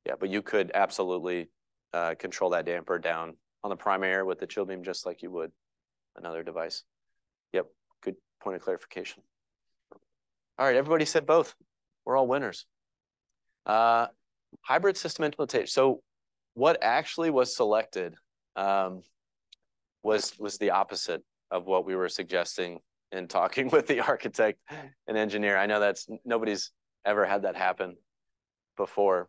Yeah, but you could absolutely uh, control that damper down on the primary air with the chill beam just like you would another device. Yep, good point of clarification. All right, everybody said both. We're all winners. Uh, hybrid system implementation. So what actually was selected um, was, was the opposite of what we were suggesting in talking with the architect and engineer. I know that's nobody's ever had that happen before.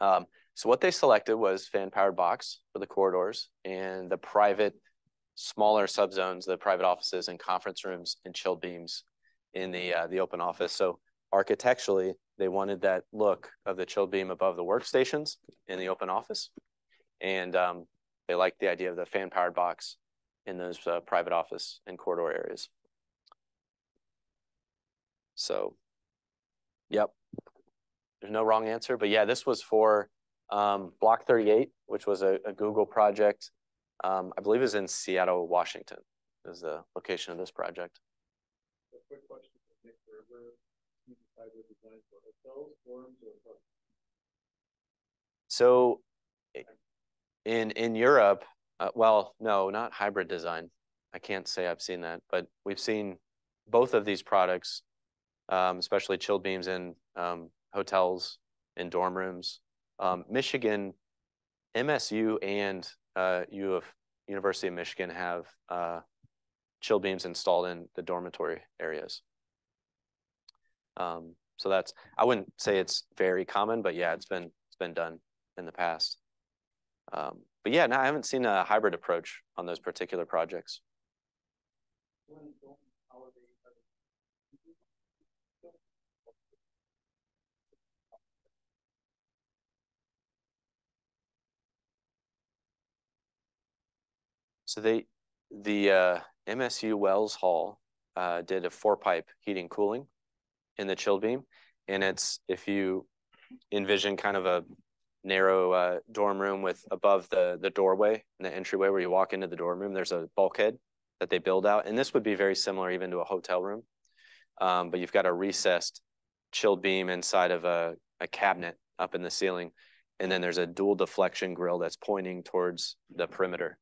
Um, so what they selected was fan-powered box for the corridors and the private, smaller subzones, the private offices and conference rooms and chilled beams in the uh, the open office. So architecturally, they wanted that look of the chilled beam above the workstations in the open office. And um, they liked the idea of the fan-powered box in those uh, private office and corridor areas. So, yep, there's no wrong answer, but yeah, this was for um, Block thirty-eight, which was a, a Google project. Um, I believe is in Seattle, Washington, is the location of this project. A quick question for Nick Berger. Can you decide what design for hotels, forums, or hotels? So, in in Europe, uh, well, no, not hybrid design. I can't say I've seen that, but we've seen both of these products, um, especially chilled beams in um, hotels, in dorm rooms. Um, Michigan, M S U, and Uh, U of University of Michigan have uh, chill beams installed in the dormitory areas. Um, so that's, I wouldn't say it's very common, but yeah, it's been it's been done in the past. Um, but yeah, no, I haven't seen a hybrid approach on those particular projects. So they, the uh, M S U Wells Hall uh, did a four-pipe heating cooling in the chilled beam, and it's, if you envision kind of a narrow uh, dorm room with above the, the doorway and the entryway where you walk into the dorm room, there's a bulkhead that they build out, and this would be very similar even to a hotel room, um, but you've got a recessed chilled beam inside of a, a cabinet up in the ceiling, and then there's a dual deflection grill that's pointing towards the perimeter.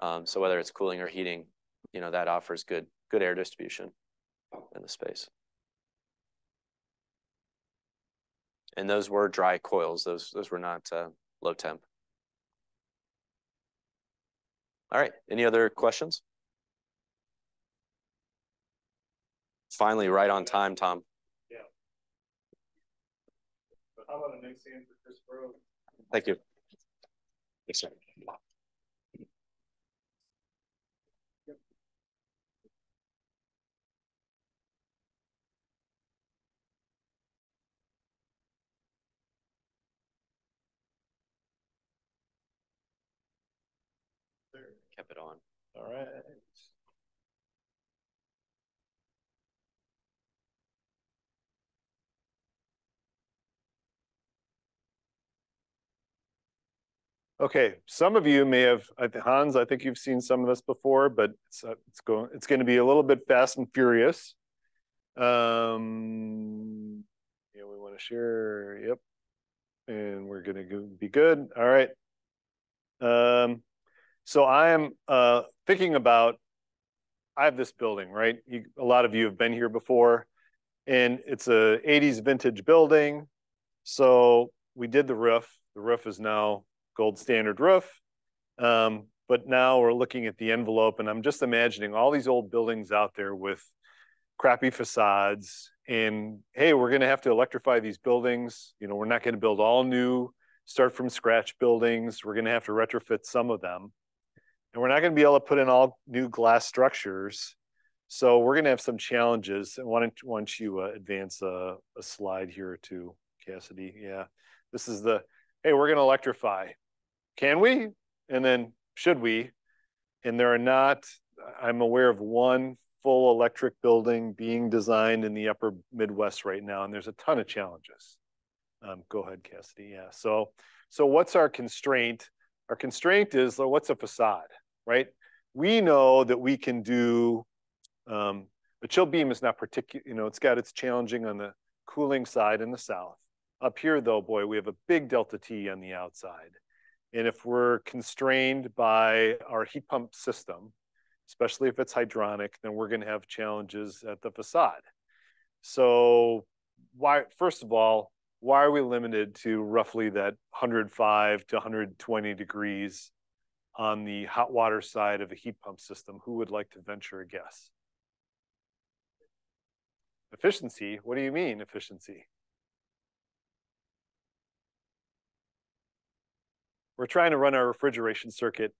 Um, so whether it's cooling or heating, you know, that offers good good air distribution in the space. And those were dry coils. Those those were not uh, low temp. All right. Any other questions? Finally, right on time, Tom. Yeah. So how about the next hand for Chris Burroughs? Thank you. Yes, sir. Kept it on. All right. Okay, some of you may have, Hans, I think you've seen some of this before, but it's uh, it's going it's going to be a little bit fast and furious. Um, yeah, we want to share. Yep, and we're going to be good. All right. Um. So I am uh, thinking about, I have this building, right? You, a lot of you have been here before, and it's a eighties vintage building. So we did the roof. The roof is now gold standard roof. Um, but now we're looking at the envelope, and I'm just imagining all these old buildings out there with crappy facades. And hey, we're gonna have to electrify these buildings. You know, we're not gonna build all new, start from scratch buildings. We're gonna have to retrofit some of them. And we're not going to be able to put in all new glass structures. So we're going to have some challenges. And why don't, why don't you uh, advance a, a slide here to Cassidy? Yeah, this is the, hey, we're going to electrify. Can we? And then should we? And there are not, I'm aware of one full electric building being designed in the upper Midwest right now. And there's a ton of challenges. Um, go ahead, Cassidy. Yeah, so, so what's our constraint? Our constraint is, well, what's a facade, right? We know that we can do, um, the chill beam is not particular, you know, it's got its challenging on the cooling side in the south. Up here though, boy, we have a big delta T on the outside. And if we're constrained by our heat pump system, especially if it's hydronic, then we're gonna have challenges at the facade. So why, first of all, why are we limited to roughly that one hundred five to one hundred twenty degrees on the hot water side of a heat pump system? Who would like to venture a guess? Efficiency? What do you mean, efficiency? We're trying to run our refrigeration circuit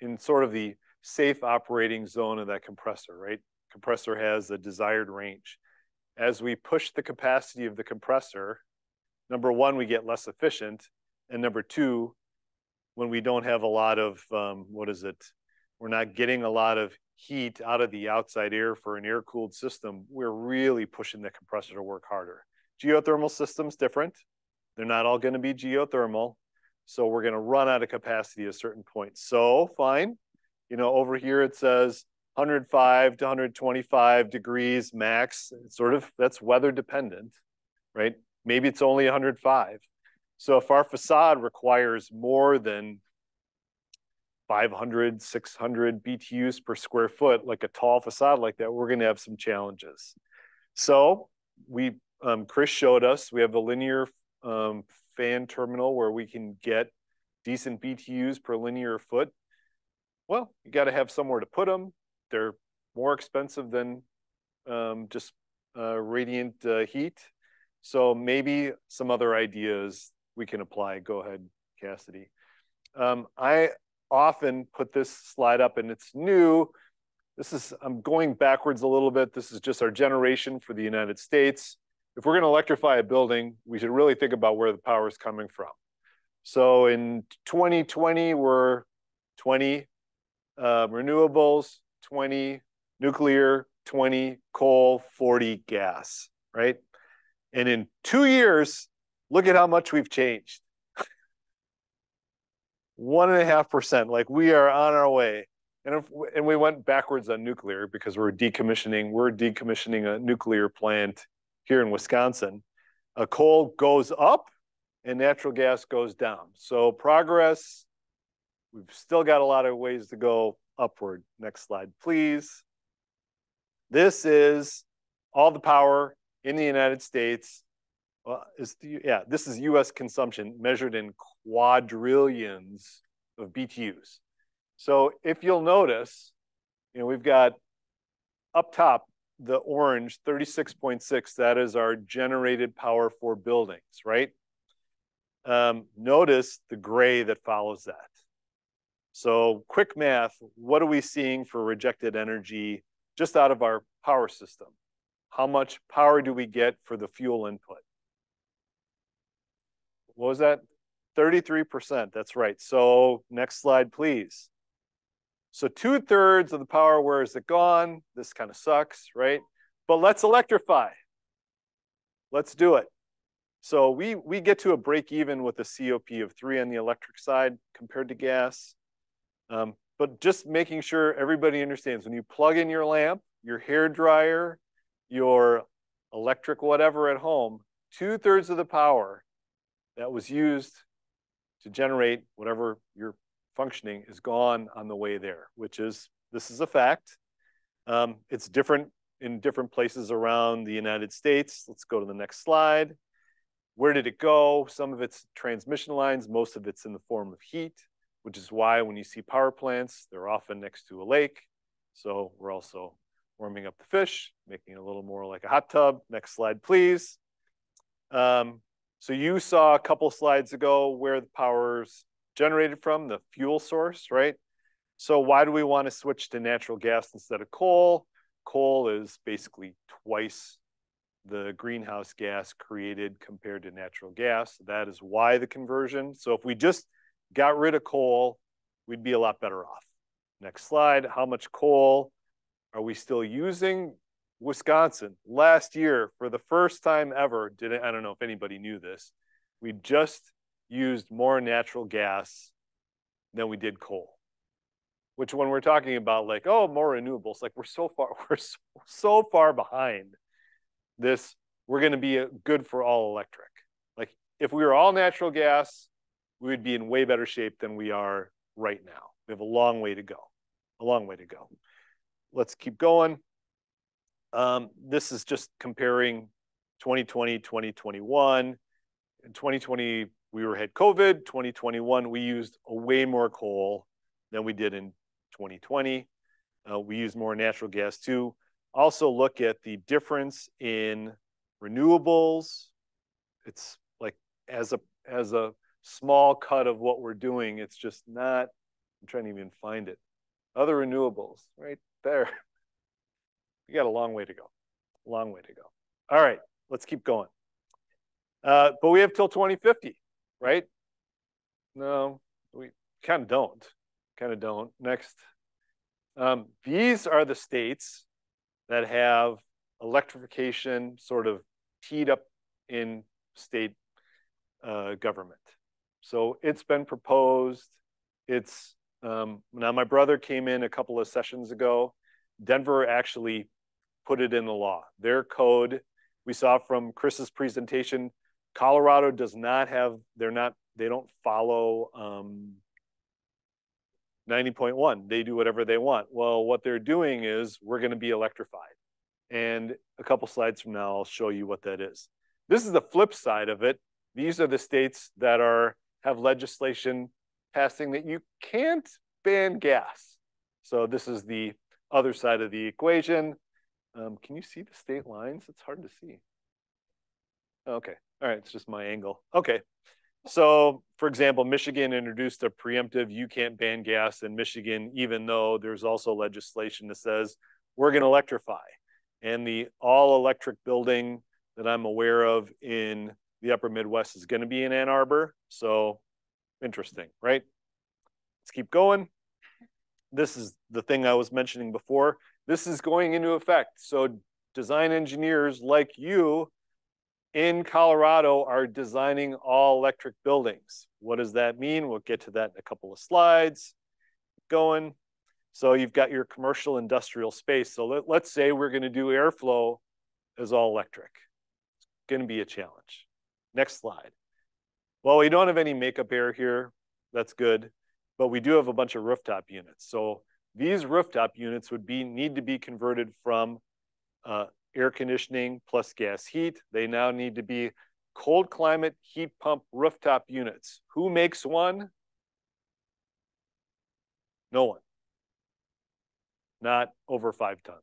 in sort of the safe operating zone of that compressor, right? Compressor has a desired range. As we push the capacity of the compressor, number one, we get less efficient. And number two, when we don't have a lot of, um, what is it, we're not getting a lot of heat out of the outside air for an air-cooled system, we're really pushing the compressor to work harder. Geothermal systems different. They're not all going to be geothermal. So we're going to run out of capacity at a certain point. So fine, you know, over here it says one hundred five to one hundred twenty-five degrees max. It's sort of, that's weather dependent, right? Maybe it's only one hundred five. So if our facade requires more than five hundred, six hundred B T Us per square foot, like a tall facade like that, we're going to have some challenges. So we, um, Chris showed us, we have a linear um, fan terminal where we can get decent B T Us per linear foot. Well, you got to have somewhere to put them. They're more expensive than um, just uh, radiant uh, heat. So maybe some other ideas we can apply. Go ahead, Cassidy. Um, I often put this slide up, and it's new. This is, I'm going backwards a little bit. This is just our generation for the United States. If we're going to electrify a building, we should really think about where the power is coming from. So in twenty twenty, we're twenty uh, renewables, twenty nuclear, twenty coal, forty gas, right? And in two years, look at how much we've changed. One and a half percent, like we are on our way. And, if, and we went backwards on nuclear because we're decommissioning, we're decommissioning a nuclear plant here in Wisconsin. Uh, coal goes up and natural gas goes down. So progress, we've still got a lot of ways to go upward. Next slide, please. This is all the power in the United States. Well, is the, yeah, this is U S consumption measured in quadrillions of B T Us. So if you'll notice, you know, we've got up top, the orange, thirty-six point six, that is our generated power for buildings, right? Um, notice the gray that follows that. So quick math, what are we seeing for rejected energy just out of our power system? How much power do we get for the fuel input? What was that? thirty-three percent, that's right. So next slide, please. So two thirds of the power, where is it gone? This kind of sucks, right? But let's electrify. Let's do it. So we, we get to a break even with a C O P of three on the electric side compared to gas. Um, but just making sure everybody understands, when you plug in your lamp, your hair dryer, your electric whatever at home, two thirds of the power that was used to generate whatever your functioning is gone on the way there, which is, this is a fact. Um, it's different in different places around the United States. Let's go to the next slide. Where did it go? Some of it's transmission lines, most of it's in the form of heat, which is why when you see power plants, they're often next to a lake. So we're also warming up the fish, making it a little more like a hot tub. Next slide, please. Um, so you saw a couple slides ago where the power's generated from, the fuel source, right? So why do we want to switch to natural gas instead of coal? Coal is basically twice the greenhouse gas created compared to natural gas. That is why the conversion. So if we just got rid of coal, we'd be a lot better off. Next slide, how much coal are we still using? Wisconsin, last year, for the first time ever, did it, I don't know if anybody knew this, we just used more natural gas than we did coal, which when we're talking about like, oh, more renewables, like we're so far, we're so, so far behind this, we're going to be good for all electric. Like if we were all natural gas, we would be in way better shape than we are right now. We have a long way to go, a long way to go. Let's keep going. Um, this is just comparing twenty twenty, twenty twenty-one, and twenty twenty, we were had COVID. twenty twenty-one, we used way more coal than we did in twenty twenty. Uh, we used more natural gas too. Also look at the difference in renewables. It's like as a, as a small cut of what we're doing, it's just not, I'm trying to even find it. Other renewables right there. We got a long way to go, a long way to go. All right, let's keep going. Uh, but we have till twenty fifty. Right? No, we kind of don't, kind of don't. Next. Um, these are the states that have electrification sort of teed up in state uh, government. So it's been proposed. It's um, now my brother came in a couple of sessions ago. Denver actually put it in the law. Their code, we saw from Chris's presentation, Colorado does not have, they're not, they don't follow um, ninety point one. They do whatever they want. Well, what they're doing is we're going to be electrified. And a couple slides from now, I'll show you what that is. This is the flip side of it. These are the states that are have legislation passing that you can't ban gas. So this is the other side of the equation. Um, can you see the state lines? It's hard to see. Okay, all right, it's just my angle. Okay, so for example, Michigan introduced a preemptive, you can't ban gas in Michigan, even though there's also legislation that says, we're gonna electrify. And the all electric building that I'm aware of in the upper Midwest is gonna be in Ann Arbor. So interesting, right? Let's keep going. This is the thing I was mentioning before. This is going into effect. So design engineers like you in Colorado are designing all electric buildings. What does that mean? We'll get to that in a couple of slides. Keep going. So you've got your commercial industrial space. So let, let's say we're gonna do Airflow as all electric. It's gonna be a challenge. Next slide. Well, we don't have any makeup air here. That's good. But we do have a bunch of rooftop units. So these rooftop units would be need to be converted from uh, air conditioning plus gas heat. They now need to be cold climate heat pump rooftop units. Who makes one? No one. Not over five tons.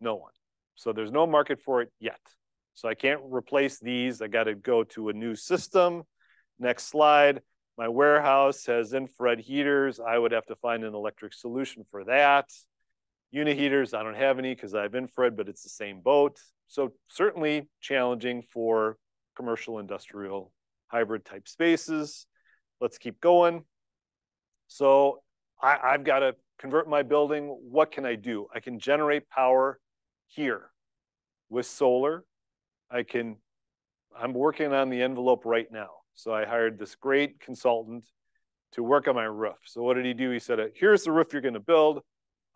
No one. So there's no market for it yet. So I can't replace these. I got to go to a new system. Next slide. My warehouse has infrared heaters. I would have to find an electric solution for that. Unit heaters, I don't have any because I have infrared, but it's the same boat. So certainly challenging for commercial, industrial, hybrid type spaces. Let's keep going. So I, I've got to convert my building. What can I do? I can generate power here with solar. I can, I'm working on the envelope right now. So I hired this great consultant to work on my roof. So what did he do? He said, here's the roof you're gonna build.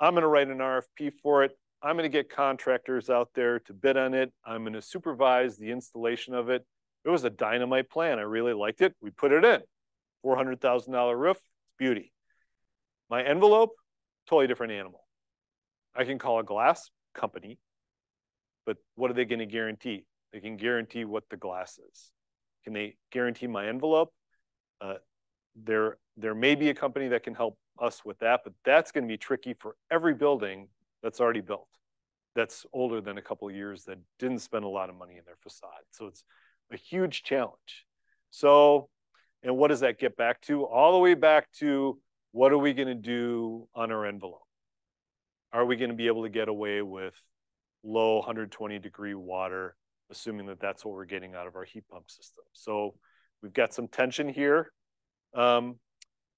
I'm gonna write an R F P for it. I'm gonna get contractors out there to bid on it. I'm gonna supervise the installation of it. It was a dynamite plan. I really liked it. We put it in. four hundred thousand dollar roof, beauty. My envelope, totally different animal. I can call a glass company, but what are they gonna guarantee? They can guarantee what the glass is. Can they guarantee my envelope? Uh, there, there may be a company that can help us with that, but that's going to be tricky for every building that's already built, that's older than a couple of years, that didn't spend a lot of money in their facade. So it's a huge challenge. So, and what does that get back to? All the way back to what are we going to do on our envelope? Are we going to be able to get away with low one hundred twenty degree water, assuming that that's what we're getting out of our heat pump system? So we've got some tension here. Um,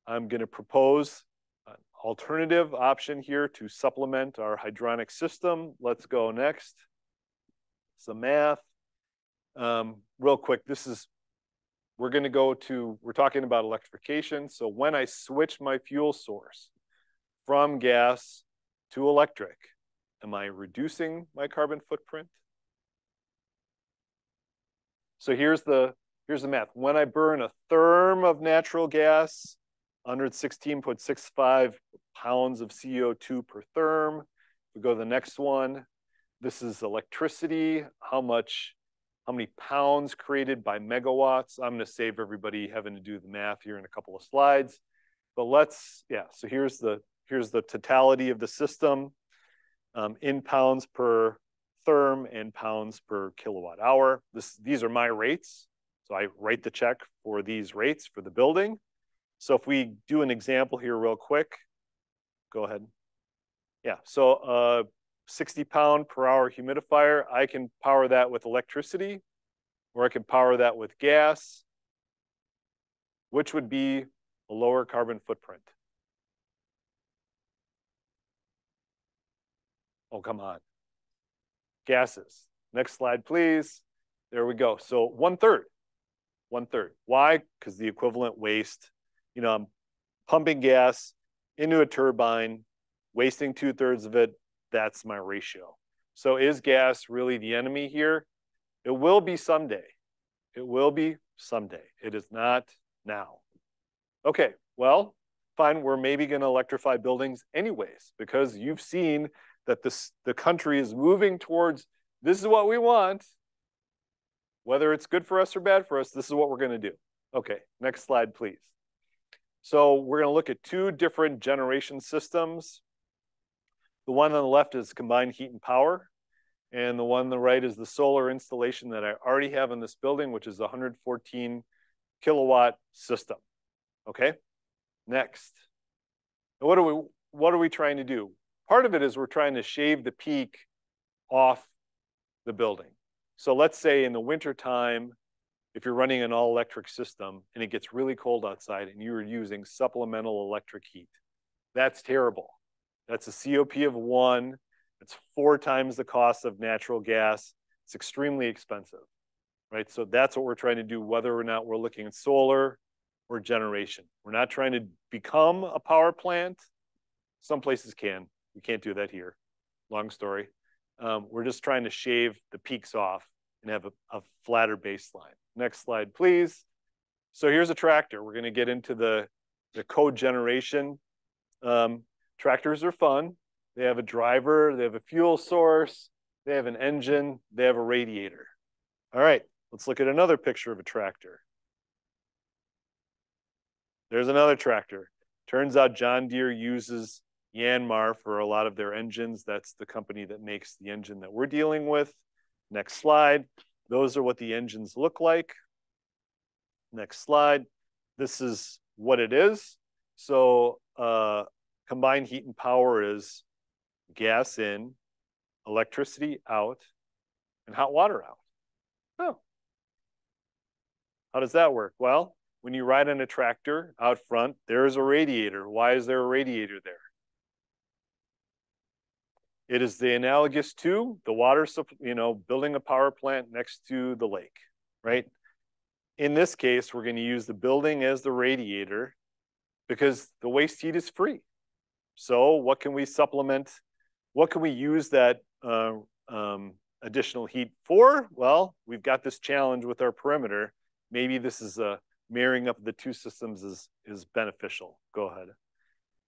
I'm gonna propose an alternative option here to supplement our hydronic system. Let's go next. Some math. Um, real quick, this is, we're gonna go to, we're talking about electrification. So when I switch my fuel source from gas to electric, am I reducing my carbon footprint? So here's the, here's the math. When I burn a therm of natural gas, one hundred sixteen point six five pounds of C O two per therm. We go to the next one. This is electricity. How much, how many pounds created by megawatts? I'm gonna save everybody having to do the math here in a couple of slides. But let's, yeah, so here's the, here's the totality of the system um, in pounds per therm and pounds per kilowatt hour. This, these are my rates. So I write the check for these rates for the building. So if we do an example here real quick, go ahead. Yeah, so a sixty pound per hour humidifier, I can power that with electricity or I can power that with gas, which would be a lower carbon footprint. Oh, come on. Gases. Next slide, please. There we go. So one third, one third. Why? Because the equivalent waste, you know, I'm pumping gas into a turbine, wasting two thirds of it. That's my ratio. So is gas really the enemy here? It will be someday. It will be someday. It is not now. Okay, well, fine. We're maybe going to electrify buildings anyways, because you've seen that this, the country is moving towards, this is what we want. Whether it's good for us or bad for us, this is what we're going to do. Okay, next slide, please. So we're going to look at two different generation systems. The one on the left is combined heat and power. And the one on the right is the solar installation that I already have in this building, which is a one hundred fourteen kilowatt system. Okay, next. Now what are we, what are we trying to do? Part of it is we're trying to shave the peak off the building. So let's say in the winter time, if you're running an all electric system and it gets really cold outside and you're using supplemental electric heat, that's terrible. That's a C O P of one. It's four times the cost of natural gas. It's extremely expensive, right? So that's what we're trying to do, whether or not we're looking at solar or generation. We're not trying to become a power plant. Some places can. We can't do that here. Long story. Um, we're just trying to shave the peaks off and have a, a flatter baseline. Next slide, please. So here's a tractor. We're going to get into the, the cogeneration. Um, tractors are fun. They have a driver. They have a fuel source. They have an engine. They have a radiator. All right, let's look at another picture of a tractor. There's another tractor. Turns out John Deere uses Yanmar for a lot of their engines. That's the company that makes the engine that we're dealing with. Next slide. Those are what the engines look like. Next slide. This is what it is. So uh, combined heat and power is gas in, electricity out, and hot water out. Oh. How does that work? Well, when you ride on a tractor out front, there is a radiator. Why is there a radiator there? It is the analogous to the water, you know, building a power plant next to the lake, right? In this case, we're going to use the building as the radiator because the waste heat is free. So what can we supplement? What can we use that uh, um, additional heat for? Well, we've got this challenge with our perimeter. Maybe this is a marrying up the two systems is, is beneficial. Go ahead.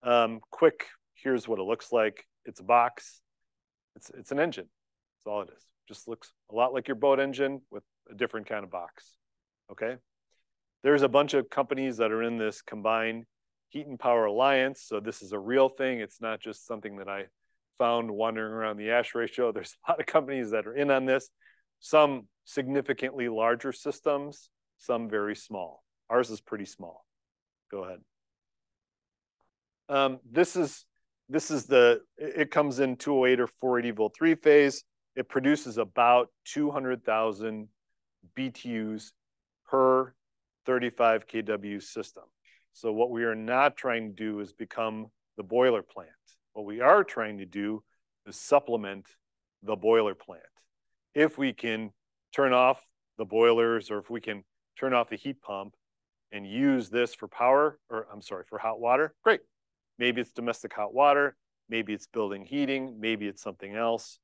Um, quick, here's what it looks like. It's a box. It's, it's an engine. That's all it is. Just looks a lot like your boat engine with a different kind of box, okay? There's a bunch of companies that are in this combined heat and power alliance. So this is a real thing. It's not just something that I found wandering around the ASHRAE show. There's a lot of companies that are in on this. Some significantly larger systems, some very small. Ours is pretty small. Go ahead. Um, this is... This is the, it comes in two oh eight or four eighty volt three phase. It produces about two hundred thousand B T Us per thirty-five K W system. So what we are not trying to do is become the boiler plant. What we are trying to do is supplement the boiler plant. If we can turn off the boilers or if we can turn off the heat pump and use this for power, or I'm sorry, for hot water, great. Maybe it's domestic hot water, maybe it's building heating, maybe it's something else.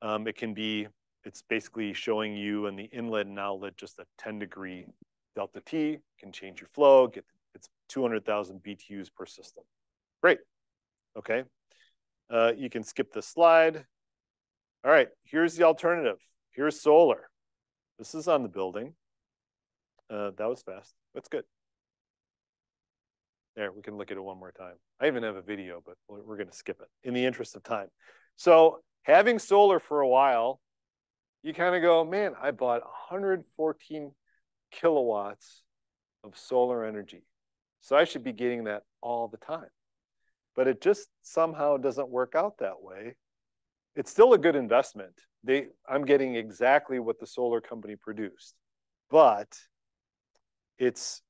Um, it can be, it's basically showing you in the inlet and outlet just a ten degree delta T, can change your flow, get, it's two hundred thousand B T Us per system. Great, okay. Uh, you can skip this slide. All right, here's the alternative. Here's solar. This is on the building. Uh, that was fast, that's good. There, we can look at it one more time. I even have a video, but we're going to skip it in the interest of time. So having solar for a while, you kind of go, man, I bought one hundred fourteen kilowatts of solar energy. So I should be getting that all the time. But it just somehow doesn't work out that way. It's still a good investment. They, I'm getting exactly what the solar company produced. But it's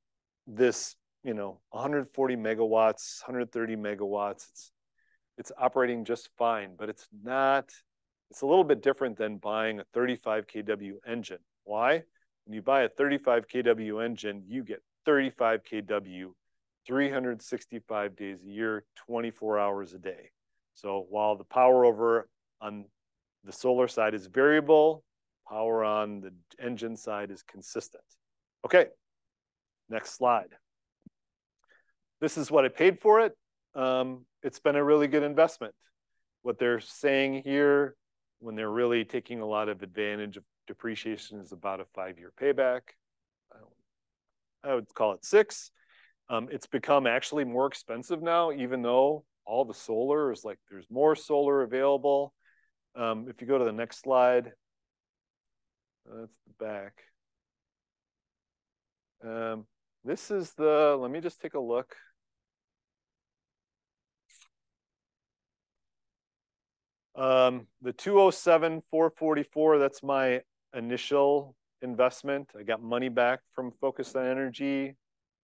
this... you know, one hundred forty megawatts, one hundred thirty megawatts. It's, it's operating just fine, but it's not, it's a little bit different than buying a thirty-five K W engine. Why? When you buy a thirty-five K W engine, you get thirty-five K W, three hundred sixty-five days a year, twenty-four hours a day. So while the power over on the solar side is variable, power on the engine side is consistent. Okay, next slide. This is what I paid for it. Um, it's been a really good investment. What they're saying here, when they're really taking a lot of advantage of depreciation, is about a five-year payback. I, don't, I would call it six. Um, it's become actually more expensive now, even though all the solar is like, there's more solar available. Um, if you go to the next slide, that's the back. Um, this is the, let me just take a look. Um, the two oh seven four forty-four, that's my initial investment. I got money back from Focus on Energy.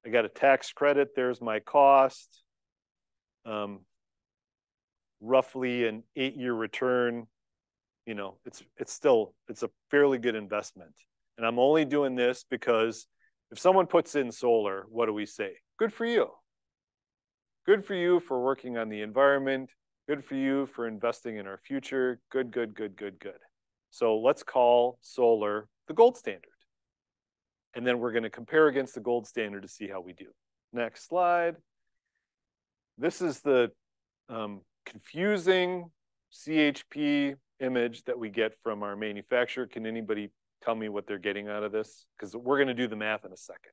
I got a tax credit. There's my cost. Um, roughly an eight-year return. You know, it's it's still, it's a fairly good investment. And I'm only doing this because if someone puts in solar, what do we say? Good for you. Good for you for working on the environment. Good for you for investing in our future. Good, good, good, good, good. So let's call solar the gold standard. And then we're going to compare against the gold standard to see how we do. Next slide. This is the um, confusing C H P image that we get from our manufacturer. Can anybody tell me what they're getting out of this? Because we're going to do the math in a second.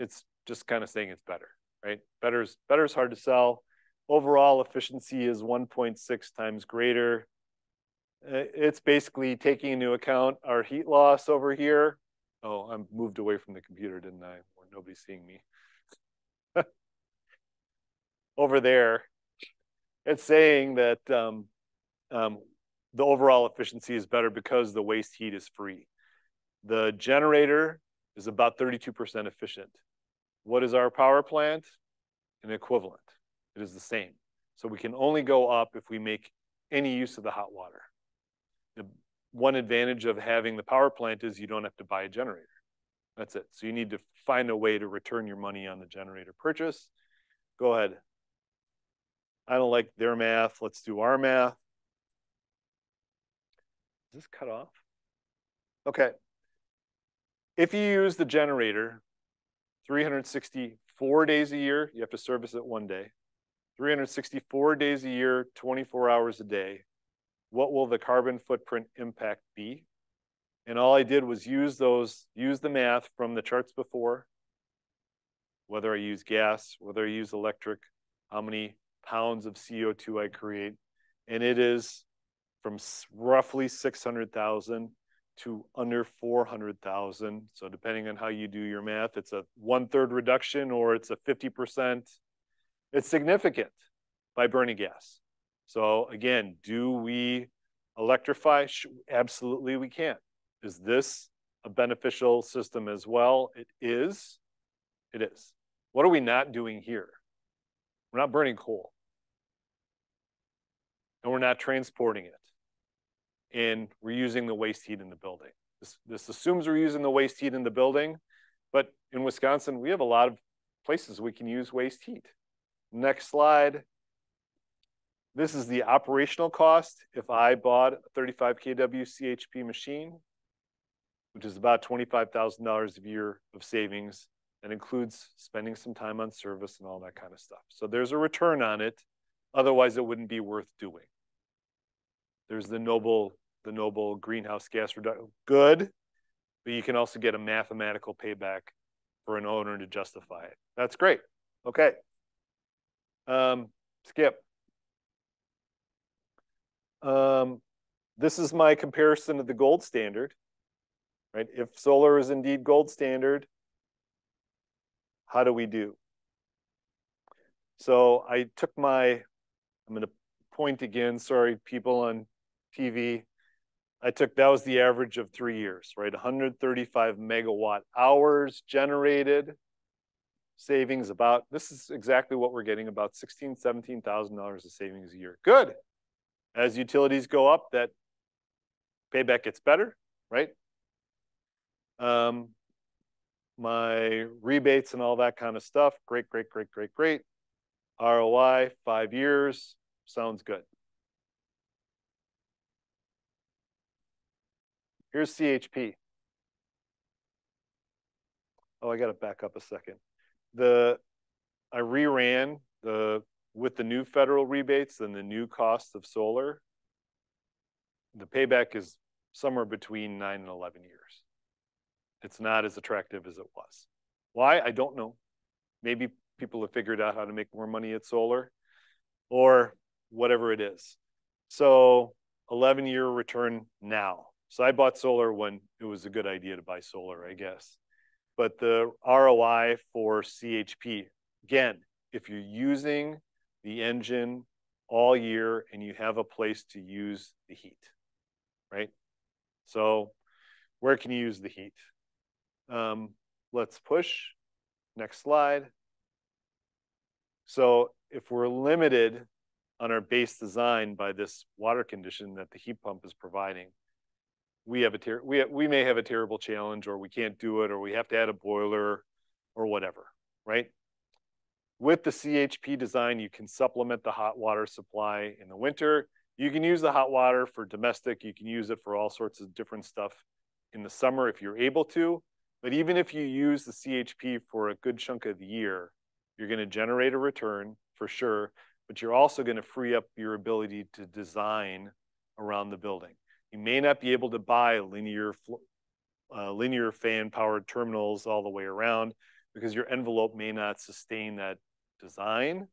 It's just kind of saying it's better. Right? Better is, better is hard to sell. Overall efficiency is one point six times greater. It's basically taking into account our heat loss over here. Oh, I moved away from the computer, didn't I? Or nobody's seeing me. Over there, it's saying that um, um, the overall efficiency is better because the waste heat is free. The generator is about thirty-two percent efficient. What is our power plant? An equivalent. It is the same. So we can only go up if we make any use of the hot water. The one advantage of having the power plant is you don't have to buy a generator. That's it. So you need to find a way to return your money on the generator purchase. Go ahead. I don't like their math. Let's do our math. Is this cut off? Okay. If you use the generator, three hundred sixty-four days a year, you have to service it one day, three hundred sixty-four days a year, twenty-four hours a day, what will the carbon footprint impact be? And all I did was use those, use the math from the charts before, whether I use gas, whether I use electric, how many pounds of C O two I create. And it is from roughly six hundred thousand to under four hundred thousand. So depending on how you do your math, it's a one-third reduction or it's a fifty percent. It's significant by burning gas. So again, do we electrify? Absolutely we can. Is this a beneficial system as well? It is. It is. What are we not doing here? We're not burning coal. And we're not transporting it. And we're using the waste heat in the building. This, this assumes we're using the waste heat in the building, but in Wisconsin, we have a lot of places we can use waste heat. Next slide. This is the operational cost. If I bought a thirty-five K W C H P machine, which is about twenty-five thousand dollars a year of savings, that includes spending some time on service and all that kind of stuff. So there's a return on it. Otherwise, it wouldn't be worth doing. There's the noble, the noble greenhouse gas reduction. Good, but you can also get a mathematical payback for an owner to justify it. That's great. Okay. Um, skip. Um, this is my comparison to the gold standard, right? If solar is indeed gold standard, how do we do? So I took my, I'm going to point again, sorry, people on T V, I took, that was the average of three years, right? one hundred thirty-five megawatt hours generated. savings about, this is exactly what we're getting, about sixteen thousand, seventeen thousand dollars of savings a year. Good. As utilities go up, that payback gets better, right? Um, my rebates and all that kind of stuff, great, great, great, great, great. R O I, five years, sounds good. Here's C H P. Oh, I got to back up a second. The I reran the with the new federal rebates and the new costs of solar. The payback is somewhere between nine and eleven years. It's not as attractive as it was. Why? I don't know. Maybe people have figured out how to make more money at solar, or whatever it is. So, eleven-year return now. So I bought solar when it was a good idea to buy solar, I guess. But the R O I for C H P, again, if you're using the engine all year and you have a place to use the heat, right? So where can you use the heat? Um, let's push. Next slide. So if we're limited on our base design by this water condition that the heat pump is providing, we have a ter we, ha we may have a terrible challenge, or we can't do it, or we have to add a boiler or whatever, right? With the C H P design, you can supplement the hot water supply in the winter. You can use the hot water for domestic. You can use it for all sorts of different stuff in the summer if you're able to. But even if you use the C H P for a good chunk of the year, you're going to generate a return for sure, but you're also going to free up your ability to design around the building. You may not be able to buy linear uh, linear fan-powered terminals all the way around because your envelope may not sustain that design.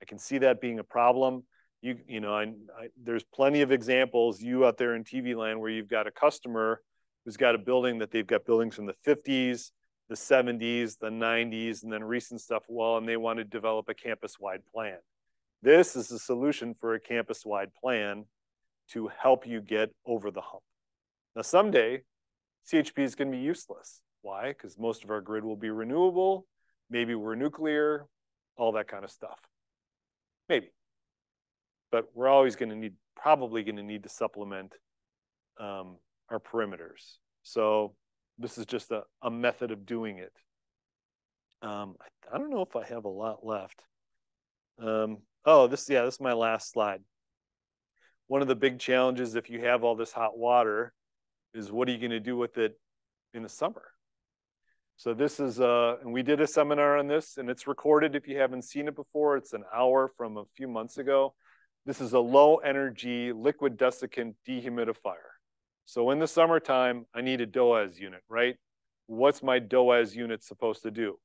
I can see that being a problem. You, you know, I, I, there's plenty of examples, you out there in T V land, where you've got a customer who's got a building that they've got buildings from the fifties, the seventies, the nineties, and then recent stuff, well, and they want to develop a campus-wide plan. This is a solution for a campus-wide plan to help you get over the hump. Now, someday, C H P is going to be useless. Why? Because most of our grid will be renewable. Maybe we're nuclear, all that kind of stuff. Maybe. But we're always going to need, probably going to need to supplement um, our perimeters. So this is just a, a method of doing it. Um, I, I don't know if I have a lot left. Um, oh, this, yeah, this is my last slide. One of the big challenges, if you have all this hot water, is what are you going to do with it in the summer? So this is, uh, and we did a seminar on this, and it's recorded if you haven't seen it before. It's an hour from a few months ago. This is a low energy liquid desiccant dehumidifier. So in the summertime, I need a DOAS unit, right? What's my DOAS unit supposed to do?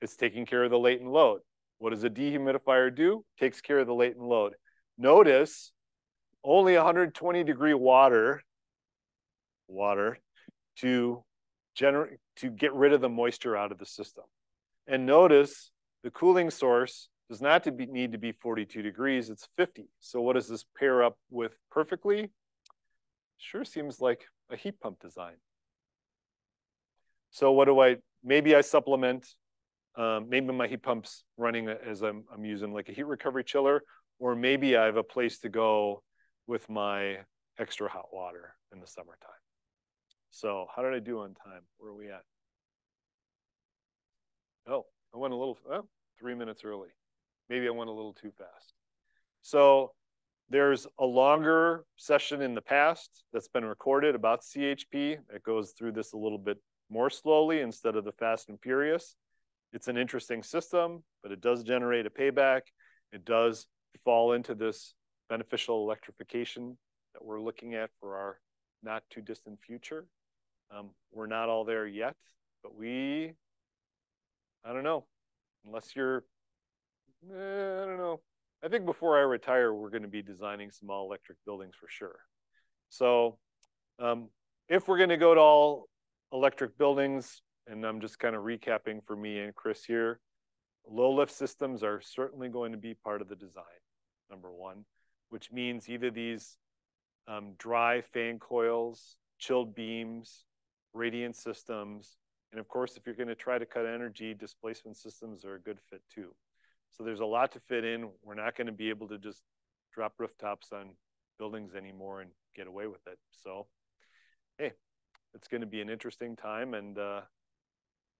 It's taking care of the latent load. What does a dehumidifier do? Takes care of the latent load. Notice, only one hundred twenty degree water, water to generate to get rid of the moisture out of the system. And notice the cooling source does not to be, need to be forty-two degrees, it's fifty. So what does this pair up with perfectly? Sure seems like a heat pump design. So what do I, maybe I supplement, um, maybe my heat pump's running as I'm, I'm using like a heat recovery chiller, or maybe I have a place to go with my extra hot water in the summertime. So how did I do on time? Where are we at? Oh, I went a little, oh, three minutes early. Maybe I went a little too fast. So there's a longer session in the past that's been recorded about C H P. It goes through this a little bit more slowly instead of the fast and furious. It's an interesting system, but it does generate a payback. It does fall into this beneficial electrification that we're looking at for our not too distant future. Um, we're not all there yet, but we, I don't know, unless you're, eh, I don't know. I think before I retire, we're going to be designing some all electric buildings for sure. So um, if we're going to go to all electric buildings, and I'm just kind of recapping for me and Chris here, low lift systems are certainly going to be part of the design, number one. Which means either these um, dry fan coils, chilled beams, radiant systems, And of course, if you're going to try to cut energy, displacement systems are a good fit too. So there's a lot to fit in. We're not going to be able to just drop rooftops on buildings anymore and get away with it. So, hey, it's going to be an interesting time and uh,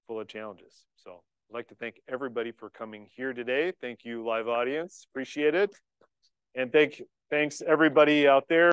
full of challenges. So I'd like to thank everybody for coming here today. Thank you, live audience. Appreciate it. And thank, thanks, everybody out there.